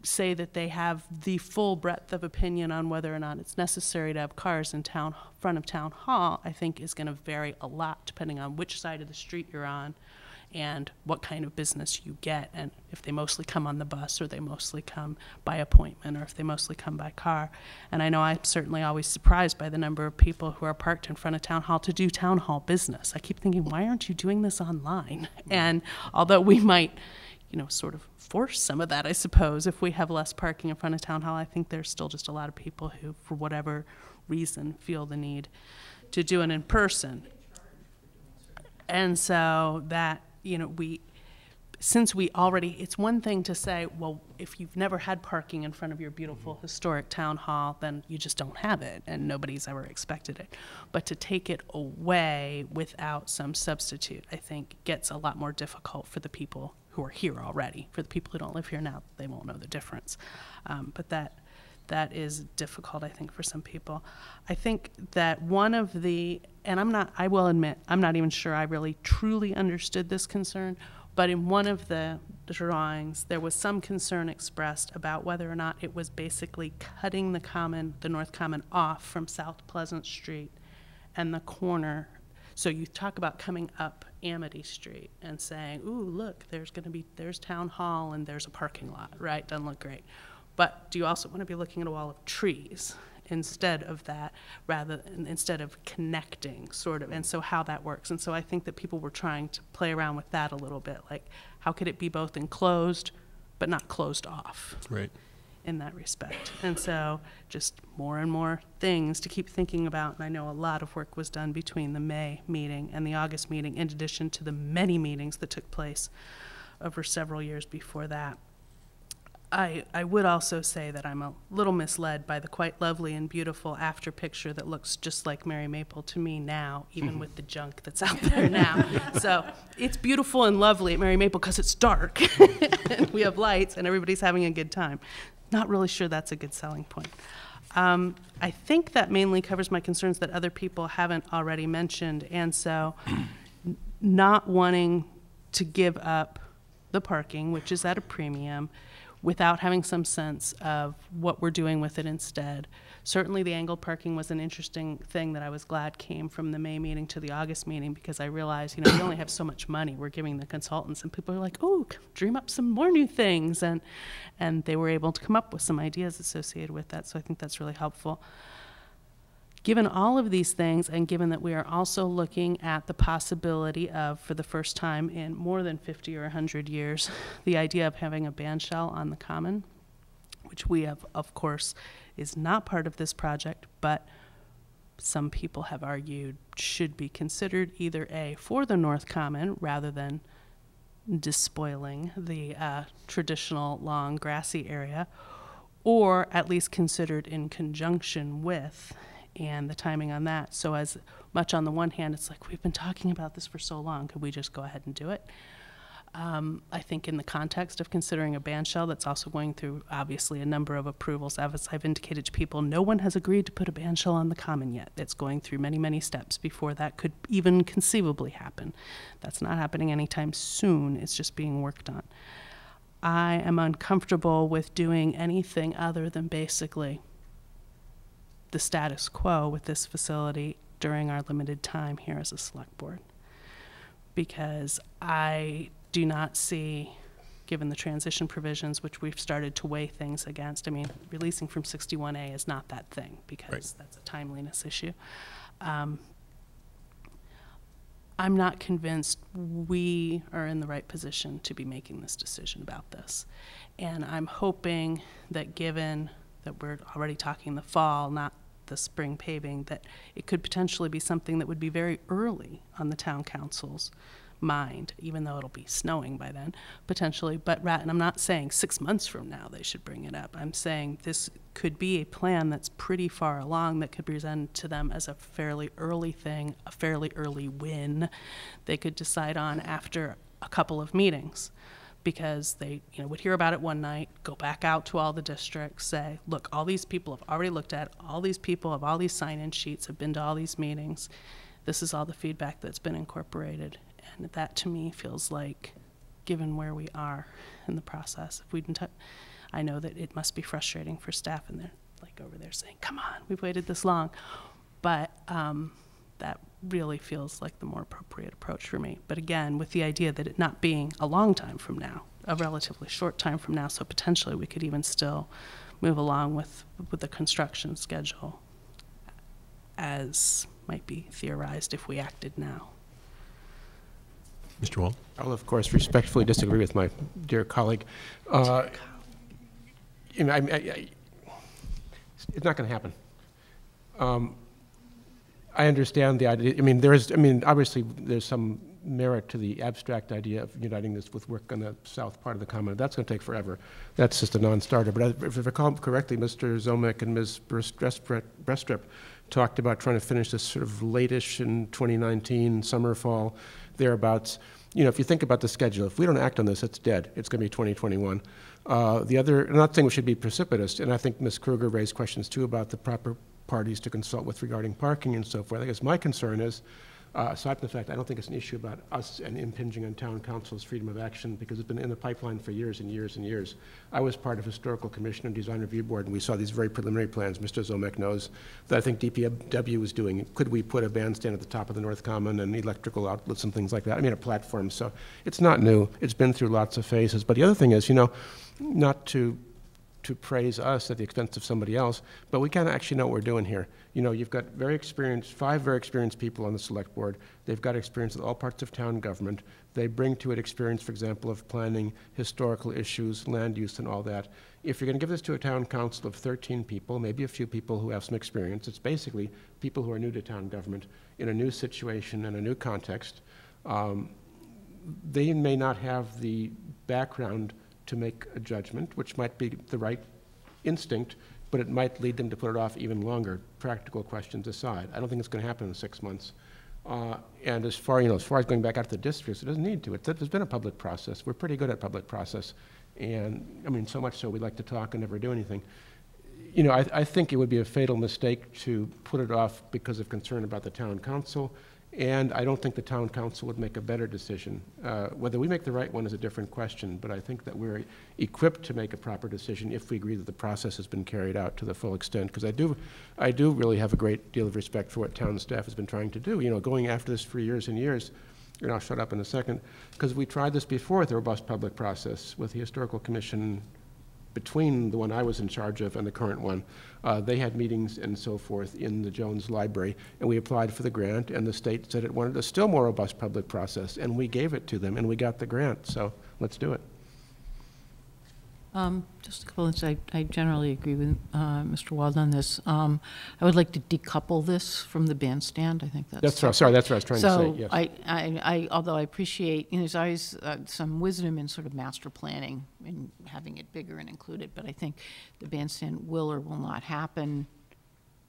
say that they have the full breadth of opinion on whether or not it's necessary to have cars in front of Town Hall, I think is gonna vary a lot depending on which side of the street you're on and what kind of business you get, and if they mostly come on the bus or they mostly come by appointment or if they mostly come by car. And I know I'm certainly always surprised by the number of people who are parked in front of Town Hall to do Town Hall business. I keep thinking, why aren't you doing this online? And although we might, you know, sort of force some of that, I suppose, if we have less parking in front of Town Hall, I think there's still just a lot of people who, for whatever reason, feel the need to do it in person. And so that, you know, since we already, it's one thing to say, well, if you've never had parking in front of your beautiful historic Town Hall, then you just don't have it and nobody's ever expected it. But to take it away without some substitute, I think gets a lot more difficult for the people who are here already. For the people who don't live here now, they won't know the difference. But that is difficult, I think, for some people. I think that one of the, and I will admit, I'm not even sure I really truly understood this concern, but in one of the drawings, there was some concern expressed about whether or not it was basically cutting the North Common off from South Pleasant Street and the corner. So you talk about coming up Amity Street and saying, ooh, look, there's Town Hall and there's a parking lot, right? Doesn't look great. But do you also want to be looking at a wall of trees instead of that, instead of connecting, sort of, and so how that works. And so I think that people were trying to play around with that a little bit, like how could it be both enclosed but not closed off, right, in that respect. And so just more and more things to keep thinking about, and I know a lot of work was done between the May meeting and the August meeting, in addition to the many meetings that took place over several years before that. I would also say that I'm a little misled by the quite lovely and beautiful after picture that looks just like Mary Maple to me now, even with the junk that's out there now. So it's beautiful and lovely at Mary Maple because it's dark and we have lights and everybody's having a good time. Not really sure that's a good selling point. I think that mainly covers my concerns that other people haven't already mentioned, and so not wanting to give up the parking, which is at a premium, without having some sense of what we're doing with it instead. Certainly the angled parking was an interesting thing that I was glad came from the May meeting to the August meeting, because I realized, you know, we only have so much money we're giving the consultants, and people are like, oh, dream up some more new things, and they were able to come up with some ideas associated with that, so I think that's really helpful. Given all of these things, and given that we are also looking at the possibility of, for the first time in more than 50 or 100 years, the idea of having a band shell on the common, which we have, of course, is not part of this project, but some people have argued should be considered either A, for the North Common, rather than despoiling the traditional long grassy area, or at least considered in conjunction with, and the timing on that. So as much on the one hand, it's like, we've been talking about this for so long, could we just go ahead and do it? I think in the context of considering a band shell that's also going through, obviously, a number of approvals, as I've indicated to people, no one has agreed to put a band shell on the common yet. It's going through many, many steps before that could even conceivably happen. That's not happening anytime soon. It's just being worked on. I am uncomfortable with doing anything other than basically the status quo with this facility during our limited time here as a select board, because I do not see, given the transition provisions, which we've started to weigh things against, I mean, releasing from 61A is not that thing, because right, that's a timeliness issue. I'm not convinced we are in the right position to be making this decision about this. And I'm hoping that, given that we're already talking the fall, not the spring paving, that it could potentially be something that would be very early on the town council's mind, even though it'll be snowing by then, potentially. But and I'm not saying 6 months from now they should bring it up. I'm saying this could be a plan that's pretty far along that could present to them as a fairly early thing, a fairly early win they could decide on after a couple of meetings, because they, you know, would hear about it one night, go back out to all the districts, say, look, all these people have already looked at it. All these people have all these sign-in sheets, have been to all these meetings. This is all the feedback that's been incorporated. And that, to me, feels like, given where we are in the process, if we'd been, I know that it must be frustrating for staff, and they're like over there saying, come on, we've waited this long. But that really feels like the more appropriate approach for me. But again, with the idea that it not being a long time from now, a relatively short time from now, so potentially we could even still move along with the construction schedule as might be theorized if we acted now. Mr. Wall? I'll, of course, respectfully disagree with my dear colleague. You know, it's not going to happen. I understand the idea. I mean, there is, I mean, obviously there's some merit to the abstract idea of uniting this with work on the south part of the common. That's going to take forever. That's just a non-starter. But if I recall correctly, Mr. Zomek and Ms. Brestrup talked about trying to finish this sort of late-ish in 2019, summer, fall, thereabouts. You know, if you think about the schedule, if we don't act on this, it's dead. It's going to be 2021. The other, I'm not saying we should be precipitous, and I think Ms. Kruger raised questions too about the proper parties to consult with regarding parking and so forth. I guess my concern is, aside from the fact I don't think it's an issue about us and impinging on town council's freedom of action, because it's been in the pipeline for years and years and years. I was part of Historical Commission and Design Review Board, and we saw these very preliminary plans. Mr. Zomek knows that I think DPW was doing. Could we put a bandstand at the top of the North Common and electrical outlets and things like that? I mean, a platform. So it's not new. It's been through lots of phases. But the other thing is, you know, not to praise us at the expense of somebody else, but we kind of actually know what we're doing here. You know, you've got very experienced, five very experienced people on the select board. They've got experience with all parts of town government. They bring to it experience, for example, of planning, historical issues, land use, and all that. If you're going to give this to a town council of 13 people, maybe a few people who have some experience, it's basically people who are new to town government in a new situation and a new context. They may not have the background to make a judgment, which might be the right instinct, but it might lead them to put it off even longer, practical questions aside. I don't think it's going to happen in 6 months. And as far, as far as going back out to the districts, it doesn't need to. There's been a public process. We're pretty good at public process. And I mean, so much so we like to talk and never do anything. You know, I think it would be a fatal mistake to put it off because of concern about the town council. And I don't think the town council would make a better decision. Whether we make the right one is a different question, but I think that we're equipped to make a proper decision if we agree that the process has been carried out to the full extent. Because I do really have a great deal of respect for what town staff has been trying to do. You know, going after this for years and years, and I'll shut up in a second, because we tried this before with the robust public process with the Historical Commission between the one I was in charge of and the current one. They had meetings and so forth in the Jones Library, and we applied for the grant, and the state said it wanted a still more robust public process, and we gave it to them, and we got the grant, so let's do it. Just a couple of things. I generally agree with Mr. Wald on this. I would like to decouple this from the bandstand. I think that's right. Sorry, that's what I was trying to say. Yes. I although I appreciate, there's always some wisdom in sort of master planning and having it bigger and included, but I think the bandstand will or will not happen,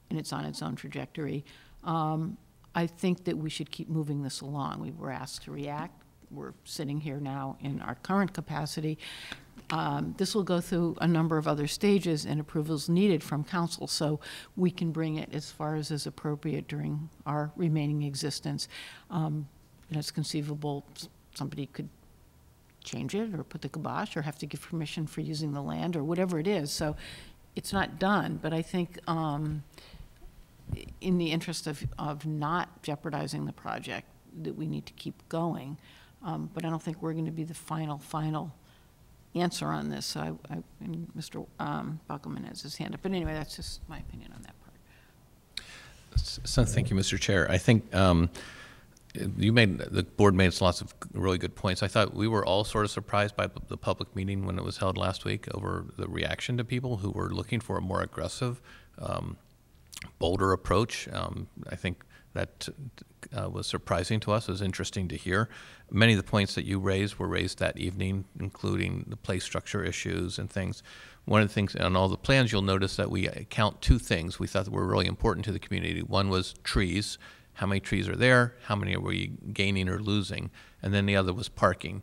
and it's on its own trajectory. I think that we should keep moving this along. We were asked to react. We're sitting here now in our current capacity. This will go through a number of other stages and approvals needed from council, so we can bring it as far as is appropriate during our remaining existence. And it's conceivable somebody could change it or put the kibosh or have to give permission for using the land or whatever it is. So it's not done, but I think in the interest of not jeopardizing the project, that we need to keep going. But I don't think we're going to be the final answer on this. So and Mr. Buckelman has his hand up. But anyway, that's just my opinion on that part. So thank you, Mr. Chair. I think the board made lots of really good points. I thought we were all sort of surprised by the public meeting when it was held last week over the reaction to people who were looking for a more aggressive, bolder approach. I think that was surprising to us. It was interesting to hear. Many of the points that you raised were raised that evening, including the place structure issues and things. One of the things on all the plans, you'll notice that we count two things we thought that were really important to the community. One was trees. How many trees are there? How many are we gaining or losing? And then the other was parking.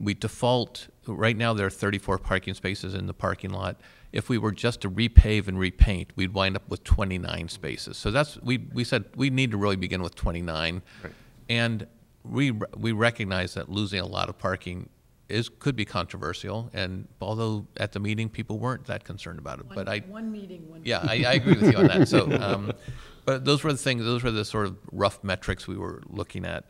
We default, right now there are 34 parking spaces in the parking lot. If we were just to repave and repaint, we'd wind up with 29 spaces. So that's, we said we need to really begin with 29. Right. And we recognize that losing a lot of parking could be controversial, and although at the meeting people weren't that concerned about it. I agree with you on that. So, but those were the things, those were the sort of rough metrics we were looking at.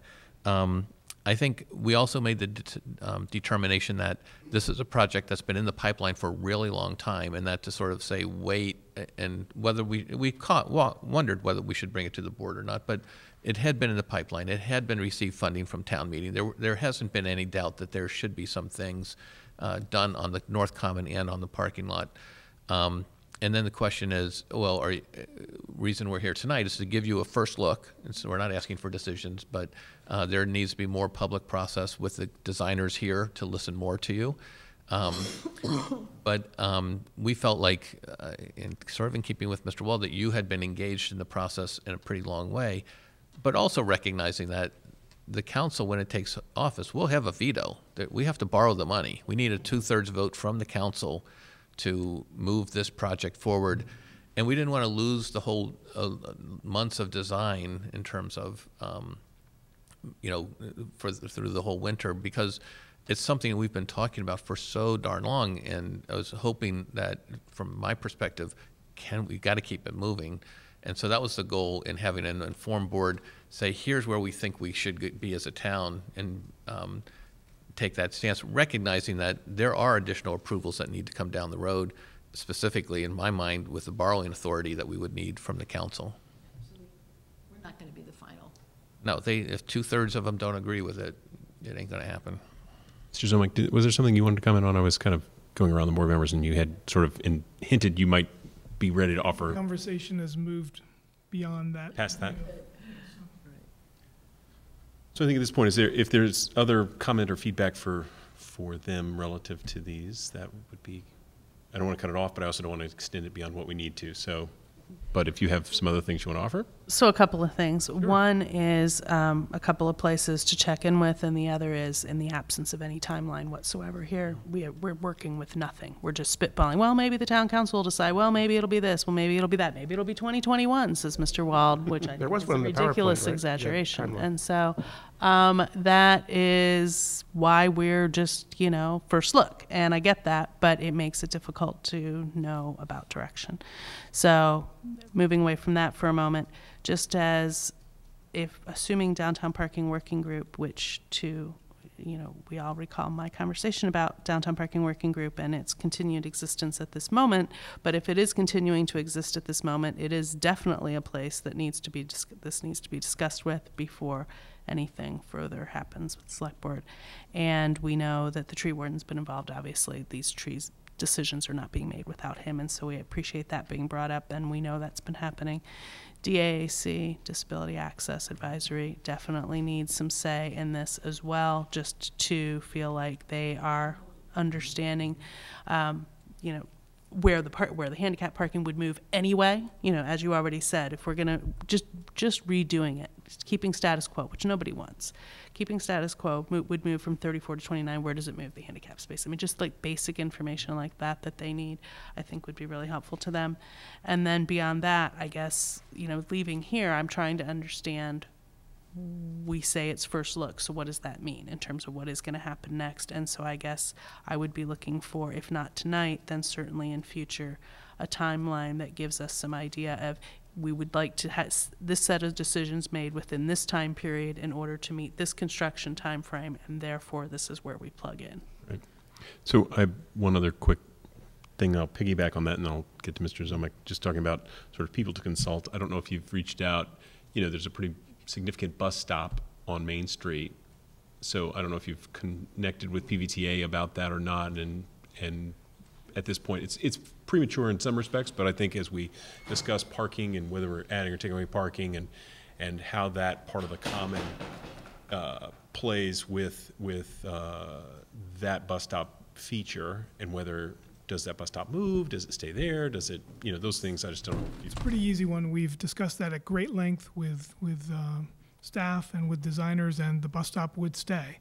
I think we also made the determination that this is a project that's been in the pipeline for a really long time, and that to sort of say wait, and whether we wondered whether we should bring it to the board or not, but it had been in the pipeline. It had been received funding from town meeting. There hasn't been any doubt that there should be some things done on the North Common and on the parking lot. And then the question is, well, reason we're here tonight is to give you a first look, and so we're not asking for decisions, but there needs to be more public process with the designers here to listen more to you. But we felt like, in keeping with Mr. Wald, that you had been engaged in the process in a pretty long way, but also recognizing that the council, when it takes office, will have a veto. That we have to borrow the money. We need a 2/3 vote from the council to move this project forward, and we didn't want to lose the whole months of design in terms of through the whole winter, because it's something we've been talking about for so darn long, and I was hoping that from my perspective we've got to keep it moving. And so that was the goal in having an informed board say here's where we think we should be as a town, and take that stance, recognizing that there are additional approvals that need to come down the road, specifically in my mind with the borrowing authority that we would need from the council. Absolutely. We're not going to be the final. No, if 2/3 of them don't agree with it, it ain't going to happen. Mr. Zomek, was there something you wanted to comment on? I was kind of going around the board members, and you had sort of hinted you might be ready to offer. The conversation has moved beyond that. Past that. So I think at this point, if there's other comment or feedback for for them relative to these, that would be, I don't want to cut it off, but I also don't want to extend it beyond what we need to. So, but if you have some other things you want to offer? So a couple of things. Sure. One is a couple of places to check in with, and the other is, in the absence of any timeline whatsoever here, we're working with nothing. We're just spitballing. Well, maybe the town council will decide. Well, maybe it'll be this. Well, maybe it'll be that. Maybe it'll be 2021, says Mr. Wald, which I think was a ridiculous exaggeration. Yeah, and so that is why we're just, you know, first look. And I get that, but it makes it difficult to know about direction. So moving away from that for a moment, just as if assuming downtown parking working group, which to, you know, we all recall my conversation about downtown parking working group and its continued existence at this moment, but if it is continuing to exist at this moment, it is definitely a place that needs to be, this needs to be discussed with before anything further happens with select board. And we know that the tree warden's been involved, obviously. These trees decisions are not being made without him, and so we appreciate that being brought up, and we know that's been happening. DAAC, Disability Access Advisory, definitely needs some say in this as well, just to feel like they are understanding, you know, where the handicap parking would move anyway. You know, as you already said, if we're gonna just redoing it, just keeping status quo, which nobody wants, keeping status quo would move from 34 to 29. Where does it move the handicap space? I mean, just like basic information like that that they need, I think would be really helpful to them. And then beyond that, I guess, you know, leaving here, I'm trying to understand. We say it's first look, so what does that mean in terms of what is going to happen next? And so I guess I would be looking for, if not tonight, then certainly in future, a timeline that gives us some idea of we would like to have this set of decisions made within this time period in order to meet this construction time frame, and therefore this is where we plug in. Right. So I have one other quick thing. I'll piggyback on that, and I'll get to Mr. Zomek, just talking about sort of people to consult. I don't know if you've reached out. You know, there's a pretty significant bus stop on Main Street. So I don't know if you've connected with PVTA about that or not, and at this point it's premature in some respects, but I think as we discuss parking and whether we're adding or taking away parking and how that part of the common plays with that bus stop feature, and whether does that bus stop move? Does it stay there? Does it, you know, those things I just don't know. It's a pretty easy one. We've discussed that at great length with staff and with designers, and the bus stop would stay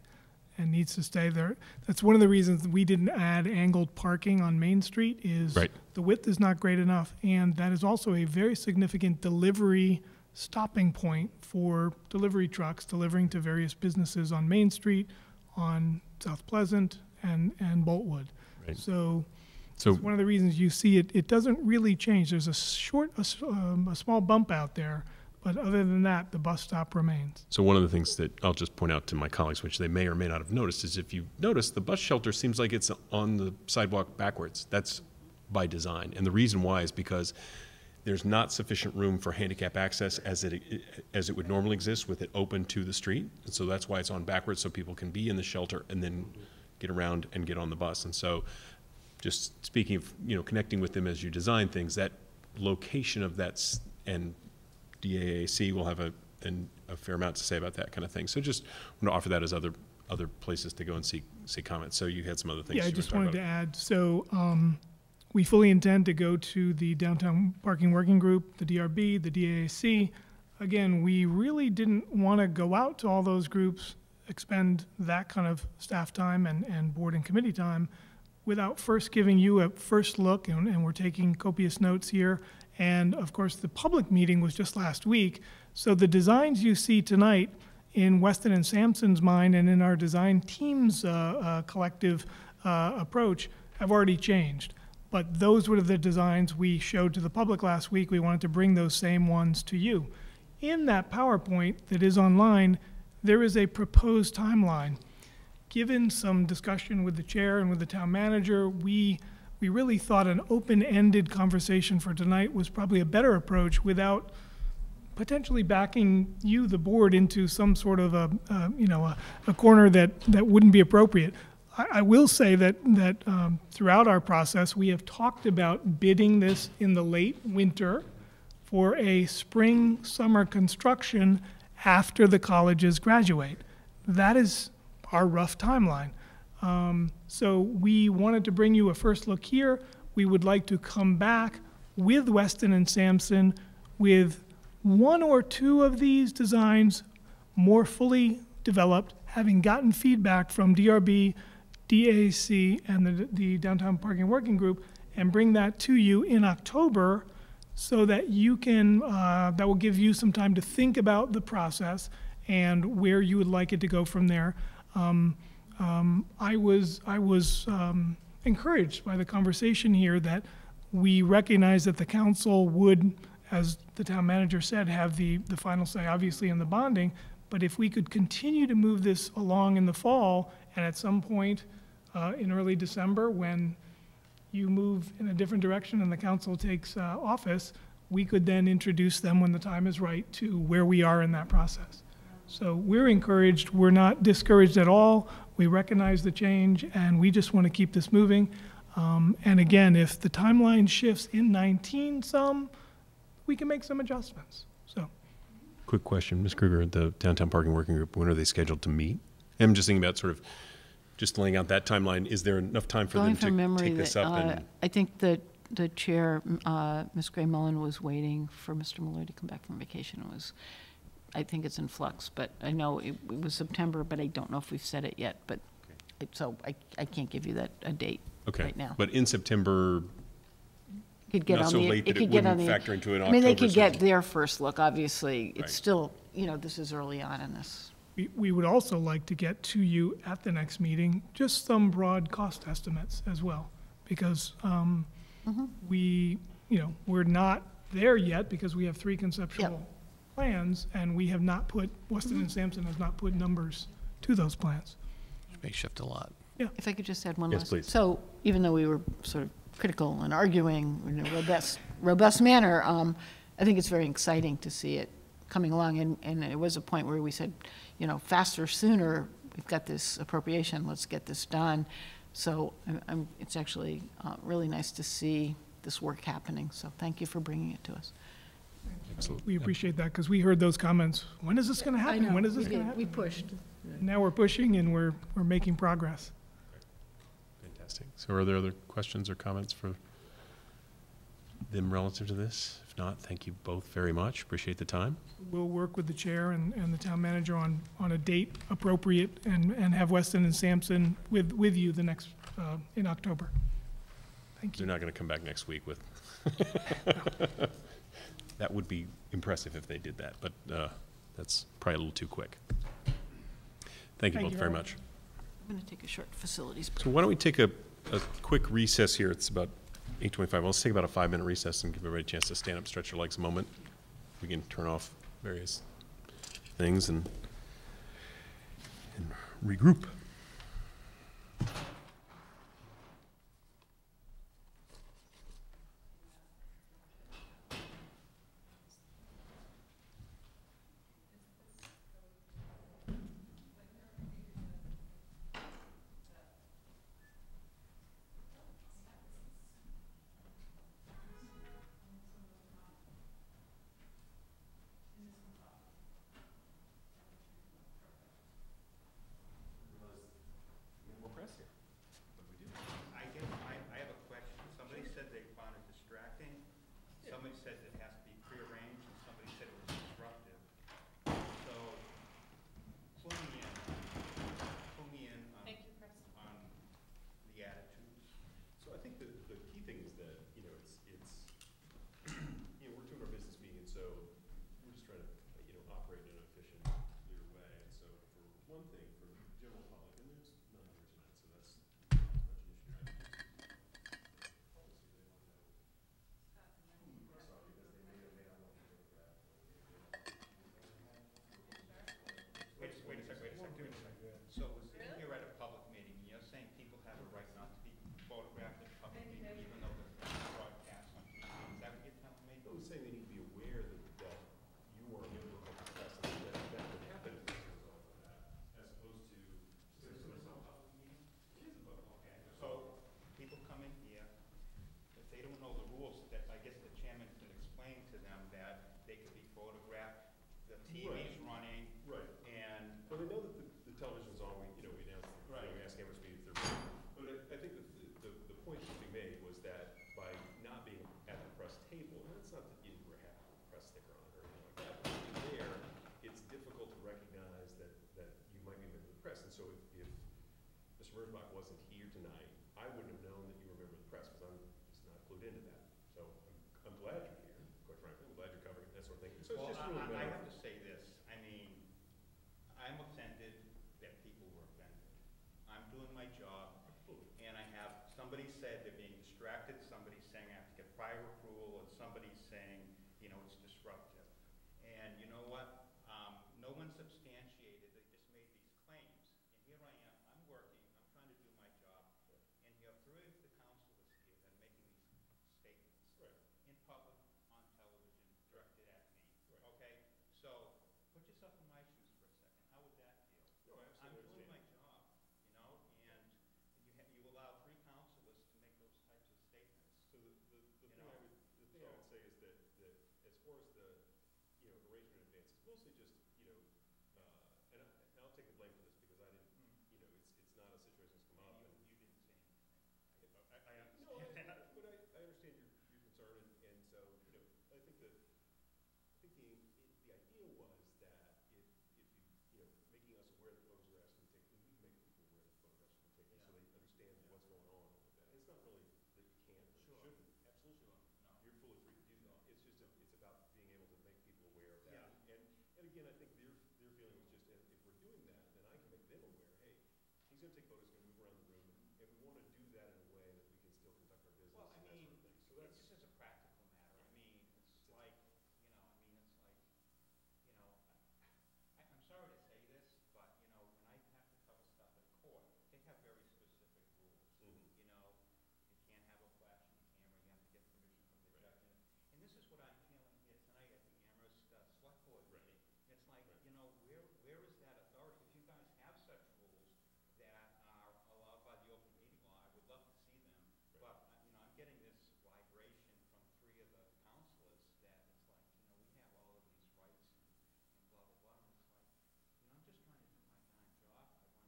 and needs to stay there. That's one of the reasons we didn't add angled parking on Main Street is right. The width is not great enough, and that is also a very significant delivery stopping point for delivery trucks delivering to various businesses on Main Street, on South Pleasant, and Boltwood. Right. So it's one of the reasons you see it doesn't really change. There's a small bump out there, but other than that, the bus stop remains. So one of the things that I'll just point out to my colleagues, which they may or may not have noticed, is if you notice, the bus shelter seems like it's on the sidewalk backwards. That's by design, and the reason why is because there's not sufficient room for handicap access as it would normally exist with it open to the street, and so that's why it's on backwards, so people can be in the shelter and then get around and get on the bus. And so, just speaking of, you know, connecting with them as you design things, that location of that, and DAAC will have a fair amount to say about that kind of thing. So just want to offer that as other places to go and see comments. So you had some other things. Yeah, I just wanted to add. So we fully intend to go to the Downtown Parking Working Group, the DRB, the DAAC. Again, we really didn't want to go out to all those groups, expend that kind of staff time and board and committee time, without first giving you a first look, and we're taking copious notes here. And of course, the public meeting was just last week. So the designs you see tonight in Weston and Sampson's mind and in our design team's collective approach have already changed. But those were the designs we showed to the public last week. We wanted to bring those same ones to you. In that PowerPoint that is online, there is a proposed timeline. Given some discussion with the chair and with the town manager, we really thought an open-ended conversation for tonight was probably a better approach without potentially backing you, the board, into some sort of a corner that wouldn't be appropriate. I will say that throughout our process, we have talked about bidding this in the late winter for a spring-summer construction after the colleges graduate. That is our rough timeline. So we wanted to bring you a first look here. We would like to come back with Weston and Sampson with one or two of these designs more fully developed, having gotten feedback from DRB, DAC, and the Downtown Parking Working Group, and bring that to you in October so that you can, that will give you some time to think about the process and where you would like it to go from there. I was encouraged by the conversation here that we recognize that the council would, as the town manager said, have the final say, obviously, in the bonding. But if we could continue to move this along in the fall, and at some point in early December, when you move in a different direction and the council takes office, we could then introduce them when the time is right to where we are in that process. So we're encouraged, we're not discouraged at all. We recognize the change and we just want to keep this moving. And again, if the timeline shifts in 19 some, we can make some adjustments, so. Quick question, Ms. Kruger, the Downtown Parking Working Group, when are they scheduled to meet? I'm just thinking about sort of just laying out that timeline. Is there enough time for them to take this up? I think that the chair, Ms. Gray Mullen, was waiting for Mr. Malloy to come back from vacation. It was, I think it's in flux, but I know it was September, but I don't know if we've said it yet, but okay. So I can't give you that a date right now. But in September, could get not so late that it wouldn't factor into an October. I mean, they could get their first look, obviously. It's still, you know, this is early on in this. We would also like to get to you at the next meeting, just some broad cost estimates as well, because we're not there yet because we have three conceptual plans, and we have not put, Weston and Sampson has not put numbers to those plans. May shift a lot. Yeah. If I could just add one last. Please. So even though we were sort of critical and arguing in a robust manner, I think it's very exciting to see it coming along. And it was a point where we said, you know, faster, sooner, we've got this appropriation, let's get this done. So it's actually really nice to see this work happening. So thank you for bringing it to us. Absolutely. We appreciate that, because we heard those comments. When is this going to happen? When is this going to happen? We pushed. Now we're pushing and we're making progress. Fantastic. So are there other questions or comments for them relative to this? If not, thank you both very much. Appreciate the time. We'll work with the chair and the town manager on a date appropriate and have Weston and Sampson with you the next, in October. Thank you. They're not going to come back next week with, that would be impressive if they did that, but that's probably a little too quick. Thank you both very much. I'm going to take a short facilities break. So why don't we take a quick recess here. It's about 8:25. Let's take about a 5-minute recess and give everybody a chance to stand up, stretch your legs a moment. We can turn off various things and regroup. somebody said they're being distracted, somebody's saying I have to get prior approval, or somebody's saying, you know, it's disruptive. And you know what? No one substantiated, they just made these claims. And here I am, I'm working, I'm trying to do my job, and you have three of the council is here that are making these statements in public, on television, directed at me. Okay? So put yourself in my shoes for a second. How would that feel? No, absolutely. I'm doing my job, you know, and you allow three councilors to make those types of statements. So the thing I would say is that, as far as the arrangement in advance, it's mostly just and I'll take the blame for this because I didn't it's not a situation that's come up. You didn't say anything. I understand, no, but I understand your concern, and so I think that the idea was that if you making us aware that photographs have been taken, we can make people aware that photographs have been taken so they understand what's going on with that. It's not really that you can't or shouldn't. Absolutely not. No. You're fully free to do that. It's just it's about being able to make people aware of that. Yeah. And again, I think their feeling was just if we're doing that, then I can make them aware. Hey, he's going to take photos, going to move around the room, and we want to do that in a way that we can still conduct our business. Well, I mean, that sort of thing. So that's just as a practical matter. I mean, it's like. I'm sorry to say this, but when I have to cover stuff at court, they have very specific rules. You know, you can't have a flashing camera. You have to get permission from the judge. And this is what I'm feeling here tonight at the Amherst Select Board meeting. It's like where is that authority? If you guys have such rules that are allowed by the open meeting law, I would love to see them. But I'm getting this vibration from three of the councilors that it's like we have all of these rights and blah blah blah. And it's like, I'm just trying to do my kind job. I want to get a couple of photos. I was hoping to get a photo of all the select board members because I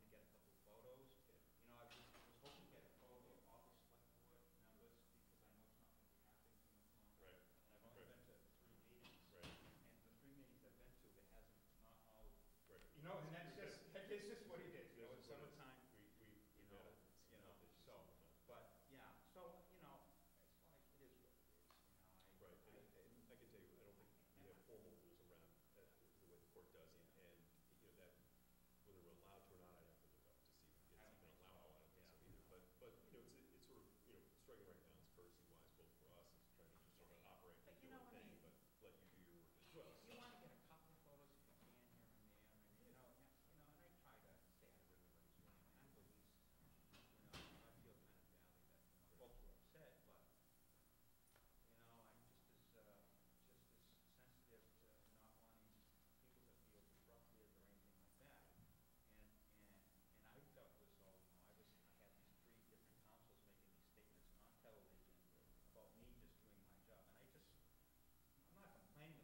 know it's not going to be happening too much longer. And I've only been to three meetings. And the three meetings I've been to, it hasn't, not all. And that's just, it's just what it is. It's summertime. So, but yeah, so, it's like it is what it is. I can tell you, I don't think we have formal rules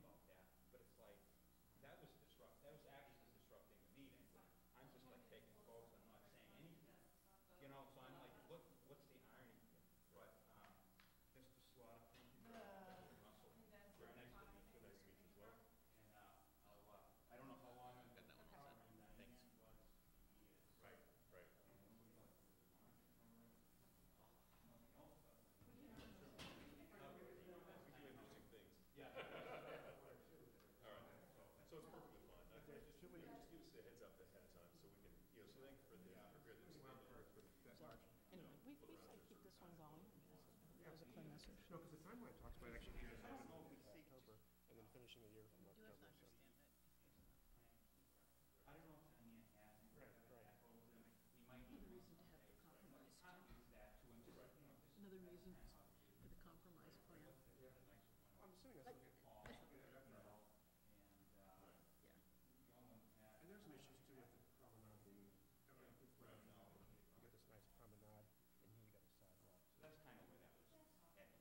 around the way the court does it. And that whether we're allowed to or not, I'd have to look up to see if it's even allowed. I don't think so either. But it's sort of striking right now. It's courtesy wise, both for us and trying to just sort of operate and do our thing, but let you do your work as well. You want to get a couple of photos if you can here and there, and and I try to stay out of everybody's way. I mean, I'm the least, I feel kind of badly that folks were upset, but I'm just as sensitive to not wanting people to feel disrupted or anything like that. And I've dealt with this all. I had these three different councils making these statements on television about me just doing my job. And I'm not complaining about that, but it's like that was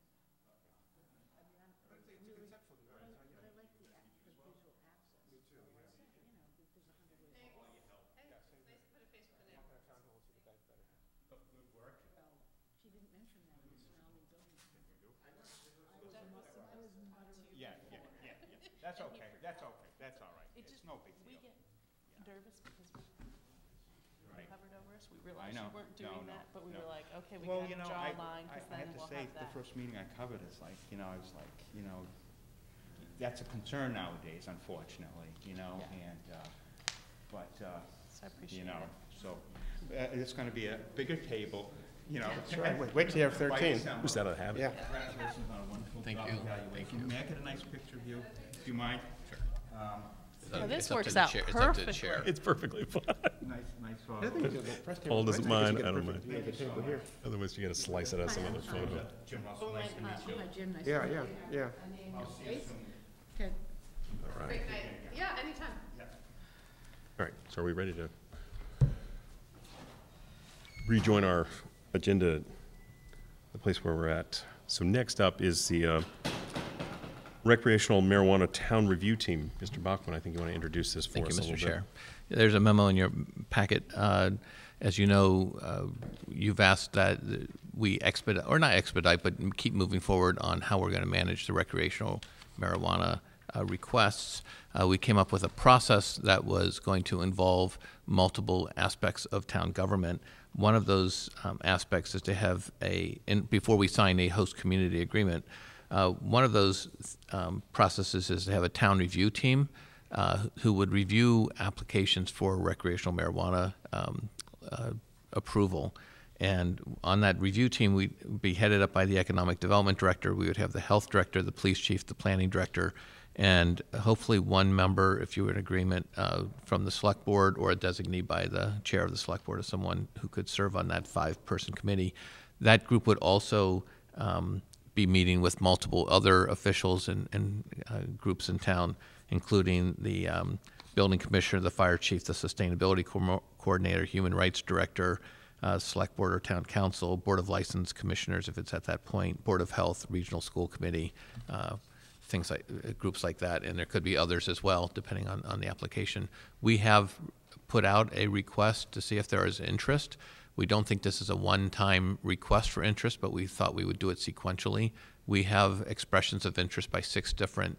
actually disrupting the meeting. I'm just like taking photos, I'm not saying anything. So I'm like, what's the irony here? But Mr. Slaughter, thank you very much. Very nice to meet you. Nice to meet you as well. And I don't know how long I've been that one. Thanks. Right. We do interesting things. Yeah. All right. So it's perfectly fine. Just give us a heads up ahead of time so we can, so thank you for the prepared discussion. Anyway, we try to keep this one going. That was a clear message. No, because the timeline talks about actually here in October and then finishing the year from October. Do I understand that? I don't know if any has we might need a reason to have the compromise plan. Another reason for the compromise plan. I'm assuming that's yeah. And there's some issues too with the promenade being you got this nice promenade and here you got the sidewalk. So that's kind of where that was headed. But it's a conceptual design. But I like the visual access. Me too. There's 100 ways. Hey, nice to put a face with the name. Walk around Town Hall, see the guys better. Good work. She didn't mention that in the surrounding buildings. I was muttering. Yeah. That's okay. That's all right. It's no big deal. We get nervous because we covered over us. We realized we weren't doing that, but we were like, okay, we got to draw a line because then we'll have that. I have to say, the first meeting I covered is like, I was like, that's a concern nowadays, unfortunately, but I appreciate it. So it's going to be a bigger table. you know, wait till you have 13. Who's that out of habit? Yeah. Congratulations on a wonderful job evaluation. May I get a nice picture of you, if you mind? Sure. This works out perfectly. It's perfectly fine. Nice photo. Paul doesn't mind. I don't mind. Otherwise, you got to slice it out some other photo. Jim Russell, nice to meet you. Yeah. I'll see you soon. Okay. All right. Yeah, anytime. All right. So, are we ready to rejoin our agenda, the place where we're at? So, next up is the recreational marijuana town review team. Mr. Bachman, I think you want to introduce this for us a little bit. Thank you, Mr. Chair. There's a memo in your packet. As you know, you've asked that we expedite, or not expedite, but keep moving forward on how we're going to manage the recreational marijuana requests. We came up with a process that was going to involve multiple aspects of town government. One of those aspects is to have a, before we sign a host community agreement, one of those processes is to have a town review team who would review applications for recreational marijuana approval. And on that review team, we'd be headed up by the economic development director. We would have the health director, the police chief, the planning director, and hopefully one member, if you were in agreement, from the select board, or a designee by the chair of the select board, or someone who could serve on that five-person committee. That group would also be meeting with multiple other officials and groups in town, including the building commissioner, the fire chief, the sustainability coordinator, human rights director, select board or town council, board of license commissioners, if it's at that point, board of health, regional school committee, things like groups like that, and there could be others as well, depending on the application. We have put out a request to see if there is interest. We don't think this is a one-time request for interest, but we thought we would do it sequentially. We have expressions of interest by 6 different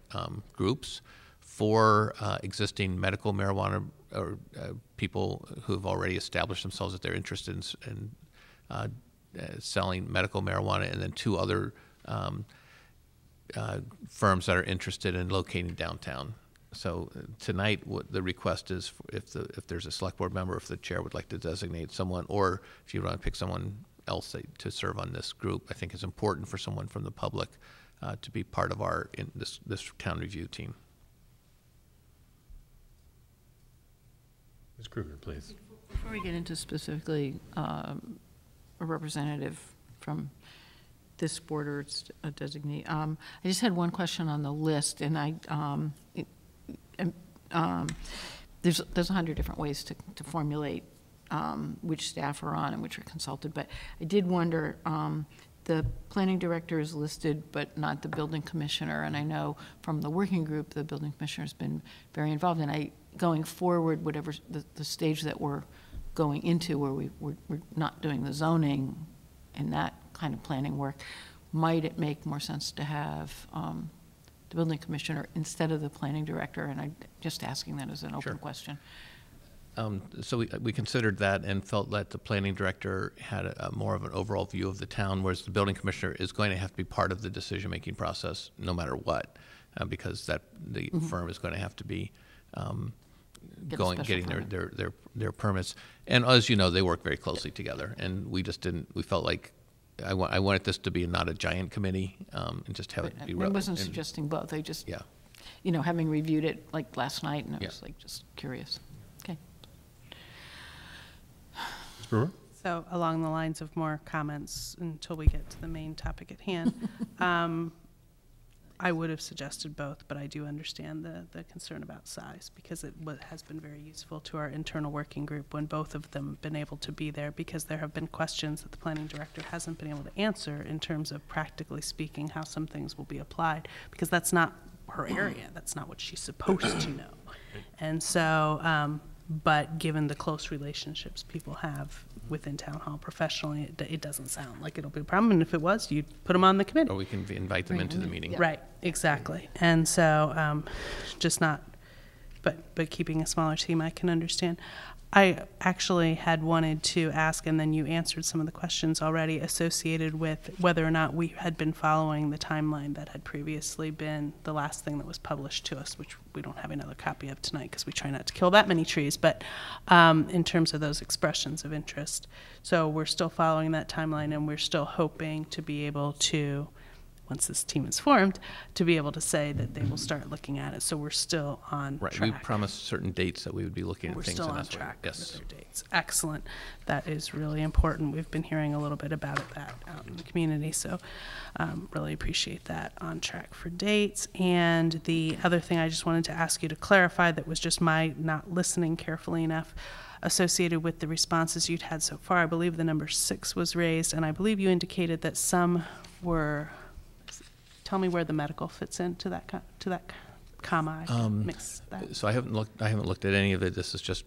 groups, 4 existing medical marijuana or people who have already established themselves that they're interested in selling medical marijuana, and then 2 other firms that are interested in locating downtown. So tonight, what the request is, if there's a select board member, if the chair would like to designate someone, or if you want to pick someone else to serve on this group, I think it's important for someone from the public to be part of our this town review team. Ms. Kruger, please. Before we get into specifically a representative from this board or its designee, I just had one question on the list, and there's 100 different ways to formulate which staff are on and which are consulted, but I did wonder, the planning director is listed but not the building commissioner, and I know from the working group the building commissioner has been very involved, and going forward, whatever the stage that we're going into where we're not doing the zoning and that kind of planning work, might it make more sense to have the building commissioner instead of the planning director? And I'm just asking that as an open question. So we considered that and felt that the planning director had a more of an overall view of the town, whereas the building commissioner is going to have to be part of the decision-making process no matter what, because the firm is going to have to be getting their permits. And as you know, they work very closely together, and we just didn't, we felt like I wanted this to be not a giant committee and just have it be relevant. I wasn't suggesting both. I just, you know, having reviewed it like last night, and I was like just curious. Okay. Ms. Brewer? So along the lines of more comments until we get to the main topic at hand, I would have suggested both, but I do understand the concern about size, because it has been very useful to our internal working group when both of them have been able to be there, because there have been questions that the planning director hasn't been able to answer in terms of, practically speaking, how some things will be applied, because that's not her area. That's not what she's supposed to know. And so, but given the close relationships people have within Town Hall professionally, it doesn't sound like it'll be a problem. And if it was, you'd put them on the committee. Or we can invite them into the meeting. Yeah. Right, exactly. And so just not but keeping a smaller team, I can understand. I actually had wanted to ask, and then you answered some of the questions already associated with whether or not we had been following the timeline that had previously been the last thing that was published to us, which we don't have another copy of tonight because we try not to kill that many trees, but in terms of those expressions of interest. So we're still following that timeline, and we're still hoping to be able to, once this team is formed, to be able to say that they will start looking at it. So we're still on track. We promised certain dates that we would be looking at things. We're still on track for their dates. Excellent. That is really important. We've been hearing a little bit about that out in the community, so really appreciate that, on track for dates. And the other thing I just wanted to ask you to clarify, that was just my not listening carefully enough, associated with the responses you'd had so far. I believe the number 6 was raised, and I believe you indicated that some were... Tell me where the medical fits into that comma. Mix that. So I haven't looked at any of it. This is just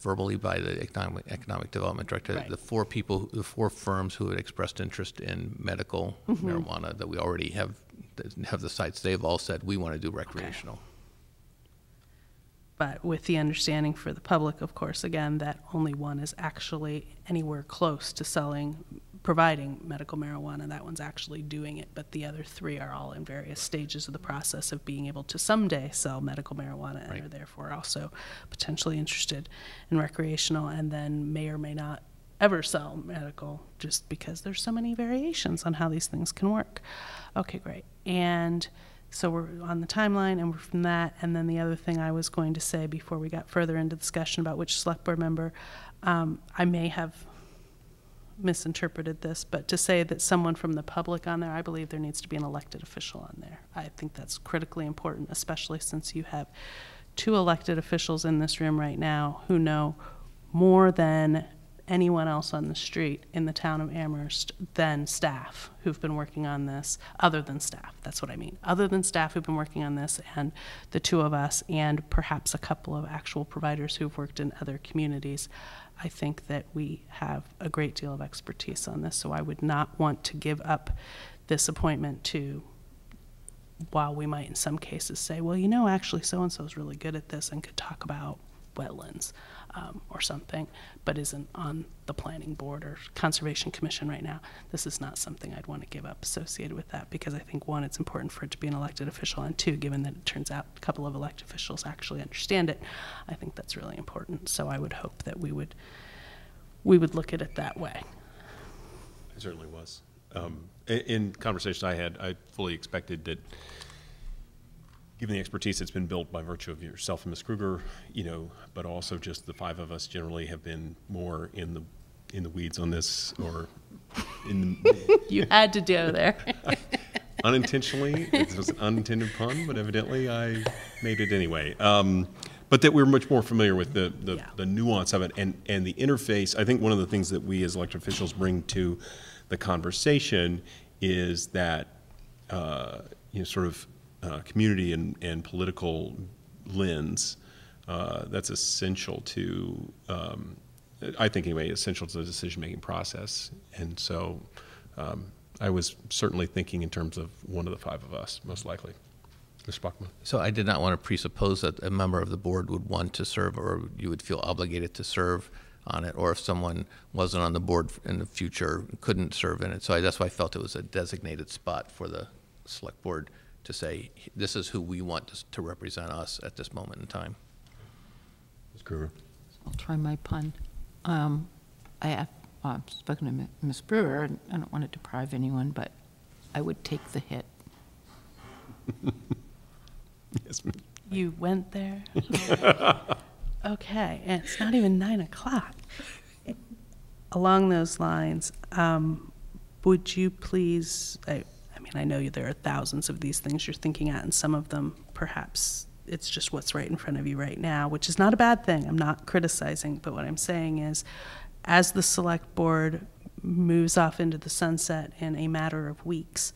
verbally by the economic development director. Right. The four firms who had expressed interest in medical marijuana that we already have the sites. They've all said we want to do recreational. Okay. But with the understanding for the public, of course, again, that only one is actually anywhere close to providing medical marijuana. That one's actually doing it, but the other 3 are all in various stages of the process of being able to someday sell medical marijuana, and are therefore also potentially interested in recreational, and then may or may not ever sell medical, just because there's so many variations on how these things can work. Okay, great. And so we're on the timeline, and we're from that. And then the other thing I was going to say before we got further into discussion about which select board member, I may have misinterpreted this, but to say that someone from the public on there, I believe there needs to be an elected official on there. I think that's critically important, especially since you have 2 elected officials in this room right now who know more than anyone else on the street in the town of Amherst than staff who've been working on this, other than staff, that's what I mean, other than staff who've been working on this, and the 2 of us, and perhaps a couple of actual providers who've worked in other communities. I think that we have a great deal of expertise on this, so I would not want to give up this appointment to, while we might in some cases say, well, you know, actually so-and-so is really good at this and could talk about wetlands or something, but isn't on the planning board or conservation commission right now. This is not something I'd want to give up associated with that, because I think, 1, it's important for it to be an elected official, and 2, given that it turns out a couple of elected officials actually understand it, I think that's really important. So I would hope that we would look at it that way. I certainly was. In conversations I had, I fully expected that, given the expertise that's been built by virtue of yourself and Ms. Kruger, you know, but also just the 5 of us generally have been more in the weeds on this, or in the you had to go there. Unintentionally, it was an unintended pun, but evidently I made it anyway. But that we're much more familiar with the nuance of it and the interface. I think one of the things that we as elected officials bring to the conversation is that you know, sort of community and political lens, that's essential to, I think anyway, essential to the decision-making process. And so I was certainly thinking in terms of one of the 5 of us, most likely. Mr. Bachman. So I did not want to presuppose that a member of the board would want to serve, or you would feel obligated to serve on it, or if someone wasn't on the board in the future, couldn't serve in it. So that's why I felt it was a designated spot for the select board, to say this is who we want to represent us at this moment in time. Ms. Kruger. I'll try my pun. I've spoken to Ms. Brewer, and I don't want to deprive anyone, but I would take the hit. Yes, ma'am. You went there? Okay, and it's not even 9 o'clock. Along those lines, would you please, I know there are thousands of these things you're thinking at, and some of them perhaps it's just what's right in front of you right now, which is not a bad thing. I'm not criticizing, but what I'm saying is, as the select board moves off into the sunset in a matter of weeks,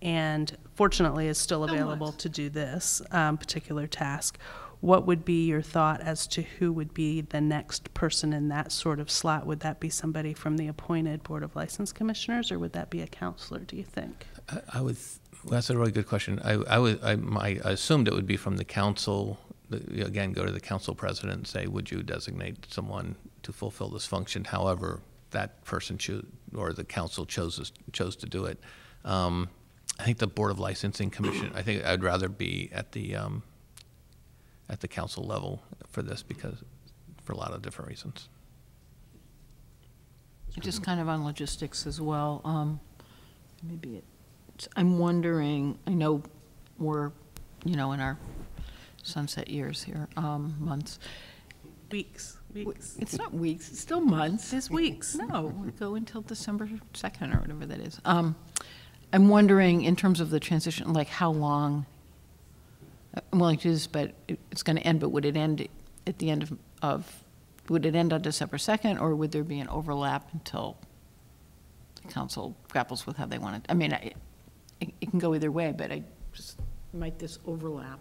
and fortunately is still available to do this particular task, what would be your thought as to who would be the next person in that sort of slot? Would that be somebody from the appointed Board of License Commissioners, or would that be a counselor, do you think? I would, well, that's a really good question. I assumed it would be from the council, again, go to the council president and say, would you designate someone to fulfill this function, however that person or the council chose to do it. I think the Board of Licensing Commission, I think I'd rather be at the council level for this, because for a lot of different reasons. Just kind of on logistics as well. Maybe I'm wondering, I know we're, you know, in our sunset years here, months. Weeks. It's not weeks, it's still months. It's weeks. No, we go until December 2nd or whatever that is. I'm wondering, in terms of the transition, like how long, I'm willing to do this, but it's going to end, but would it end at the end of would it end on December 2nd, or would there be an overlap until the council grapples with how they want it? I mean, it can go either way, but I just might this overlap.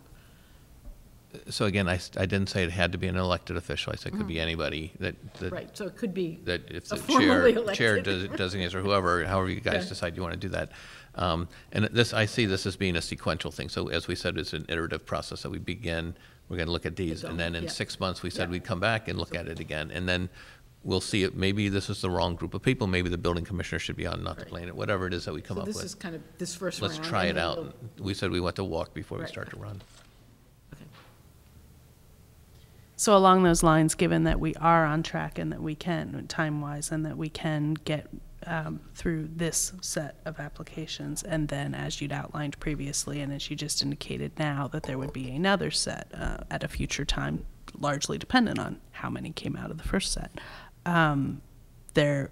So again, I didn't say it had to be an elected official. I said it could be anybody that right. So it could be that if the chair designates or whoever, however you guys decide you want to do that. And this, I see this as being a sequential thing. So as we said, it's an iterative process that we begin. We're going to look at these, and then in 6 months we said we'd come back and look at it again, and then we'll see it. Maybe this is the wrong group of people. Maybe the building commissioner should be on, not the planet. Whatever it is that we come up with. So this is kind of this first round. Let's try it out. We said we want to walk before we start to run. So along those lines, given that we are on track and that we can, time-wise, and that we can get through this set of applications, and then as you'd outlined previously and as you just indicated now, that there would be another set at a future time, largely dependent on how many came out of the first set, there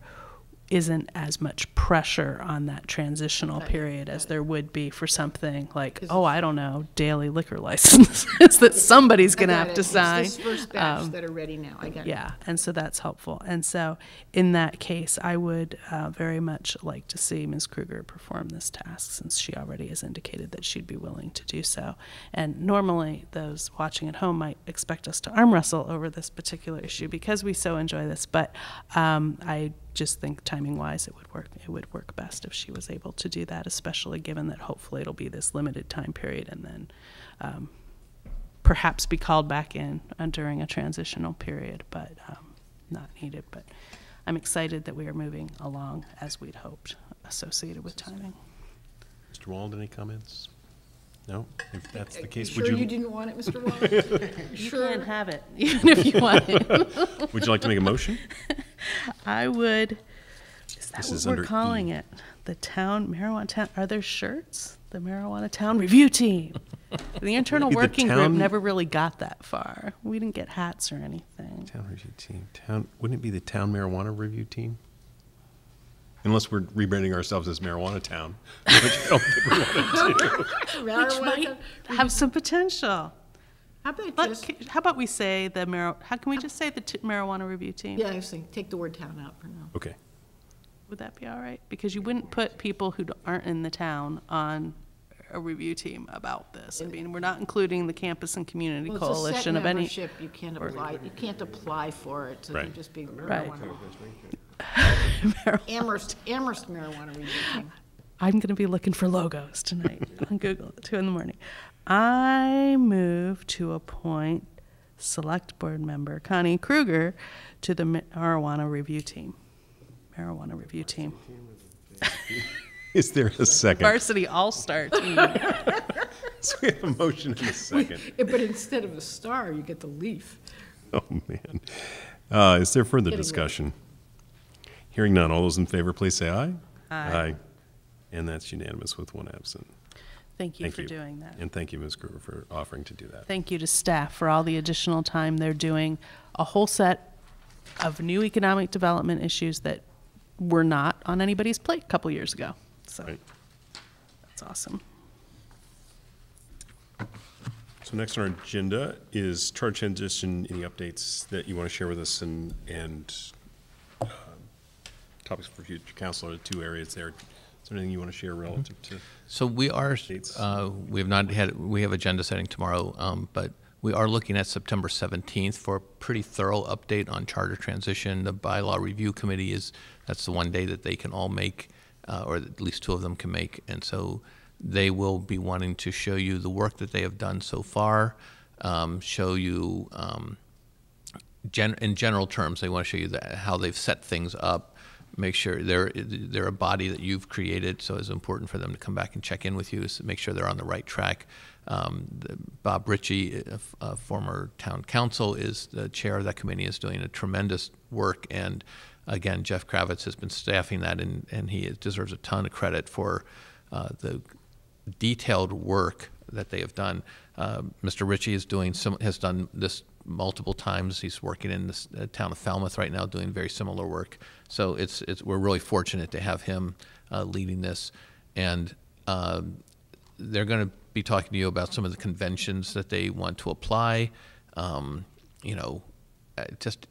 isn't as much pressure on that transitional period as there would be for something like, oh, I don't know, daily liquor licenses that somebody's going to have to sign. It's this first batch that are ready now. I got it. Yeah, and so that's helpful. And so in that case, I would very much like to see Ms. Kruger perform this task, since she already has indicated that she'd be willing to do so. And normally those watching at home might expect us to arm wrestle over this particular issue because we so enjoy this, but I just think timing-wise it would work best if she was able to do that, especially given that hopefully it'll be this limited time period and then perhaps be called back in during a transitional period, but not needed. But I'm excited that we are moving along as we'd hoped associated with timing. Mr. Wald, any comments? No, if that's the case, would you? Sure, you didn't want it, Mr. Wall. Sure, and have it, even if you want it. Would you like to make a motion? I would. Is that what we're calling it? The town marijuana town. Are there shirts? The marijuana town review team. The internal working group never really got that far. We didn't get hats or anything. Town review team. Town. Wouldn't it be the town marijuana review team? Unless we're rebranding ourselves as Marijuana Town, which I don't think we want to do. Which might have some potential. How about we say the marijuana? How can we just say the marijuana review team? Yeah, I was saying take the word town out for now. Okay. Would that be all right? Because you wouldn't put people who aren't in the town on a review team about this. I mean, we're not including the campus and community coalition of any. It's a set membership. You can't apply. You can't apply for it. So you just be marijuana. Amherst marijuana review team. I'm going to be looking for logos tonight on Google at 2 in the morning. I move to appoint select board member Connie Kruger to the marijuana review team. Marijuana review team. Is there a second? Varsity all-star team. So we have a motion and a second. But instead of the star, you get the leaf. Oh, man. Is there further discussion? Hearing none, all those in favor, please say aye. Aye. Aye. And that's unanimous with one absent. Thank you for doing that. And thank you, Ms. Kruger, for offering to do that. Thank you to staff for all the additional time they're doing a whole set of new economic development issues that were not on anybody's plate a couple years ago. So that's awesome. So next on our agenda is charge transition. Any updates that you want to share with us and topics for future council are the two areas there. Is there anything you want to share relative to? So we are, we have agenda setting tomorrow, but we are looking at September 17th for a pretty thorough update on charter transition. The bylaw review committee that's the one day that they can all make, or at least two of them can make. And so they will be wanting to show you the work that they have done so far, show you, in general terms, they want to show you that, how they've set things up, make sure they're a body that you've created, so it's important for them to come back and check in with you, so make sure they're on the right track. Bob Ritchie, a former town council, is the chair of that committee, is doing a tremendous work, and again, Jeff Kravitz has been staffing that, and he deserves a ton of credit for the detailed work that they have done. Mr. Ritchie is doing has done this multiple times. He's working in the town of Falmouth right now, doing very similar work. So we're really fortunate to have him leading this, and they're going to be talking to you about some of the conventions that they want to apply. You know, just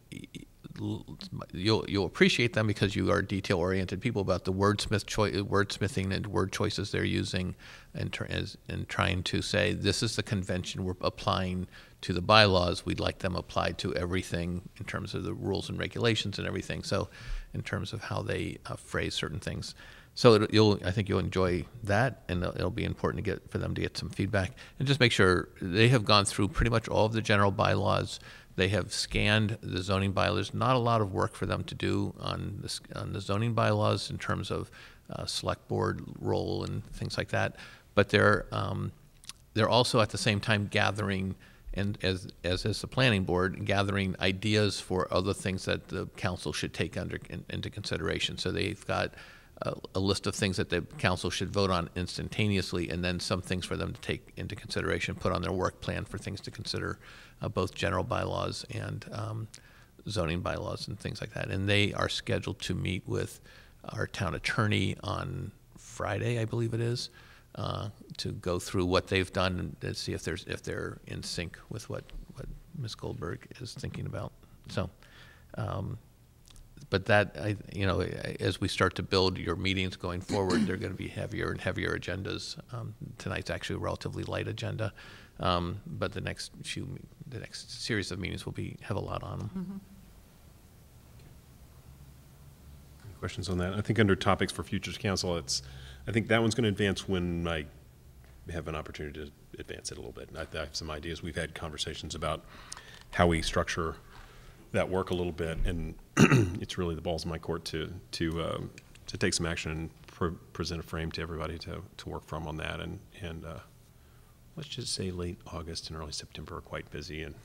you'll appreciate them because you are detail-oriented people about the wordsmithing and word choices they're using, and trying to say, this is the convention we're applying to the bylaws. We'd like them applied to everything in terms of the rules and regulations and everything. So, in terms of how they phrase certain things. So I think you'll enjoy that, and it'll be important to for them to get some feedback, and just make sure they have gone through pretty much all of the general bylaws. They have scanned the zoning bylaws. Not a lot of work for them to do on the zoning bylaws in terms of select board role and things like that. But they're also at the same time gathering, and as is the planning board, gathering ideas for other things that the council should take into consideration. So they've got a list of things that the council should vote on instantaneously, and then some things for them to take into consideration, put on their work plan for things to consider, both general bylaws and zoning bylaws and things like that. And they are scheduled to meet with our town attorney on Friday, I believe it is, to go through what they've done and see if they're in sync with what Ms. Goldberg is thinking about. So. But that, you know, as we start to build your meetings going forward, they're going to be heavier and heavier agendas. Tonight's actually a relatively light agenda, but the next series of meetings will have a lot on them. Mm-hmm. Any questions on that? I think under topics for Futures Council, I think that one's going to advance when I have an opportunity to advance it a little bit. I have some ideas. We've had conversations about how we structure that work a little bit, and it's really the balls in my court to take some action and present a frame to everybody to work from on that. And let's just say late August and early September are quite busy, and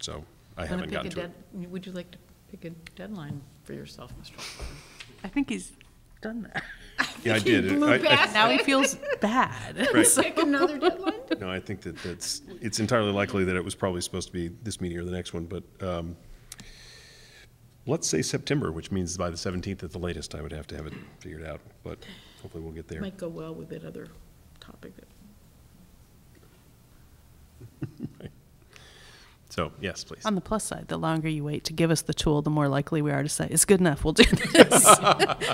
so I haven't gotten to it. Would you like to pick a deadline for yourself, Mr. I think he's done that. Yeah, I did. Now he feels bad. Right. So. Pick another deadline? No, I think it's entirely likely that it was probably supposed to be this meeting or the next one, but. Let's say September, which means by the 17th at the latest, I would have to have it figured out, but hopefully we'll get there. Might go well with that other topic. Right. So, yes, please. On the plus side, the longer you wait to give us the tool, the more likely we are to say, it's good enough, we'll do this.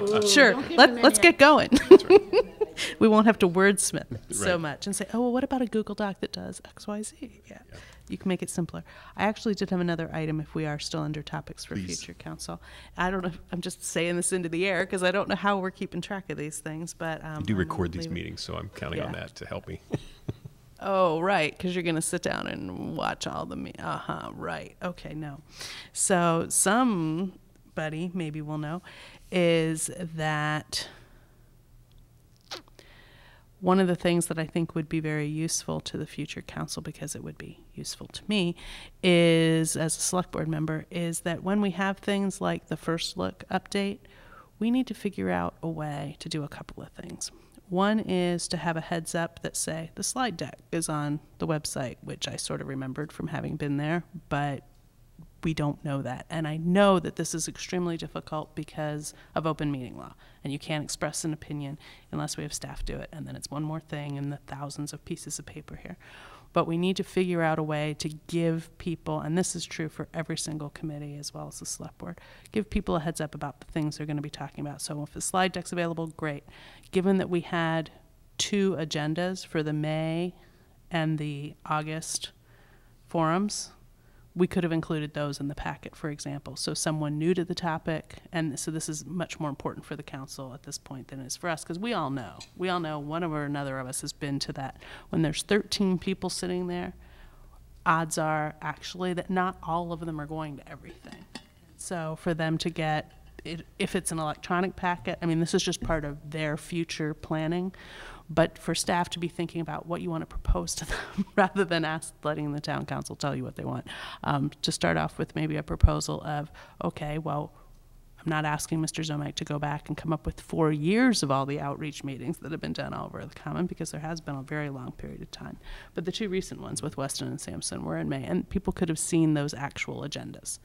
Ooh, sure, let's get going. That's right. We won't have to wordsmith so much and say, oh, well, what about a Google Doc that does X, Y, Z? Yeah. You can make it simpler. I actually did have another item if we are still under topics for future council. I don't know, if I'm just saying this into the air because I don't know how we're keeping track of these things. But you do record these meetings, so I'm counting on that to help me. Oh, right, because you're going to sit down and watch all the meetings. Uh-huh, right. Okay, no. So somebody, maybe we'll know, is that... One of the things that I think would be very useful to the future council, because it would be useful to me, is as a select board member, is that when we have things like the first look update, we need to figure out a way to do a couple of things. One is to have a heads up that say the slide deck is on the website, which I sort of remembered from having been there, but we don't know that. And I know that this is extremely difficult because of open meeting law, and you can't express an opinion unless we have staff do it, and then it's one more thing in the thousands of pieces of paper here. But we need to figure out a way to give people, and this is true for every single committee as well as the select board, give people a heads up about the things they're going to be talking about. So if the slide deck's available, great. Given that we had two agendas for the May and the August forums, we could have included those in the packet, for example. So someone new to the topic, and so this is much more important for the council at this point than it is for us, because we all know one or another of us has been to that. When there's 13 people sitting there, odds are actually that not all of them are going to everything. So for them to get, if it's an electronic packet, I mean, this is just part of their future planning, but for staff to be thinking about what you want to propose to them rather than letting the town council tell you what they want. To start off with maybe a proposal of, okay, well, I'm not asking Mr. Zomek to go back and come up with 4 years of all the outreach meetings that have been done all over the common, because there has been a very long period of time. But the two recent ones with Weston and Sampson were in May, and people could have seen those actual agendas.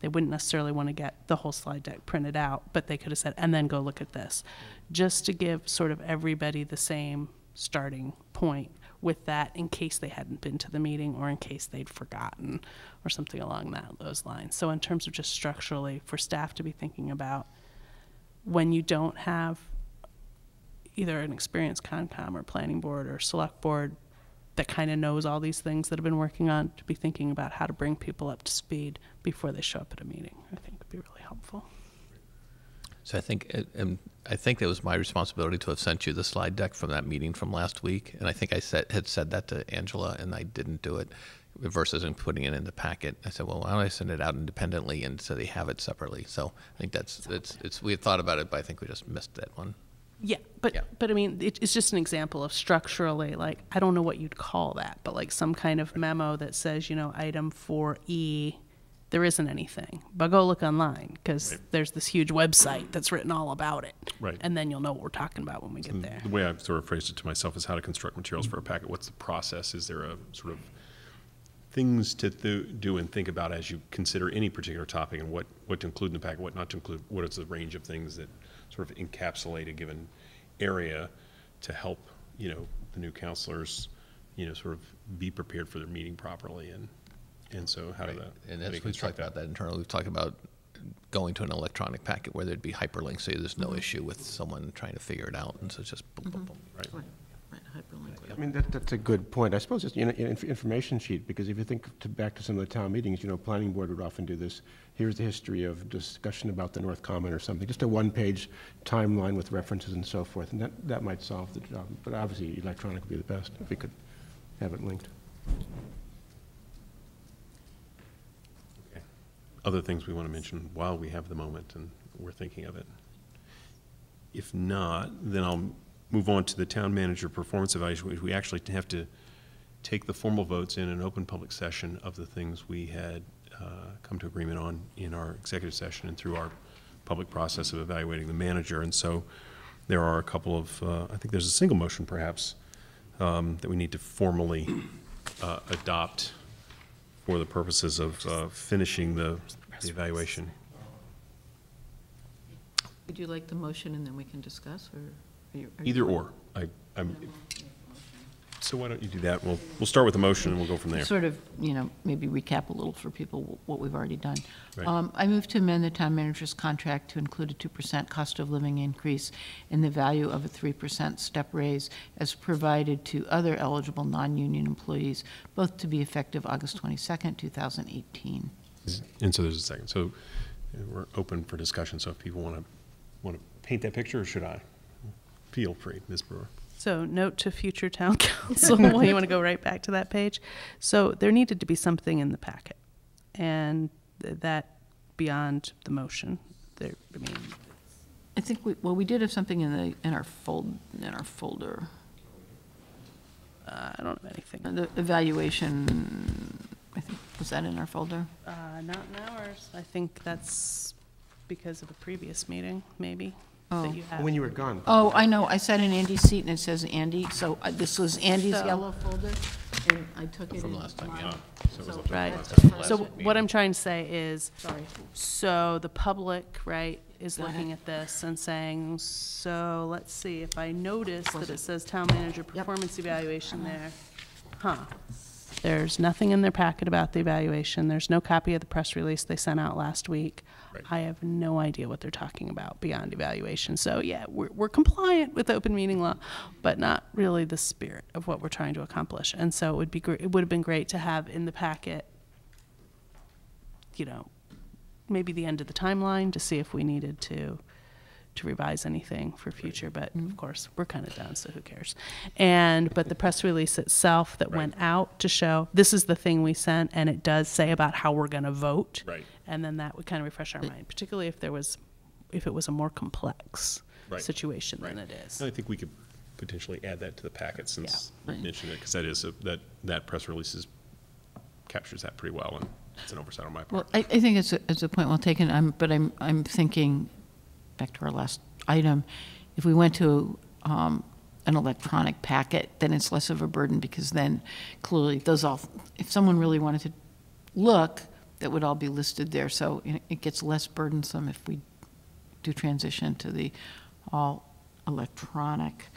They wouldn't necessarily want to get the whole slide deck printed out, but they could have said, and then go look at this, just to give sort of everybody the same starting point with that, in case they hadn't been to the meeting or in case they'd forgotten or something along those lines. So in terms of just structurally, for staff to be thinking about when you don't have either an experienced CONCOM or planning board or select board that kind of knows all these things that have been working on, to be thinking about how to bring people up to speed before they show up at a meeting, I think would be really helpful. So I think, and I think that was my responsibility to have sent you the slide deck from that meeting from last week, and I think I had said that to Angela, and I didn't do it, versus putting it in the packet. I said, well, why don't I send it out independently, and so they have it separately. So I think that's we had thought about it, but I think we just missed that one. Yeah, but I mean, it's just an example of structurally, like, I don't know what you'd call that, but like some kind of memo that says, you know, item 4E, there isn't anything, but go look online, because there's this huge website that's written all about it. Right. And then you'll know what we're talking about when we get there. The way I've sort of phrased it to myself is how to construct materials for a packet. What's the process? Is there a sort of things to do and think about as you consider any particular topic, and what to include in the packet, what not to include, what is the range of things that sort of encapsulate a given area to help, you know, the new counselors, you know, sort of be prepared for their meeting properly, and so how do that? And that's, we've talked about that internally. We've talked about going to an electronic packet where there'd be hyperlinks, so there's no issue with someone trying to figure it out, and so it's just boom, boom, boom, right? I mean, that's a good point. I suppose it's, you know, information sheet, because if you think back to some of the town meetings, you know, planning board would often do this. Here's the history of discussion about the North Common or something, just a one-page timeline with references and so forth, and that might solve the job. But obviously, electronic would be the best if we could have it linked. Okay. Other things we want to mention while we have the moment and we're thinking of it. If not, then I'll move on to the town manager performance evaluation, which we actually have to take the formal votes in an open public session of the things we had come to agreement on in our executive session and through our public process of evaluating the manager. And so there are a couple of, I think there's a single motion perhaps that we need to formally adopt for the purposes of finishing the evaluation. Would you like the motion and then we can discuss, or? Either or. So why don't you do that? We'll start with the motion and we'll go from there. Sort of, you know, maybe recap a little for people what we've already done. Right. I move to amend the town manager's contract to include a 2% cost of living increase and the value of a 3% step raise as provided to other eligible non-union employees, both to be effective August 22nd, 2018. And so there's a second. So we're open for discussion. So if people want to paint that picture, or should I? Feel free, Ms. Brewer. So note to future town council, well, you want to go right back to that page. So there needed to be something in the packet, and that beyond the motion. There, I mean, I think we did have something in our folder. I don't have anything. The evaluation, I think, was that in our folder? Not in ours. I think that's because of a previous meeting, maybe. Oh, you when you were gone. Oh, I know. I sat in Andy's seat, and it says Andy. So this was Andy's yellow folder, and I took it from last time. Yeah. So what I'm trying to say is, so the public, right, is looking at this and saying, so let's see if I notice that it says town manager performance evaluation there, huh? There's nothing in their packet about the evaluation. There's no copy of the press release they sent out last week. Right. I have no idea what they're talking about beyond evaluation. So yeah, we're compliant with open meeting law, but not really the spirit of what we're trying to accomplish. And so it would be great. It would have been great to have in the packet, you know, maybe the end of the timeline to see if we needed to to revise anything for future, but of course we're kind of done, so who cares? But the press release itself that went out to show, this is the thing we sent, and it does say about how we're going to vote, and then that would kind of refresh our mind, particularly if there was, if it was a more complex situation than it is. And I think we could potentially add that to the packet, since we mentioned it, because that is a, that press release is, captures that pretty well, and it's an oversight on my part. Well, I think it's a point well taken. But I'm thinking back to our last item. If we went to an electronic packet, then it's less of a burden, because then clearly those all, if someone really wanted to look, that would all be listed there. So it gets less burdensome if we do transition to the all electronic.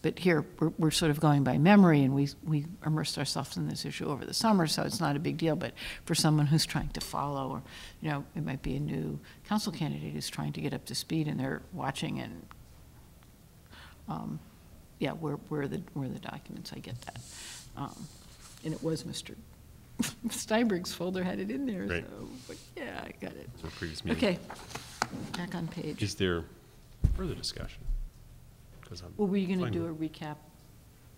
But here we're sort of going by memory, and we immersed ourselves in this issue over the summer, so it's not a big deal. But for someone who's trying to follow, or it might be a new council candidate who's trying to get up to speed, and they're watching, and yeah, where are the documents? I get that. And it was Mr. Steinberg's folder had it in there, so but yeah, I got it. So previous meeting. Okay, back on page. Is there further discussion? Well, were you going to do a recap?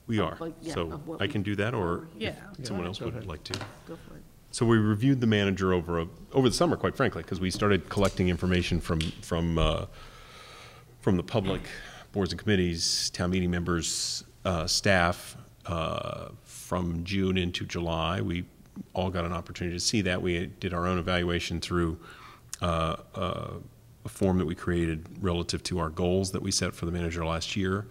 We are. So I can do that, or someone else would like to. Go for it. So we reviewed the manager over the summer, quite frankly, because we started collecting information from the public, boards and committees, town meeting members, staff, from June into July. We all got an opportunity to see that. We did our own evaluation through a form that we created relative to our goals that we set for the manager last year.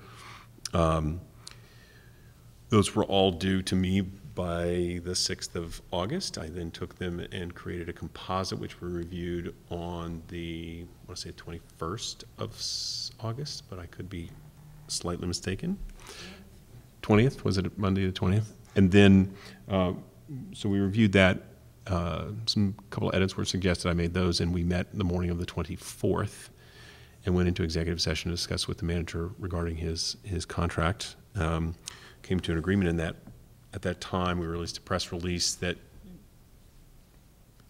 Those were all due to me by the 6th of August. I then took them and created a composite, which we reviewed on the, I want to say 21st of August, but I could be slightly mistaken. 20th, was it Monday the 20th? And then, so we reviewed that. A couple of edits were suggested. I made those, and we met the morning of the 24th and went into executive session to discuss with the manager regarding his contract. Came to an agreement in that at that time we released a press release that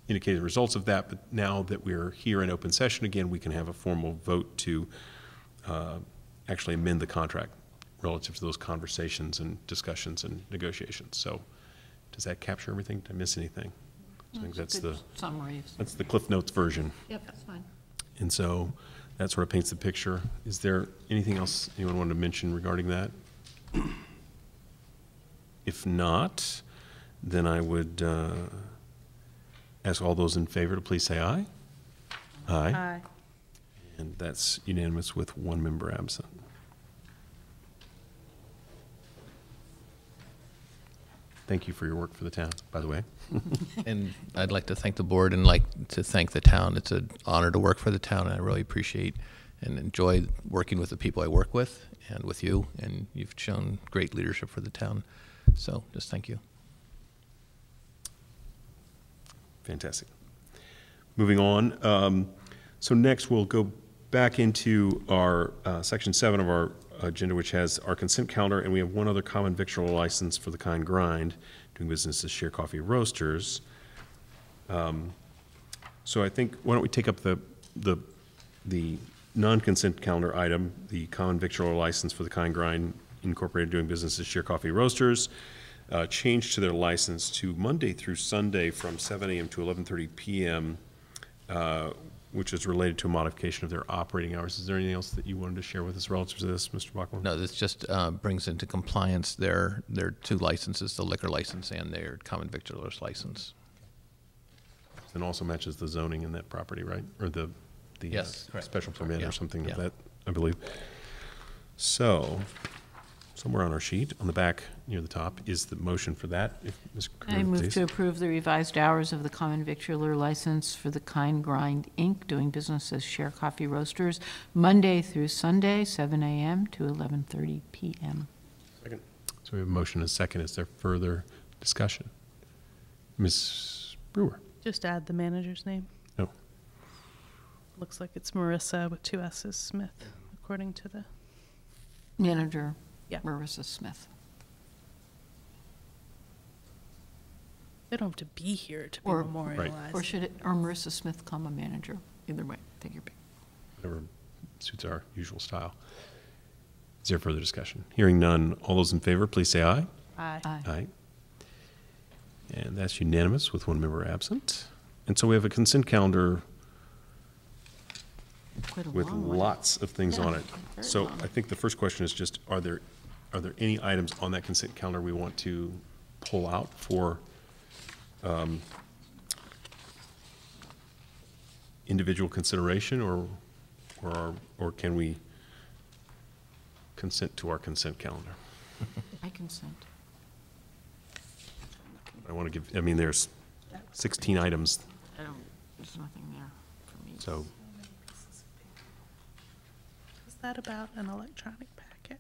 indicated the results of that, but now that we're here in open session again, we can have a formal vote to actually amend the contract relative to those conversations and discussions and negotiations. So does that capture everything? Did I miss anything? So I think that's the summary. That's the Cliff Notes version. Yep, that's fine. And so that sort of paints the picture. Is there anything else anyone wanted to mention regarding that? If not, then I would ask all those in favor to please say aye. Aye. Aye. And that's unanimous with one member absent. Thank you for your work for the town, by the way. And I'd like to thank the board and like to thank the town. It's an honor to work for the town, and I really appreciate and enjoy working with the people I work with and with you, and you've shown great leadership for the town. So just thank you. Fantastic. Moving on. So next we'll go back into our section 7 of our agenda, which has our consent calendar, and we have one other common victual license for the Kind Grind, doing business as Sheer Coffee Roasters. So I think, why don't we take up the non-consent calendar item, the common victual license for the Kind Grind Incorporated, doing business as Sheer Coffee Roasters, changed to their license to Monday through Sunday from 7 a.m. to 11:30 p.m., which is related to a modification of their operating hours. Is there anything else that you wanted to share with us relative to this, Mr. Bachman? No, this just brings into compliance their two licenses, the liquor license and their common victualer's license. And also matches the zoning in that property, right? Or the yes, special permit or something of that, I believe. So somewhere on our sheet, on the back near the top, is the motion for that. If Ms. Kerman, I move to approve the revised hours of the common victualler license for the Kind Grind, Inc., doing business as Share Coffee Roasters, Monday through Sunday, 7 a.m. to 11:30 p.m. Second. So we have a motion and a second. Is there further discussion? Ms. Brewer. Just add the manager's name. No. Looks like it's Marissa with 2 S's Smith, according to the manager. Yeah. Marissa Smith. They don't have to be here to be memorialized. Or should it, or Marissa Smith, comma manager. Either way, take your pick. whatever suits our usual style. Is there further discussion? Hearing none, all those in favor, please say aye. Aye. Aye. Aye. And that's unanimous with one member absent. And so we have a consent calendar with lots of things on it. So I think the first question is just, are there any items on that consent calendar we want to pull out for individual consideration, or can we consent to our consent calendar? I consent. I want to give, I mean, there's 16 items. I don't, there's nothing there for me. So. Was that about an electronic packet?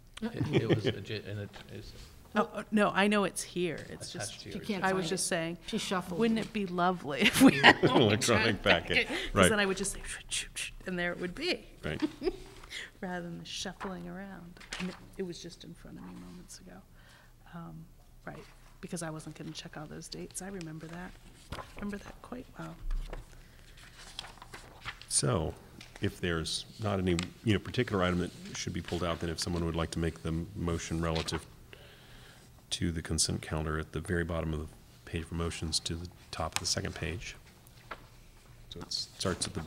It was legit, and it is. Oh, no, I know it's here. It's just, you can't. I was just saying, she shuffled. Wouldn't it be lovely if we had an electronic packet? Because then I would just say, and there it would be. Right. Rather than the shuffling around. And it was just in front of me moments ago. Right, because I wasn't going to check all those dates. I remember that. I remember that quite well. So, if there's not any particular item that should be pulled out, then if someone would like to make the motion relative to the consent calendar at the very bottom of the page for motions to the top of the second page. So it starts at the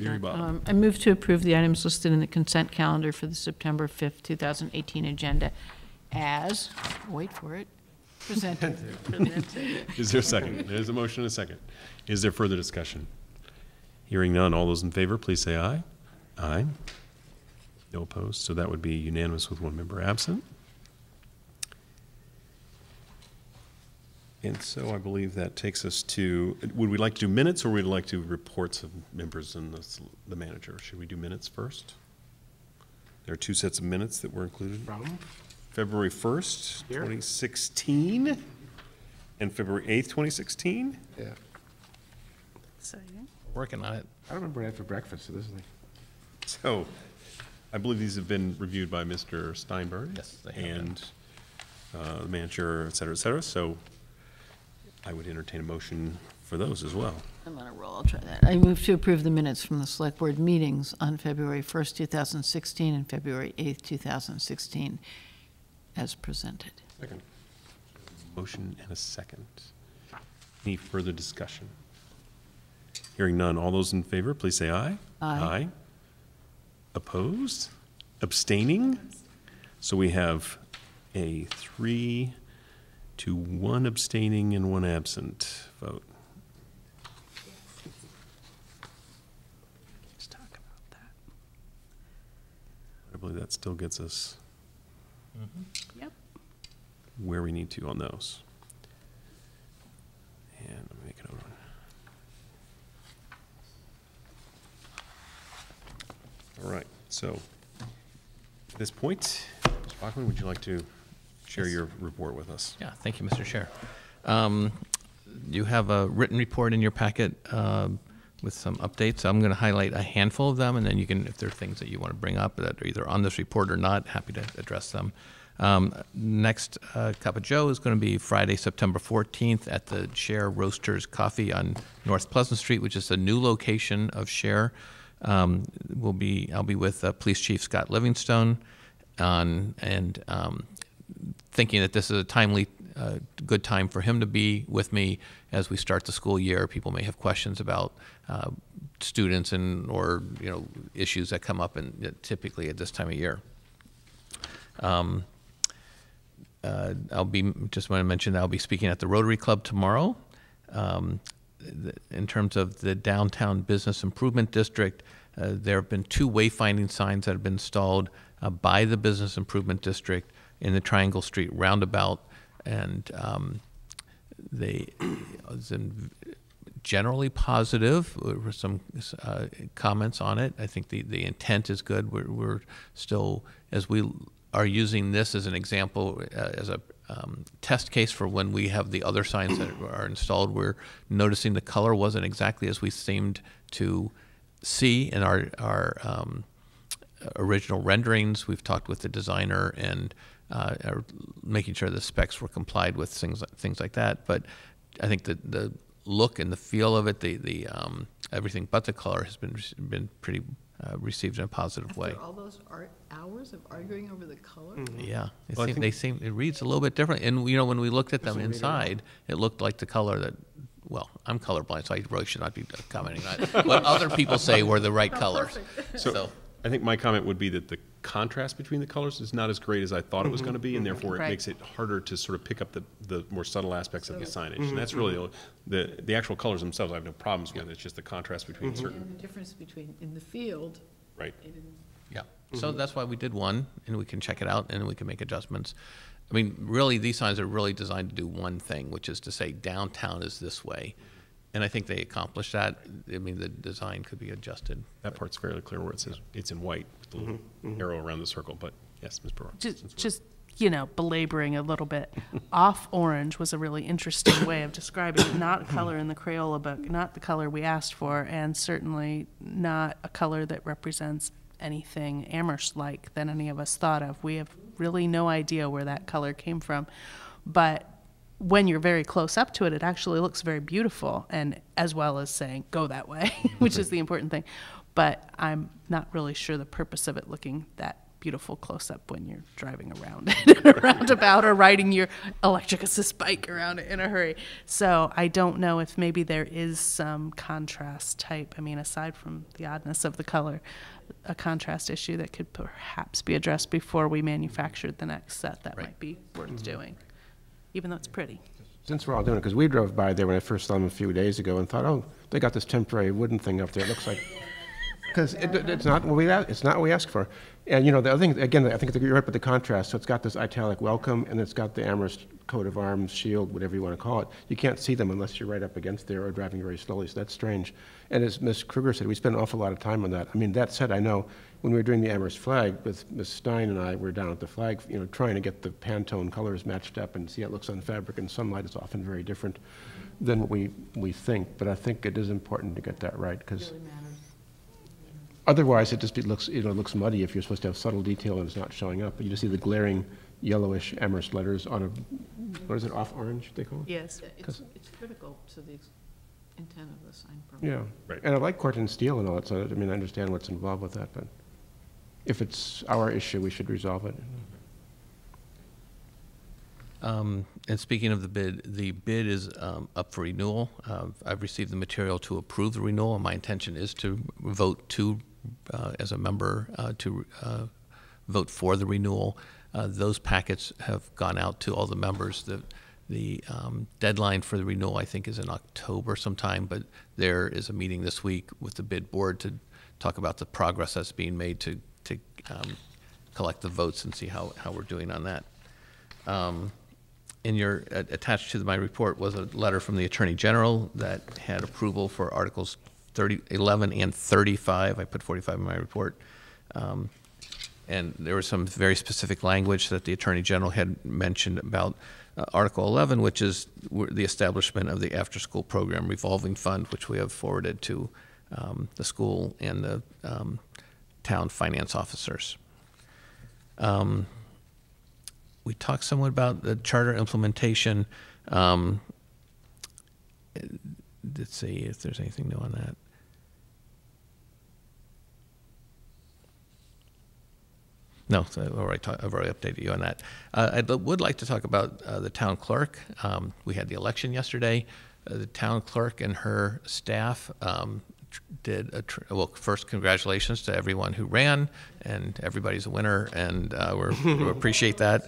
very bottom. I move to approve the items listed in the consent calendar for the September 5th, 2018 agenda as, wait for it, presented. Is there a second? There's a motion and a second. Is there further discussion? Hearing none, all those in favor, please say aye. Aye. No opposed, so that would be unanimous with one member absent. And so I believe that takes us to, would we like to do minutes, or would we like to do reports of members and the manager? Should we do minutes first? There are two sets of minutes that were included. Problem? February 1st, 2016, and February 8th, 2016. Yeah. So, yeah. Working on it. I remember after breakfast, so this is like. So I believe these have been reviewed by Mr. Steinberg. Yes, they have. And the manager, et cetera, et cetera. So I would entertain a motion for those as well. I'm on a roll, I'll try that. I move to approve the minutes from the select board meetings on February 1st, 2016 and February 8th, 2016 as presented. Second. Motion and a second. Any further discussion? Hearing none, all those in favor, please say aye. Aye. Aye. Opposed? Abstaining? So we have a 3-1 abstaining and 1 absent vote. Let's talk about that. I believe that still gets us yep, where we need to on those. And let me make it over. All right, so at this point, Mr. Bachman, would you like to share your report with us? Yeah, thank you, Mr. Chair. You have a written report in your packet with some updates. I'm going to highlight a handful of them, and then you can, if there are things that you want to bring up that are either on this report or not, happy to address them. Next cup of Joe is going to be Friday, September 14th at the Share Roasters Coffee on North Pleasant Street, which is a new location of Share. I'll be with Police Chief Scott Livingstone on, and thinking that this is a timely, good time for him to be with me as we start the school year. People may have questions about students and or issues that come up typically at this time of year. I'll be speaking at the Rotary Club tomorrow. In terms of the Downtown Business Improvement District, there have been 2 wayfinding signs that have been installed by the Business Improvement District in the Triangle Street roundabout, and they was generally positive. There were some comments on it. I think the intent is good. We're still, as we are using this as an example, as a test case for when we have the other signs that are installed, we're noticing the color wasn't exactly as we seemed to see in our original renderings. We've talked with the designer and are making sure the specs were complied with, things like that. But I think that the look and the feel of it, everything but the color has been pretty received in a positive way. All those hours of arguing over the color? Mm-hmm. Yeah, well, I think it reads a little bit different. And, you know, when we looked at them inside, it looked like the color that, well, I'm colorblind, so I really should not be commenting on it. What other people say were the right colors. So I think my comment would be that the contrast between the colors is not as great as I thought it was going to be, and therefore it makes it harder to sort of pick up the more subtle aspects of the signage. And that's really the actual colors themselves I have no problems with. It's just the contrast between certain. And the difference between in the field. Right. And in so that's why we did one, and we can check it out, and we can make adjustments. I mean, really, these signs are really designed to do one thing, which is to say downtown is this way. And I think they accomplished that. I mean, the design could be adjusted. That part's fairly clear where it says it's in white with the little arrow around the circle. But yes, Ms. Brewer. Just you know, belaboring a little bit. Off orange was a really interesting way of describing it. Not a color in the Crayola book, not the color we asked for, and certainly not a color that represents anything Amherst-like than any of us thought of. We have really no idea where that color came from. But when you're very close up to it, it actually looks very beautiful, and as well as saying, go that way, which is the important thing. But I'm not really sure the purpose of it looking that beautiful close up when you're driving around it in a roundabout or riding your electric assist bike around it in a hurry. So I don't know if maybe there is some contrast type, I mean, aside from the oddness of the color, a contrast issue that could perhaps be addressed before we manufactured the next set that might be worth doing. Even though it's pretty. Since we're all doing it, because we drove by there when I first saw them a few days ago and thought, oh, they got this temporary wooden thing up there. It looks like, because it's not what we asked for. And you know, the other thing, again, I think you're right about the contrast. So it's got this italic welcome, and it's got the Amherst coat of arms, shield, whatever you want to call it. You can't see them unless you're right up against there or driving very slowly. So that's strange. And as Ms. Kruger said, we spent an awful lot of time on that. I mean, that said, I know when we were doing the Amherst flag with Ms. Stein and I were down at the flag, you know, trying to get the Pantone colors matched up and see how it looks on fabric. And sunlight is often very different than what we think. But I think it is important to get that right, because otherwise it just looks, you know, looks muddy if you're supposed to have subtle detail and it's not showing up. But you just see the glaring yellowish Amherst letters on a, what is it, off orange they call it? Yes, it's critical to the intent of the sign program. Yeah, right. And I like corten steel and all that, so I mean, I understand what's involved with that, but if it's our issue, we should resolve it. And speaking of the bid is up for renewal. I've received the material to approve the renewal, and my intention is to vote to, as a member, to vote for the renewal. Those packets have gone out to all the members. The deadline for the renewal, I think, is in October sometime, but there is a meeting this week with the bid board to talk about the progress that's being made to collect the votes and see how we're doing on that. In your attached to my report was a letter from the Attorney General that had approval for Articles 11 and 35. I put 45 in my report. And there was some very specific language that the Attorney General had mentioned about Article 11, which is the establishment of the after-school program revolving fund, which we have forwarded to the school and the town finance officers. We talked somewhat about the charter implementation. Let's see if there's anything new on that. No, so I've already updated you on that. I would like to talk about the town clerk. We had the election yesterday. The town clerk and her staff well, first, congratulations to everyone who ran, and everybody's a winner, and we appreciate that.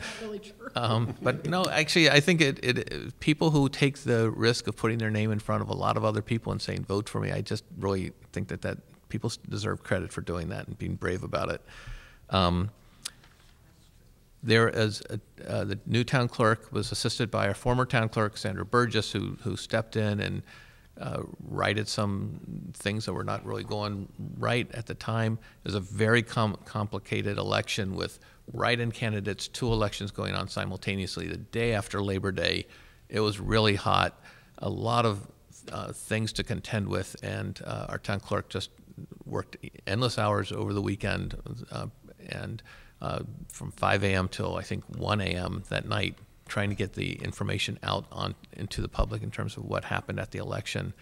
But no, actually, I think people who take the risk of putting their name in front of a lot of other people and saying, vote for me, I just really think that people deserve credit for doing that and being brave about it. There is the new town clerk was assisted by our former town clerk, Sandra Burgess, who stepped in and righted some things that were not really going right at the time. It was a very complicated election with write-in candidates, two elections going on simultaneously the day after Labor Day. It was really hot, a lot of things to contend with, and our town clerk just worked endless hours over the weekend, and from 5 a.m. till I think 1 a.m. that night, trying to get the information out into the public in terms of what happened at the election.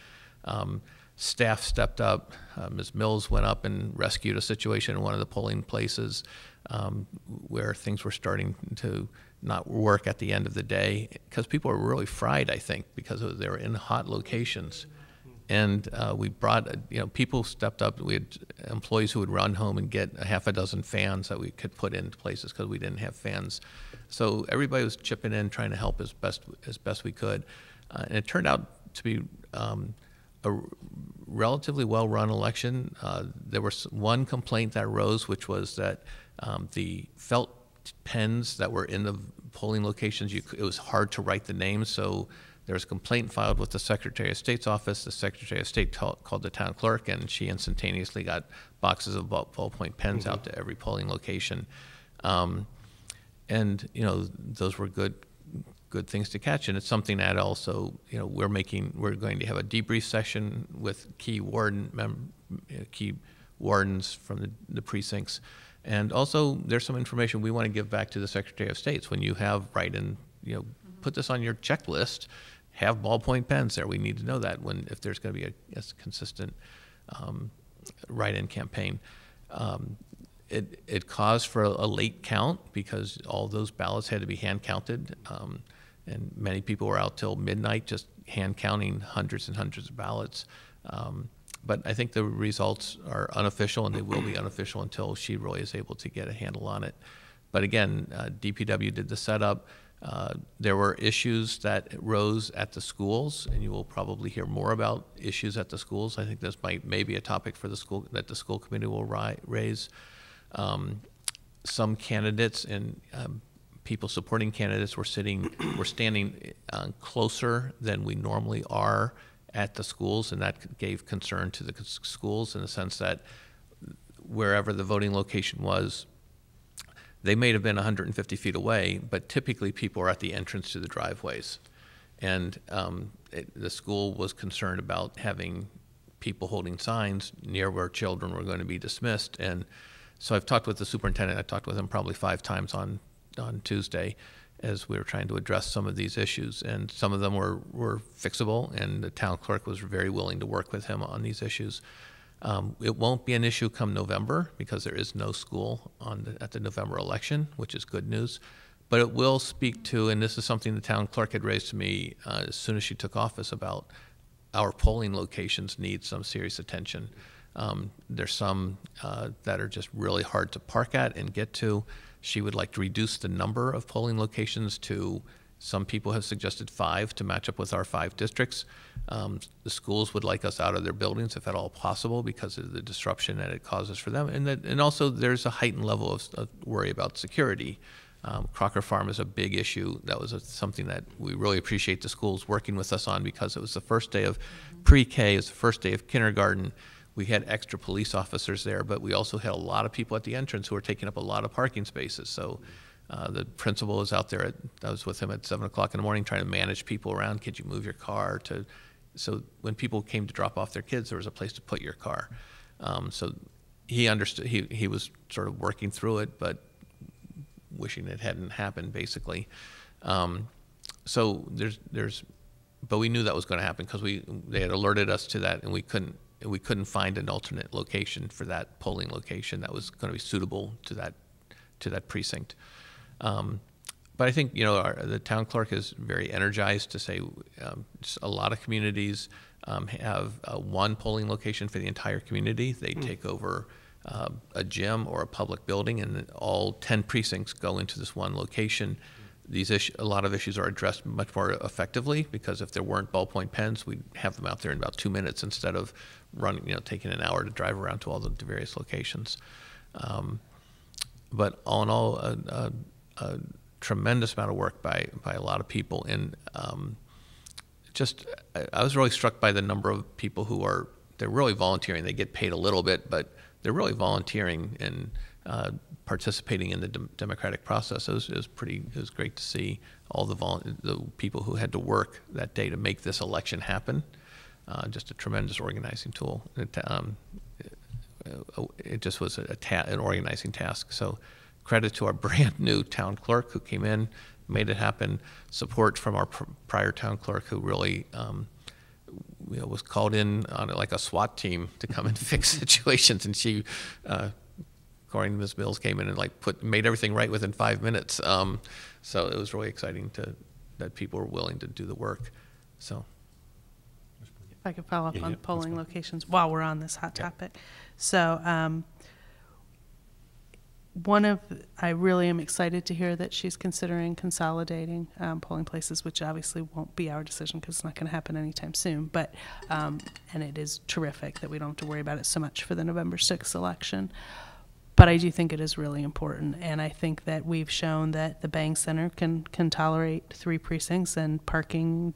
Staff stepped up. Ms. Mills went up and rescued a situation in one of the polling places where things were starting to not work at the end of the day, because people were really fried, I think, because they were in hot locations. And we brought, people stepped up. We had employees who would run home and get a half a dozen fans that we could put into places because we didn't have fans. So everybody was chipping in, trying to help as best we could. And it turned out to be a relatively well-run election. There was one complaint that arose, which was that the felt pens that were in the polling locations, it was hard to write the names. So there was a complaint filed with the Secretary of State's office. The Secretary of State called the town clerk, and she instantaneously got boxes of ballpoint pens out to every polling location. And those were good things to catch. And it's something that also, we're going to have a debrief session with key wardens from the precincts. And also, there's some information we want to give back to the Secretary of State's. When you have write-in, put this on your checklist, have ballpoint pens there. We need to know that if there's going to be a consistent write-in campaign. It caused for a late count because all those ballots had to be hand counted, and many people were out till midnight just hand counting hundreds and hundreds of ballots. But I think the results are unofficial, and they will be unofficial until she really is able to get a handle on it. But again, DPW did the setup. There were issues that rose at the schools, and you will probably hear more about issues at the schools. I think this may be a topic for the school that the school committee will raise. Some candidates and people supporting candidates were standing closer than we normally are at the schools, and that gave concern to the schools in the sense that wherever the voting location was, they may have been 150 feet away, but typically people are at the entrance to the driveways. And the school was concerned about having people holding signs near where children were going to be dismissed. And so I've talked with the superintendent. I talked with him probably 5 times on Tuesday as we were trying to address some of these issues. And some of them were fixable, and the town clerk was very willing to work with him on these issues. It won't be an issue come November because there is no school at the November election, which is good news. But it will speak to, and this is something the town clerk had raised to me as soon as she took office, about our polling locations need some serious attention. There's some that are just really hard to park at and get to. She would like to reduce the number of polling locations to, some people have suggested 5 to match up with our 5 districts. The schools would like us out of their buildings if at all possible because of the disruption that it causes for them. And also there's a heightened level of worry about security. Crocker Farm is a big issue. That was something that we really appreciate the schools working with us on, because it was the first day of pre-K, it was the first day of kindergarten. We had extra police officers there, but we also had a lot of people at the entrance who were taking up a lot of parking spaces. So the principal was out there. I was with him at 7 o'clock in the morning trying to manage people around. Could you move your car? So when people came to drop off their kids, there was a place to put your car. So he understood. He was sort of working through it, but wishing it hadn't happened, basically. So but we knew that was going to happen because they had alerted us to that, and we couldn't find an alternate location for that polling location that was going to be suitable to that precinct. But I think the town clerk is very energized to say just a lot of communities have one polling location for the entire community. They take over a gym or a public building, and all 10 precincts go into this one location. A lot of issues are addressed much more effectively, because if there weren't ballpoint pens, we'd have them out there in about 2 minutes instead of running, taking an hour to drive around to all the various locations. But all in all, a tremendous amount of work by a lot of people, and I was really struck by the number of people who they're really volunteering. They get paid a little bit, but they're really volunteering and participating in the democratic process. It was great to see all the people who had to work that day to make this election happen. Just a tremendous organizing tool. It just was an organizing task. So credit to our brand new town clerk who came in, made it happen. Support from our prior town clerk who really was called in on like a SWAT team to come and fix situations, and she, according to Ms. Mills, came in and like made everything right within 5 minutes. So it was really exciting that people were willing to do the work. So, if I could follow up on polling locations while we're on this hot topic. So, I really am excited to hear that she's considering consolidating polling places, which obviously won't be our decision because it's not going to happen anytime soon. But, and it is terrific that we don't have to worry about it so much for the November 6th election. But I do think it is really important, and I think that we've shown that the Bang Center can tolerate 3 precincts, and parking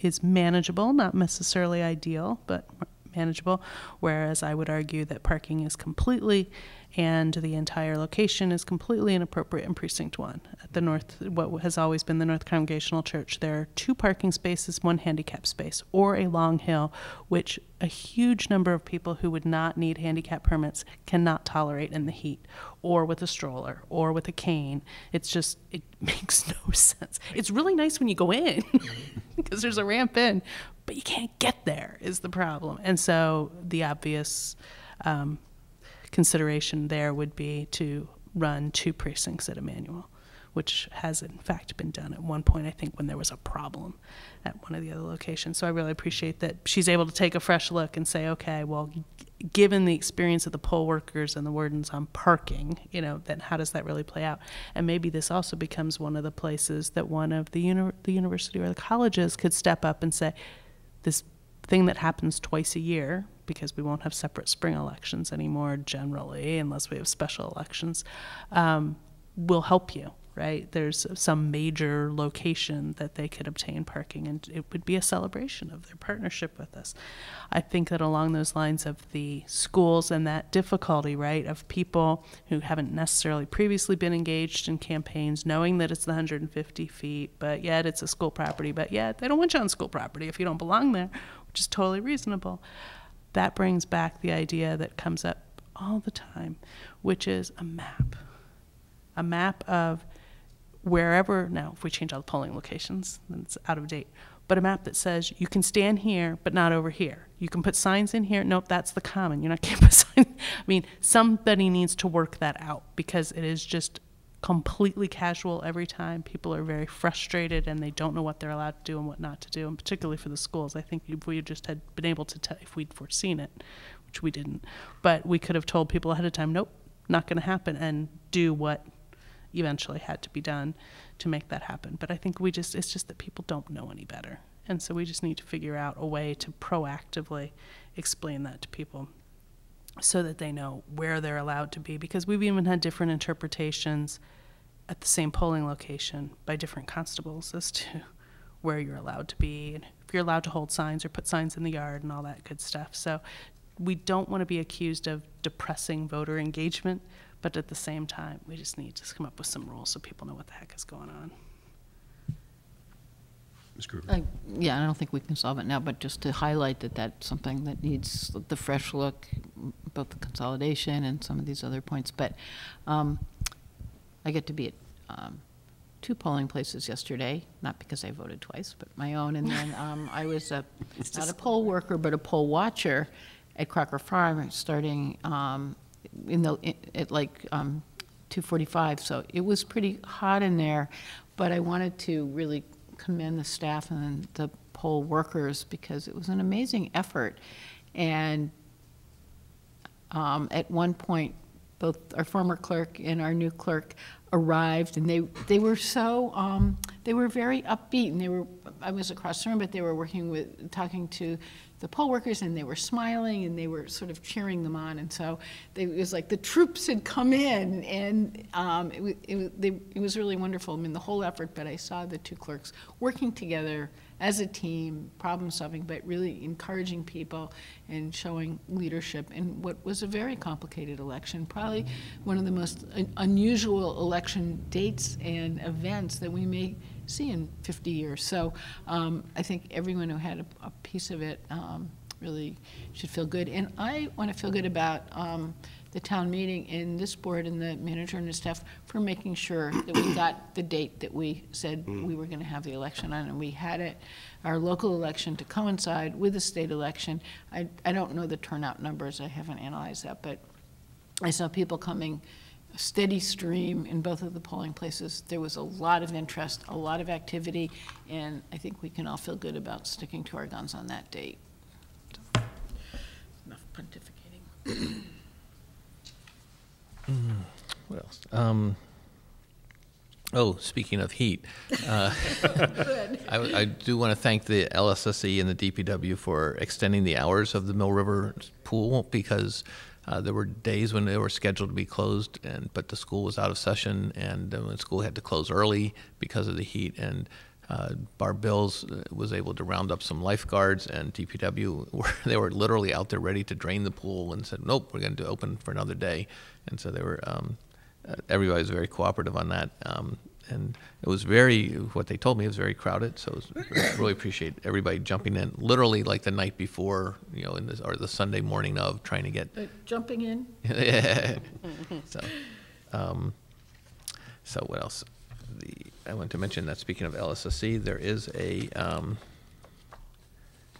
is manageable, not necessarily ideal, but manageable, whereas I would argue that parking is completely and the entire location is completely inappropriate in Precinct 1. At the North, what has always been the North Congregational Church, there are 2 parking spaces, 1 handicap space, or a long hill, which a huge number of people who would not need handicap permits cannot tolerate in the heat, or with a stroller, or with a cane. It's just, it makes no sense. It's really nice when you go in, because there's a ramp in, but you can't get there is the problem. And so the obvious consideration there would be to run 2 precincts at Emanuel, which has in fact been done at one point, I think, when there was a problem at one of the other locations. So I really appreciate that she's able to take a fresh look and say, okay, well, given the experience of the poll workers and the wardens on parking, you know, then how does that really play out? And maybe this also becomes one of the places that one of the university or the colleges could step up and say, this thing that happens twice a year, because we won't have separate spring elections anymore generally, unless we have special elections, will help you, right? There's some major location that they could obtain parking, and it would be a celebration of their partnership with us. I think that along those lines of the schools and that difficulty, right, of people who haven't necessarily previously been engaged in campaigns, knowing that it's the 150 feet, but yet it's a school property, but yet they don't want you on school property if you don't belong there, which is totally reasonable. That brings back the idea that comes up all the time, which is a map of wherever, now if we change all the polling locations, then it's out of date, but a map that says you can stand here, but not over here. You can put signs in here, nope, that's the common, you're not going to put signs. I mean, somebody needs to work that out, because it is just completely casual every time. People are very frustrated, and they don't know what they're allowed to do and what not to do, and particularly for the schools. I think if we just had been able to tell, if we'd foreseen it, which we didn't, but we could have told people ahead of time, nope, not going to happen, and do what eventually had to be done to make that happen. But I think we just, it's just that people don't know any better. And so we just need to figure out a way to proactively explain that to people, so that they know where they're allowed to be, because we've even had different interpretations at the same polling location by different constables as to where you're allowed to be, and if you're allowed to hold signs or put signs in the yard and all that good stuff. So we don't want to be accused of depressing voter engagement, but at the same time, we just need to come up with some rules so people know what the heck is going on. Ms. Kruger. Yeah, I don't think we can solve it now, but just to highlight that that's something that needs the fresh look, both the consolidation and some of these other points. But I get to be at 2 polling places yesterday, not because I voted twice, but my own. And then I was not a poll worker, but a poll watcher at Crocker Farm, starting at like 2:45. So it was pretty hot in there, but I wanted to really commend the staff and the poll workers, because it was an amazing effort. And at one point, both our former clerk and our new clerk arrived, and they were so they were very upbeat, and they were, I was across the room, but they were talking to the poll workers, and they were smiling, and they were sort of cheering them on. And so it was like the troops had come in, and it was really wonderful. I mean, the whole effort, but I saw the 2 clerks working together as a team, problem solving, but really encouraging people and showing leadership in what was a very complicated election, probably one of the most unusual election dates and events that we may see in 50 years. So I think everyone who had a piece of it really should feel good. And I want to feel good about the town meeting and this board and the manager and the staff for making sure that we got the date that we said we were going to have the election on, and we had it, our local election, to coincide with the state election. I don't know the turnout numbers. I haven't analyzed that, but I saw people coming, a steady stream in both of the polling places. There was a lot of interest, a lot of activity, and I think we can all feel good about sticking to our guns on that date. So, enough pontificating. What else? Oh, speaking of heat, I do want to thank the LSSE and the DPW for extending the hours of the Mill River pool, because there were days when they were scheduled to be closed, but the school was out of session, and the school had to close early because of the heat. And Barb Bills was able to round up some lifeguards, and DPW, they were literally out there ready to drain the pool and said, nope, we're going to open for another day. And so they were, everybody was very cooperative on that. And it was very, what they told me, it was very crowded. So it was, really appreciate everybody jumping in, literally like the night before, you know, in this, or the Sunday morning of, trying to get jumping in. Yeah. So, so what else? I want to mention that, speaking of LSSC, there is a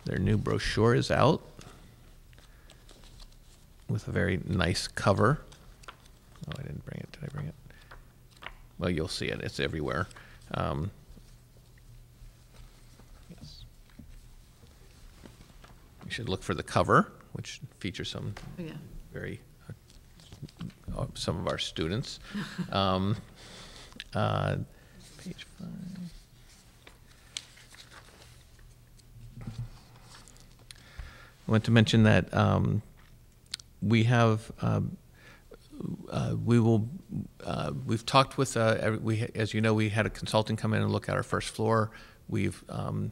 their new brochure is out with a very nice cover. Oh, I didn't bring it. Did I bring it? Well, you'll see it. It's everywhere. Yes. You should look for the cover, which features some very some of our students. Page 5. I want to mention that we have. We've talked with, as you know, we had a consultant come in and look at our first floor. We've, I'm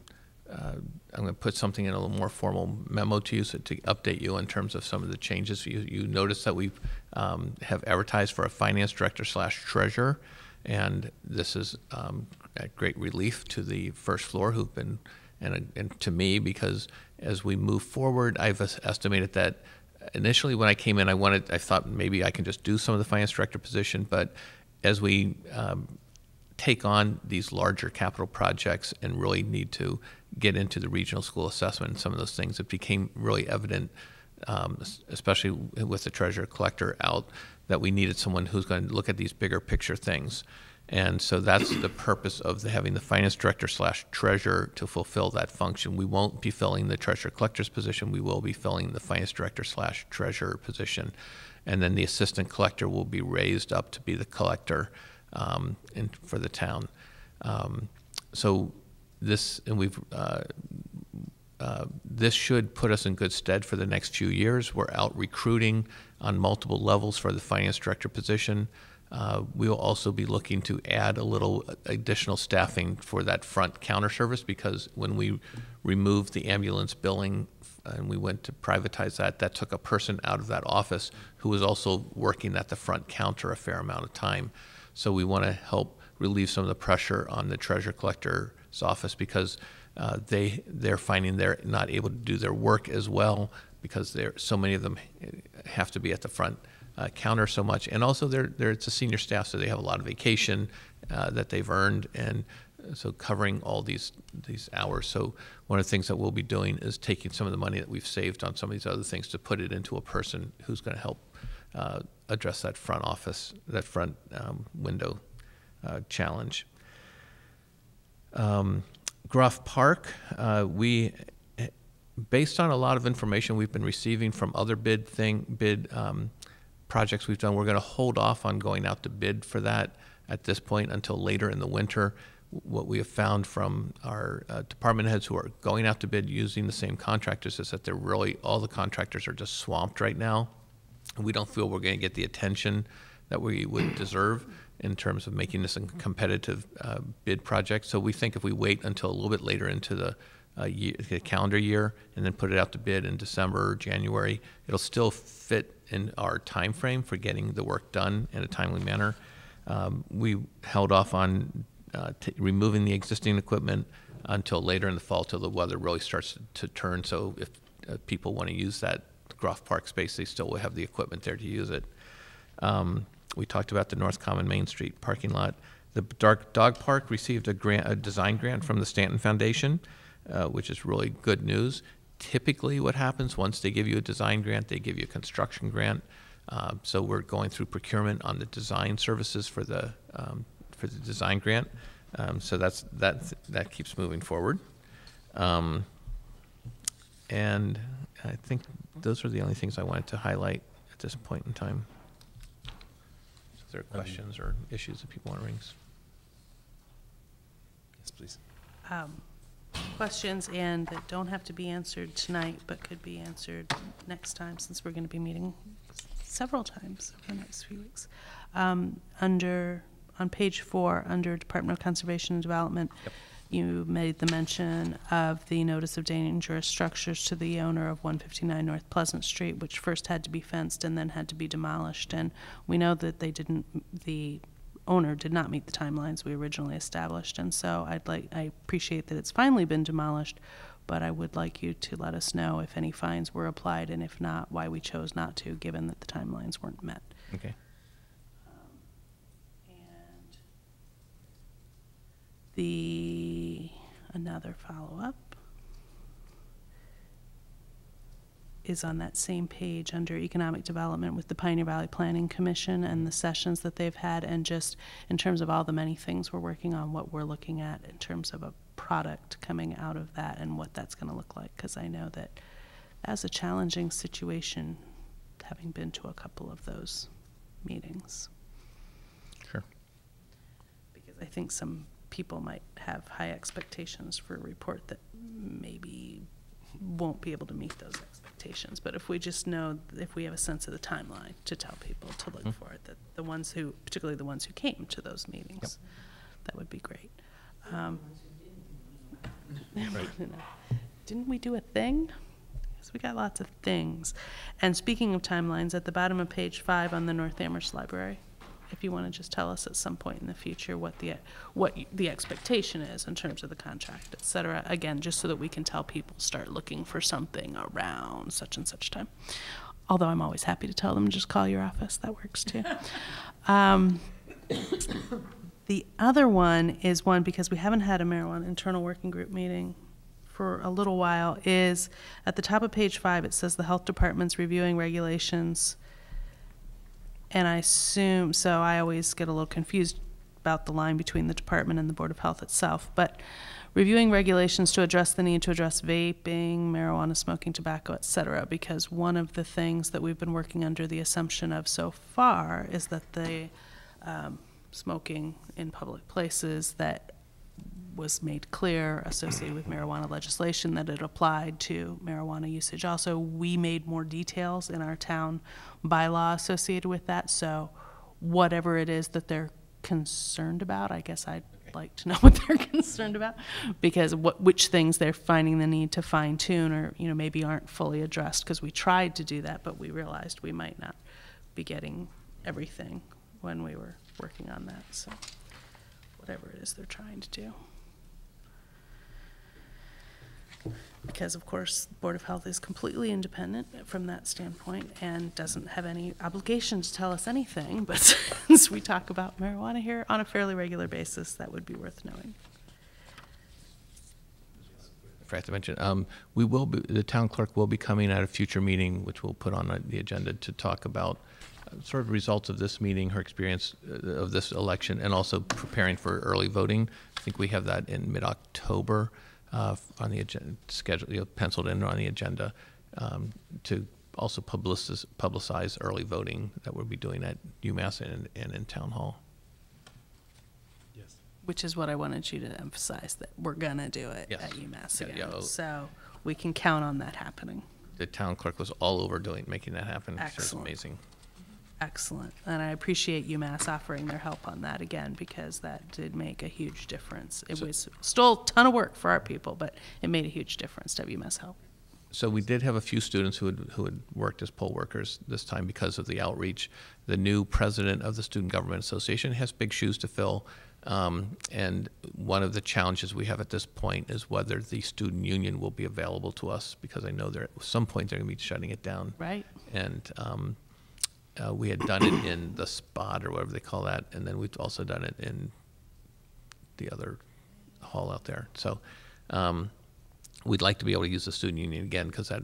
going to put something in a little more formal memo to you, so to update you in terms of some of the changes. You notice that we have advertised for a finance director/treasurer, and this is a great relief to the first floor who've been, and to me, because as we move forward, I've estimated that initially when I came in, I thought maybe I can just do some of the finance director position, but as we take on these larger capital projects and really need to get into the regional school assessment and some of those things, it became really evident, especially with the treasurer collector out, that we needed someone who's going to look at these bigger picture things. And so that's the purpose of having the finance director/treasurer to fulfill that function. We won't be filling the treasurer collector's position. We will be filling the finance director/treasurer position. And then the assistant collector will be raised up to be the collector for the town. So this, and we've, this should put us in good stead for the next few years. We're out recruiting on multiple levels for the finance director position. We will also be looking to add a little additional staffing for that front counter service, because when we removed the ambulance billing and we went to privatize that, that took a person out of that office who was also working at the front counter a fair amount of time. So we want to help relieve some of the pressure on the treasurer collector's office, because they're finding they're not able to do their work as well, because so many of them have to be at the front counter so much, and also it's a senior staff, so they have a lot of vacation that they've earned, and so covering all these hours. So one of the things that we'll be doing is taking some of the money that we've saved on some of these other things to put it into a person who's going to help address that front office, that front window challenge. Gruff Park, based on a lot of information we've been receiving from other projects we've done, we're going to hold off on going out to bid for that at this point until later in the winter. What we have found from our department heads who are going out to bid using the same contractors is that they're really, all the contractors are just swamped right now. We don't feel we're going to get the attention that we would deserve in terms of making this a competitive bid project. So we think if we wait until a little bit later into the calendar year and then put it out to bid in December or January, it'll still fit in our time frame for getting the work done in a timely manner. We held off on removing the existing equipment until later in the fall, till the weather really starts to turn. So if people want to use that Groff Park space, they still will have the equipment there to use it. We talked about the North Common Main Street parking lot. The dog park received a grant, a design grant from the Stanton Foundation, which is really good news. Typically what happens once they give you a design grant, they give you a construction grant. So we're going through procurement on the design services for the design grant. So that keeps moving forward. And I think those are the only things I wanted to highlight at this point in time. If there are questions or issues that people want to raise. Yes, please. Questions and that don't have to be answered tonight, but could be answered next time, since we're going to be meeting several times over the next few weeks. On page 4, under Department of Conservation and Development, yep. You made the mention of the notice of dangerous structures to the owner of 159 North Pleasant Street, which first had to be fenced and then had to be demolished. And we know that they didn't, the owner did not meet the timelines we originally established. And so I appreciate that it's finally been demolished, but I would like you to let us know if any fines were applied, and if not, why we chose not to, given that the timelines weren't met. Okay. Another follow-up is on that same page under economic development with the Pioneer Valley Planning Commission and the sessions that they've had, and just in terms of all the many things we're working on, what we're looking at in terms of a product coming out of that and what that's going to look like, because I know that that's a challenging situation, having been to a couple of those meetings. Sure. Because I think some people might have high expectations for a report that maybe won't be able to meet those expectations. But if we just know, if we have a sense of the timeline to tell people to look for it, that the ones who, particularly the ones who came to those meetings, yep. That would be great. Right. Didn't we do a thing? So we got lots of things. And speaking of timelines, at the bottom of page 5 on the North Amherst Library, if you want to just tell us at some point in the future what the expectation is in terms of the contract, et cetera, again, just so that we can tell people start looking for something around such and such time. Although I'm always happy to tell them just call your office, that works too. The other one is one, because we haven't had a marijuana internal working group meeting for a little while, is at the top of page 5, it says the health department's reviewing regulations. And I assume, so I always get a little confused about the line between the department and the Board of Health itself, but reviewing regulations to address the need to address vaping, marijuana, smoking, tobacco, et cetera, because one of the things that we've been working under the assumption of so far is that the smoking in public places that was made clear associated with marijuana legislation, that it applied to marijuana usage. Also, we made more details in our town bylaw associated with that, so whatever it is that they're concerned about, I guess I'd like to know what they're concerned about, because which things they're finding the need to fine tune, or maybe aren't fully addressed, because we tried to do that, but we realized we might not be getting everything when we were working on that, so whatever it is they're trying to do. Because, of course, the Board of Health is completely independent from that standpoint and doesn't have any obligation to tell us anything, but since we talk about marijuana here on a fairly regular basis, that would be worth knowing. I forgot to mention, the town clerk will be coming at a future meeting, which we'll put on the agenda, to talk about sort of results of this meeting, her experience of this election, and also preparing for early voting. I think we have that in mid-October. On the agenda, scheduled, penciled in on the agenda, to also publicize early voting that we'll be doing at UMass and in Town Hall. Yes. Which is what I wanted you to emphasize, that we're going to do it, yes, at UMass again. Yeah. So we can count on that happening. The town clerk was all over making that happen. Excellent. So it was amazing. Excellent. And I appreciate UMass offering their help on that again, because that did make a huge difference. It was still a ton of work for our people, but it made a huge difference to have UMass help. So we did have a few students who had worked as poll workers this time because of the outreach. The new president of the Student Government Association has big shoes to fill. And one of the challenges we have at this point is whether the student union will be available to us, because I know they're, at some point they're going to be shutting it down. Right. And we had done it in the spot or whatever they call that, and then we've also done it in the other hall out there. So we'd like to be able to use the student union again, because that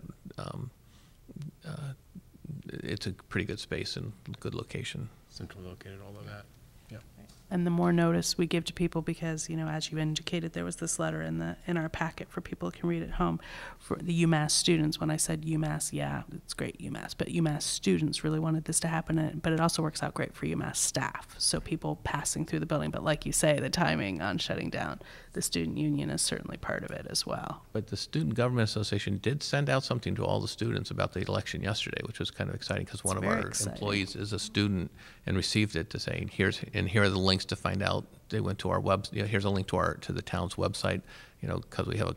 it's a pretty good space and good location. Centrally located, all of that. Yeah. And the more notice we give to people, because, you know, as you indicated, there was this letter in the our packet for people who can read at home, for the UMass students. When I said UMass, yeah, it's great UMass, but UMass students really wanted this to happen, but it also works out great for UMass staff. So people passing through the building, but like you say, the timing on shutting down the student union is certainly part of it as well. But the Student Government Association did send out something to all the students about the election yesterday, which was kind of exciting, because one of our employees is a student and received it to say, here's, and here are the links to find out. They went to our web, you know, here's a link to our the town's website, you know, because we have a,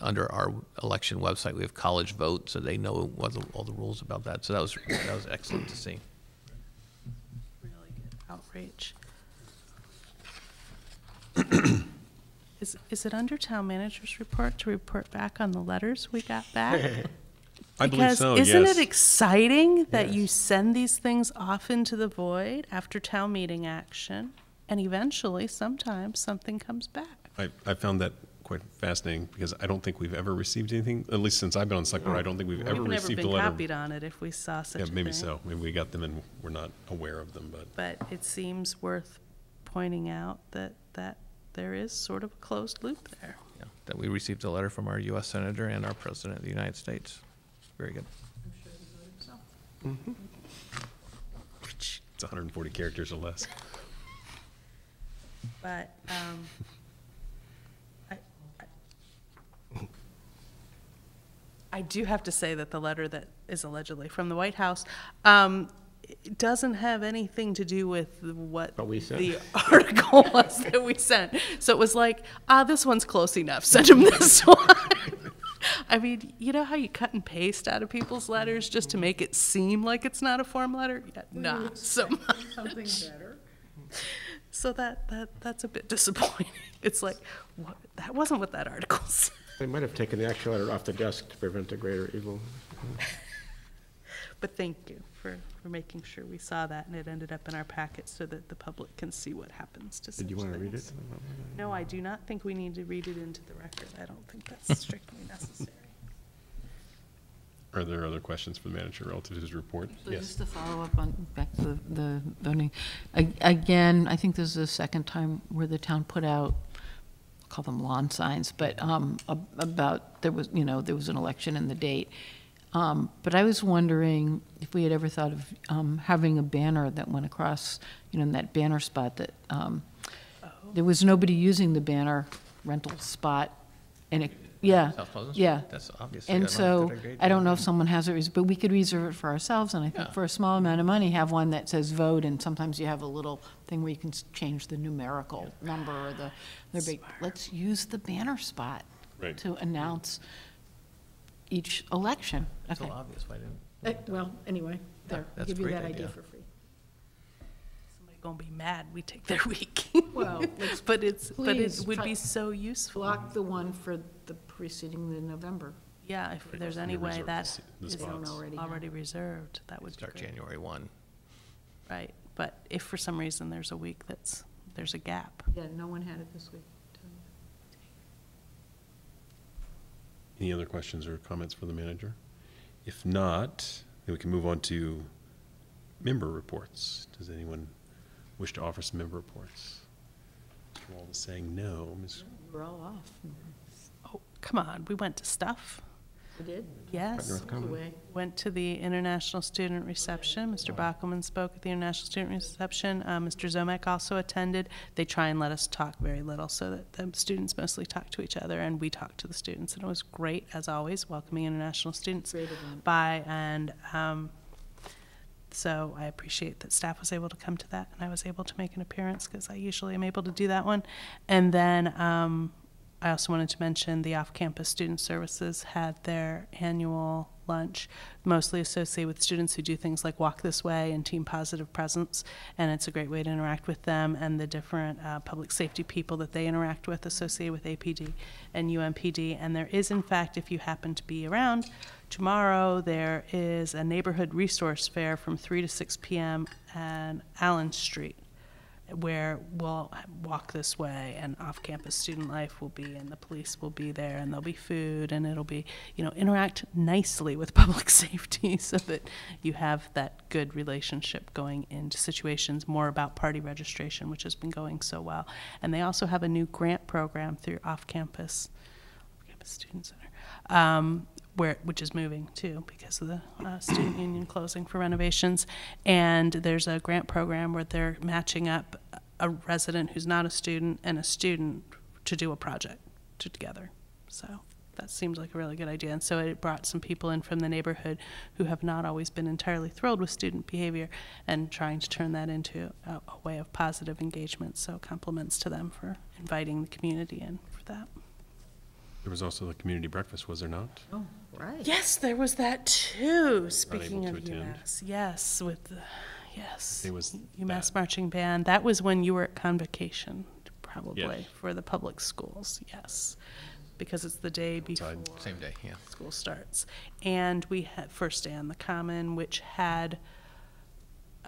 under our election website we have college vote, so they know what the, all the rules about that. So that was excellent to see. Really good outreach. Is it under town manager's report to report back on the letters we got back? I believe so, yes. Because isn't it exciting that you send these things off into the void after town meeting action? And eventually, sometimes, something comes back. I found that quite fascinating, because I don't think we've ever received anything, at least since I've been on Select Board. I don't think we've ever received a letter. We've never been copied on it if we saw such a thing. Yeah, maybe so. Maybe we got them and we're not aware of them. But it seems worth pointing out that there is sort of a closed loop there. Yeah, that we received a letter from our U.S. Senator and our President of the United States. Very good. I'm sure he wrote himself. Mm-hmm. It's 140 characters or less. But I do have to say that the letter that is allegedly from the White House doesn't have anything to do with what we sent. The article was that we sent. So it was like, ah, this one's close enough. Send him this one. I mean, you know how you cut and paste out of people's letters just to make it seem like it's not a form letter? Yeah, not so much. Something better. So that's a bit disappointing. It's like, what, that wasn't what that article said. They might have taken the actual letter off the desk to prevent a greater evil. But thank you for making sure we saw that, and it ended up in our packet so that the public can see what happens to such things. Did you want to read it? No, I do not think we need to read it into the record. I don't think that's strictly necessary. Are there other questions for the manager relative to his report? So yes. Just to follow up on back to the zoning. Again, I think this is the second time where the town put out, I'll call them lawn signs, but about there was an election and the date. But I was wondering if we had ever thought of having a banner that went across, you know, in that banner spot that there was nobody using the banner rental spot, and it. Yeah, yeah. That's obviously. And so I don't know if someone has it, but we could reserve it for ourselves. And I think for a small amount of money, have one that says vote. And sometimes you have a little thing where you can change the numerical number or the big. Let's use the banner spot to announce each election. It's so obvious. Why didn't? Well, anyway, there. I'll give you that idea for free. Gonna be mad we take their week. Well, but it would be so useful. Block the one for the preceding the November. Yeah, if there's any way that is already reserved, that would start January 1. Right, but if for some reason there's a week there's a gap. Yeah, no one had it this week. Any other questions or comments for the manager? If not, then we can move on to member reports. Does anyone wish to offer some member reports? Mr. Wall is saying no. We're all off. Oh, come on. We went to stuff. We did? Yes. Went to the International Student Reception. Mr. Bachelman spoke at the International Student Reception. Mr. Zomek also attended. They try and let us talk very little so that the students mostly talk to each other and we talk to the students. And it was great, as always, welcoming international students by and... So I appreciate that staff was able to come to that and I was able to make an appearance because I usually am able to do that one. And then I also wanted to mention the off-campus student services had their annual lunch, mostly associated with students who do things like Walk This Way and Team Positive Presence, and it's a great way to interact with them and the different public safety people that they interact with associated with APD and UMPD. And there is, in fact, if you happen to be around, tomorrow there is a neighborhood resource fair from 3 to 6 p.m. on Allen Street, where we'll Walk This Way and off-campus student life will be, and the police will be there, and there'll be food, and it'll be, you know, interact nicely with public safety so that you have that good relationship going into situations more about party registration, which has been going so well. And they also have a new grant program through Off-Campus Student Center, which is moving too because of the student union closing for renovations. And there's a grant program where they're matching up a resident who's not a student and a student to do a project together. So that seems like a really good idea. And so it brought some people in from the neighborhood who have not always been entirely thrilled with student behavior, and trying to turn that into a way of positive engagement. So compliments to them for inviting the community in for that. There was also the community breakfast, was there not? Oh, right. Yes, there was that too. Speaking of UMass, yes, with the UMass marching band. That was when you were at convocation, probably, for the public schools. Yes, because it's the day before same day, yeah, school starts, and we had first day on the Common, which had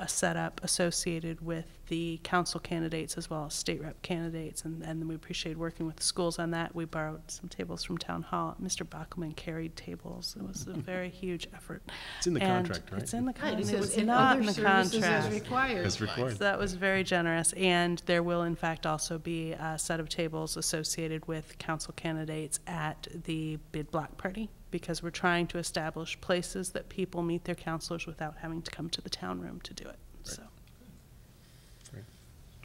a setup associated with the council candidates as well as state rep candidates, and we appreciated working with the schools on that. We borrowed some tables from Town Hall. Mr. Bachman carried tables. It was a very huge effort. It's in the contract, right? It's in the contract. It was not in the contract. As required. As required. So that was very generous, and there will in fact also be a set of tables associated with council candidates at the bid block party, because we're trying to establish places that people meet their counselors without having to come to the town room to do it. Right. So, right.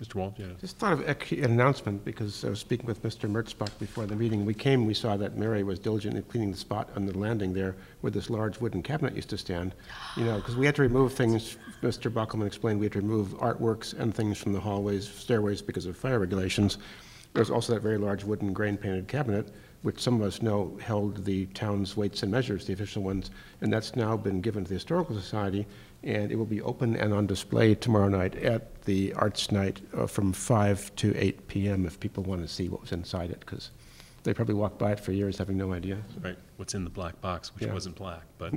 Mr. Wall, yeah. Just thought of an announcement, because I was speaking with Mr. Mertzbach before the meeting. We came, we saw that Mary was diligently cleaning the spot on the landing there where this large wooden cabinet used to stand. You know, because we had to remove things. Mr. Bachman explained we had to remove artworks and things from the hallways, stairways, because of fire regulations. There's also that very large wooden grain-painted cabinet, which some of us know held the town's weights and measures, the official ones, and that's now been given to the Historical Society, and it will be open and on display tomorrow night at the Arts Night from 5 to 8 p.m. if people want to see what was inside it, because they probably walked by it for years having no idea. Right, what's in the black box, which wasn't black, but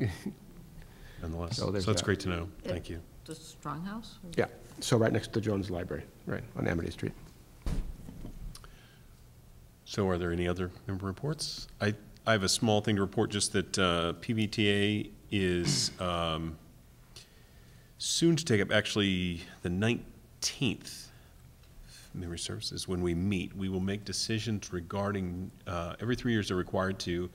nonetheless. So that's great to know, thank you. The Stronghouse? Yeah, so right next to the Jones Library, right on Amity Street. So are there any other member reports? I have a small thing to report, just that PVTA is soon to take up, actually the 19th, memory services, when we meet. We will make decisions regarding, every 3 years they're required to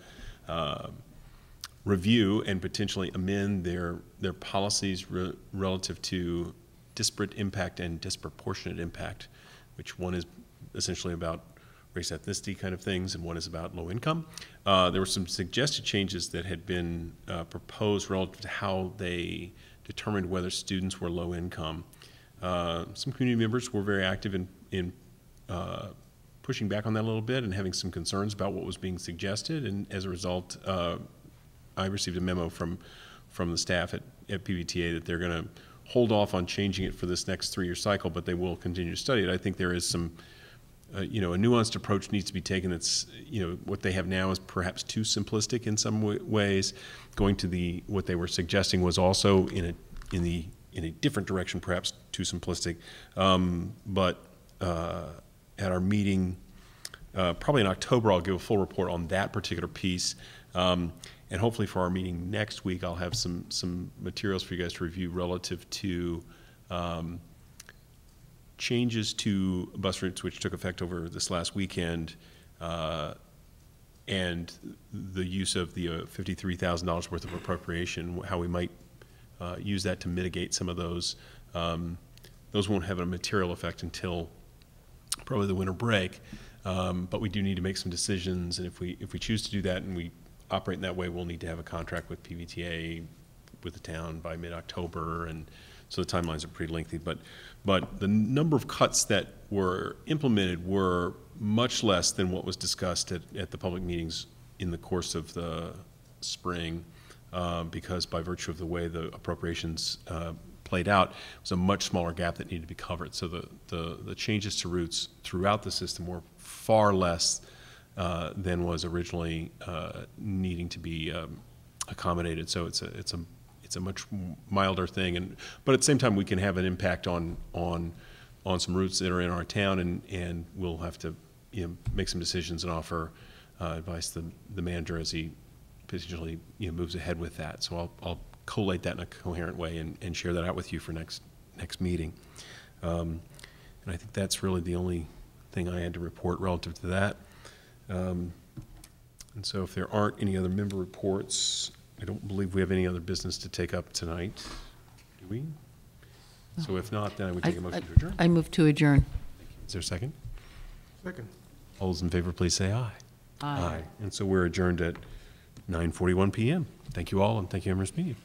review and potentially amend their policies relative to disparate impact and disproportionate impact, which one is essentially about race, ethnicity kind of things, and one is about low income. There were some suggested changes that had been proposed relative to how they determined whether students were low income. Some community members were very active in pushing back on that a little bit and having some concerns about what was being suggested, and as a result, I received a memo from the staff at PVTA that they're gonna hold off on changing it for this next 3 year cycle, but they will continue to study it. I think there is some, you know, a nuanced approach needs to be taken. That's, you know, what they have now is perhaps too simplistic in some ways. Going to the, what they were suggesting was also in a different direction, perhaps too simplistic. But at our meeting, probably in October, I'll give a full report on that particular piece. And hopefully for our meeting next week, I'll have some materials for you guys to review relative to, changes to bus routes, which took effect over this last weekend, and the use of the $53,000 worth of appropriation, how we might use that to mitigate some of those. Those won't have a material effect until probably the winter break, but we do need to make some decisions, and if we choose to do that and we operate in that way, we'll need to have a contract with PVTA, with the town by mid-October, and so the timelines are pretty lengthy. But the number of cuts that were implemented were much less than what was discussed at the public meetings in the course of the spring, because by virtue of the way the appropriations played out, it was a much smaller gap that needed to be covered. So the changes to routes throughout the system were far less than was originally needing to be accommodated. So it's a much milder thing, but at the same time we can have an impact on some routes that are in our town, and we'll have to, you know, make some decisions and offer advice to the manager as he potentially, you know, moves ahead with that. So I'll collate that in a coherent way and share that out with you for next meeting. And I think that's really the only thing I had to report relative to that. And so if there aren't any other member reports, I don't believe we have any other business to take up tonight, do we? So if not, then I would take a motion to adjourn. I move to adjourn. Thank you. Is there a second? Second. All those in favor, please say aye. Aye. Aye. And so we're adjourned at 9:41 p.m. Thank you all, and thank you, Amherst Media.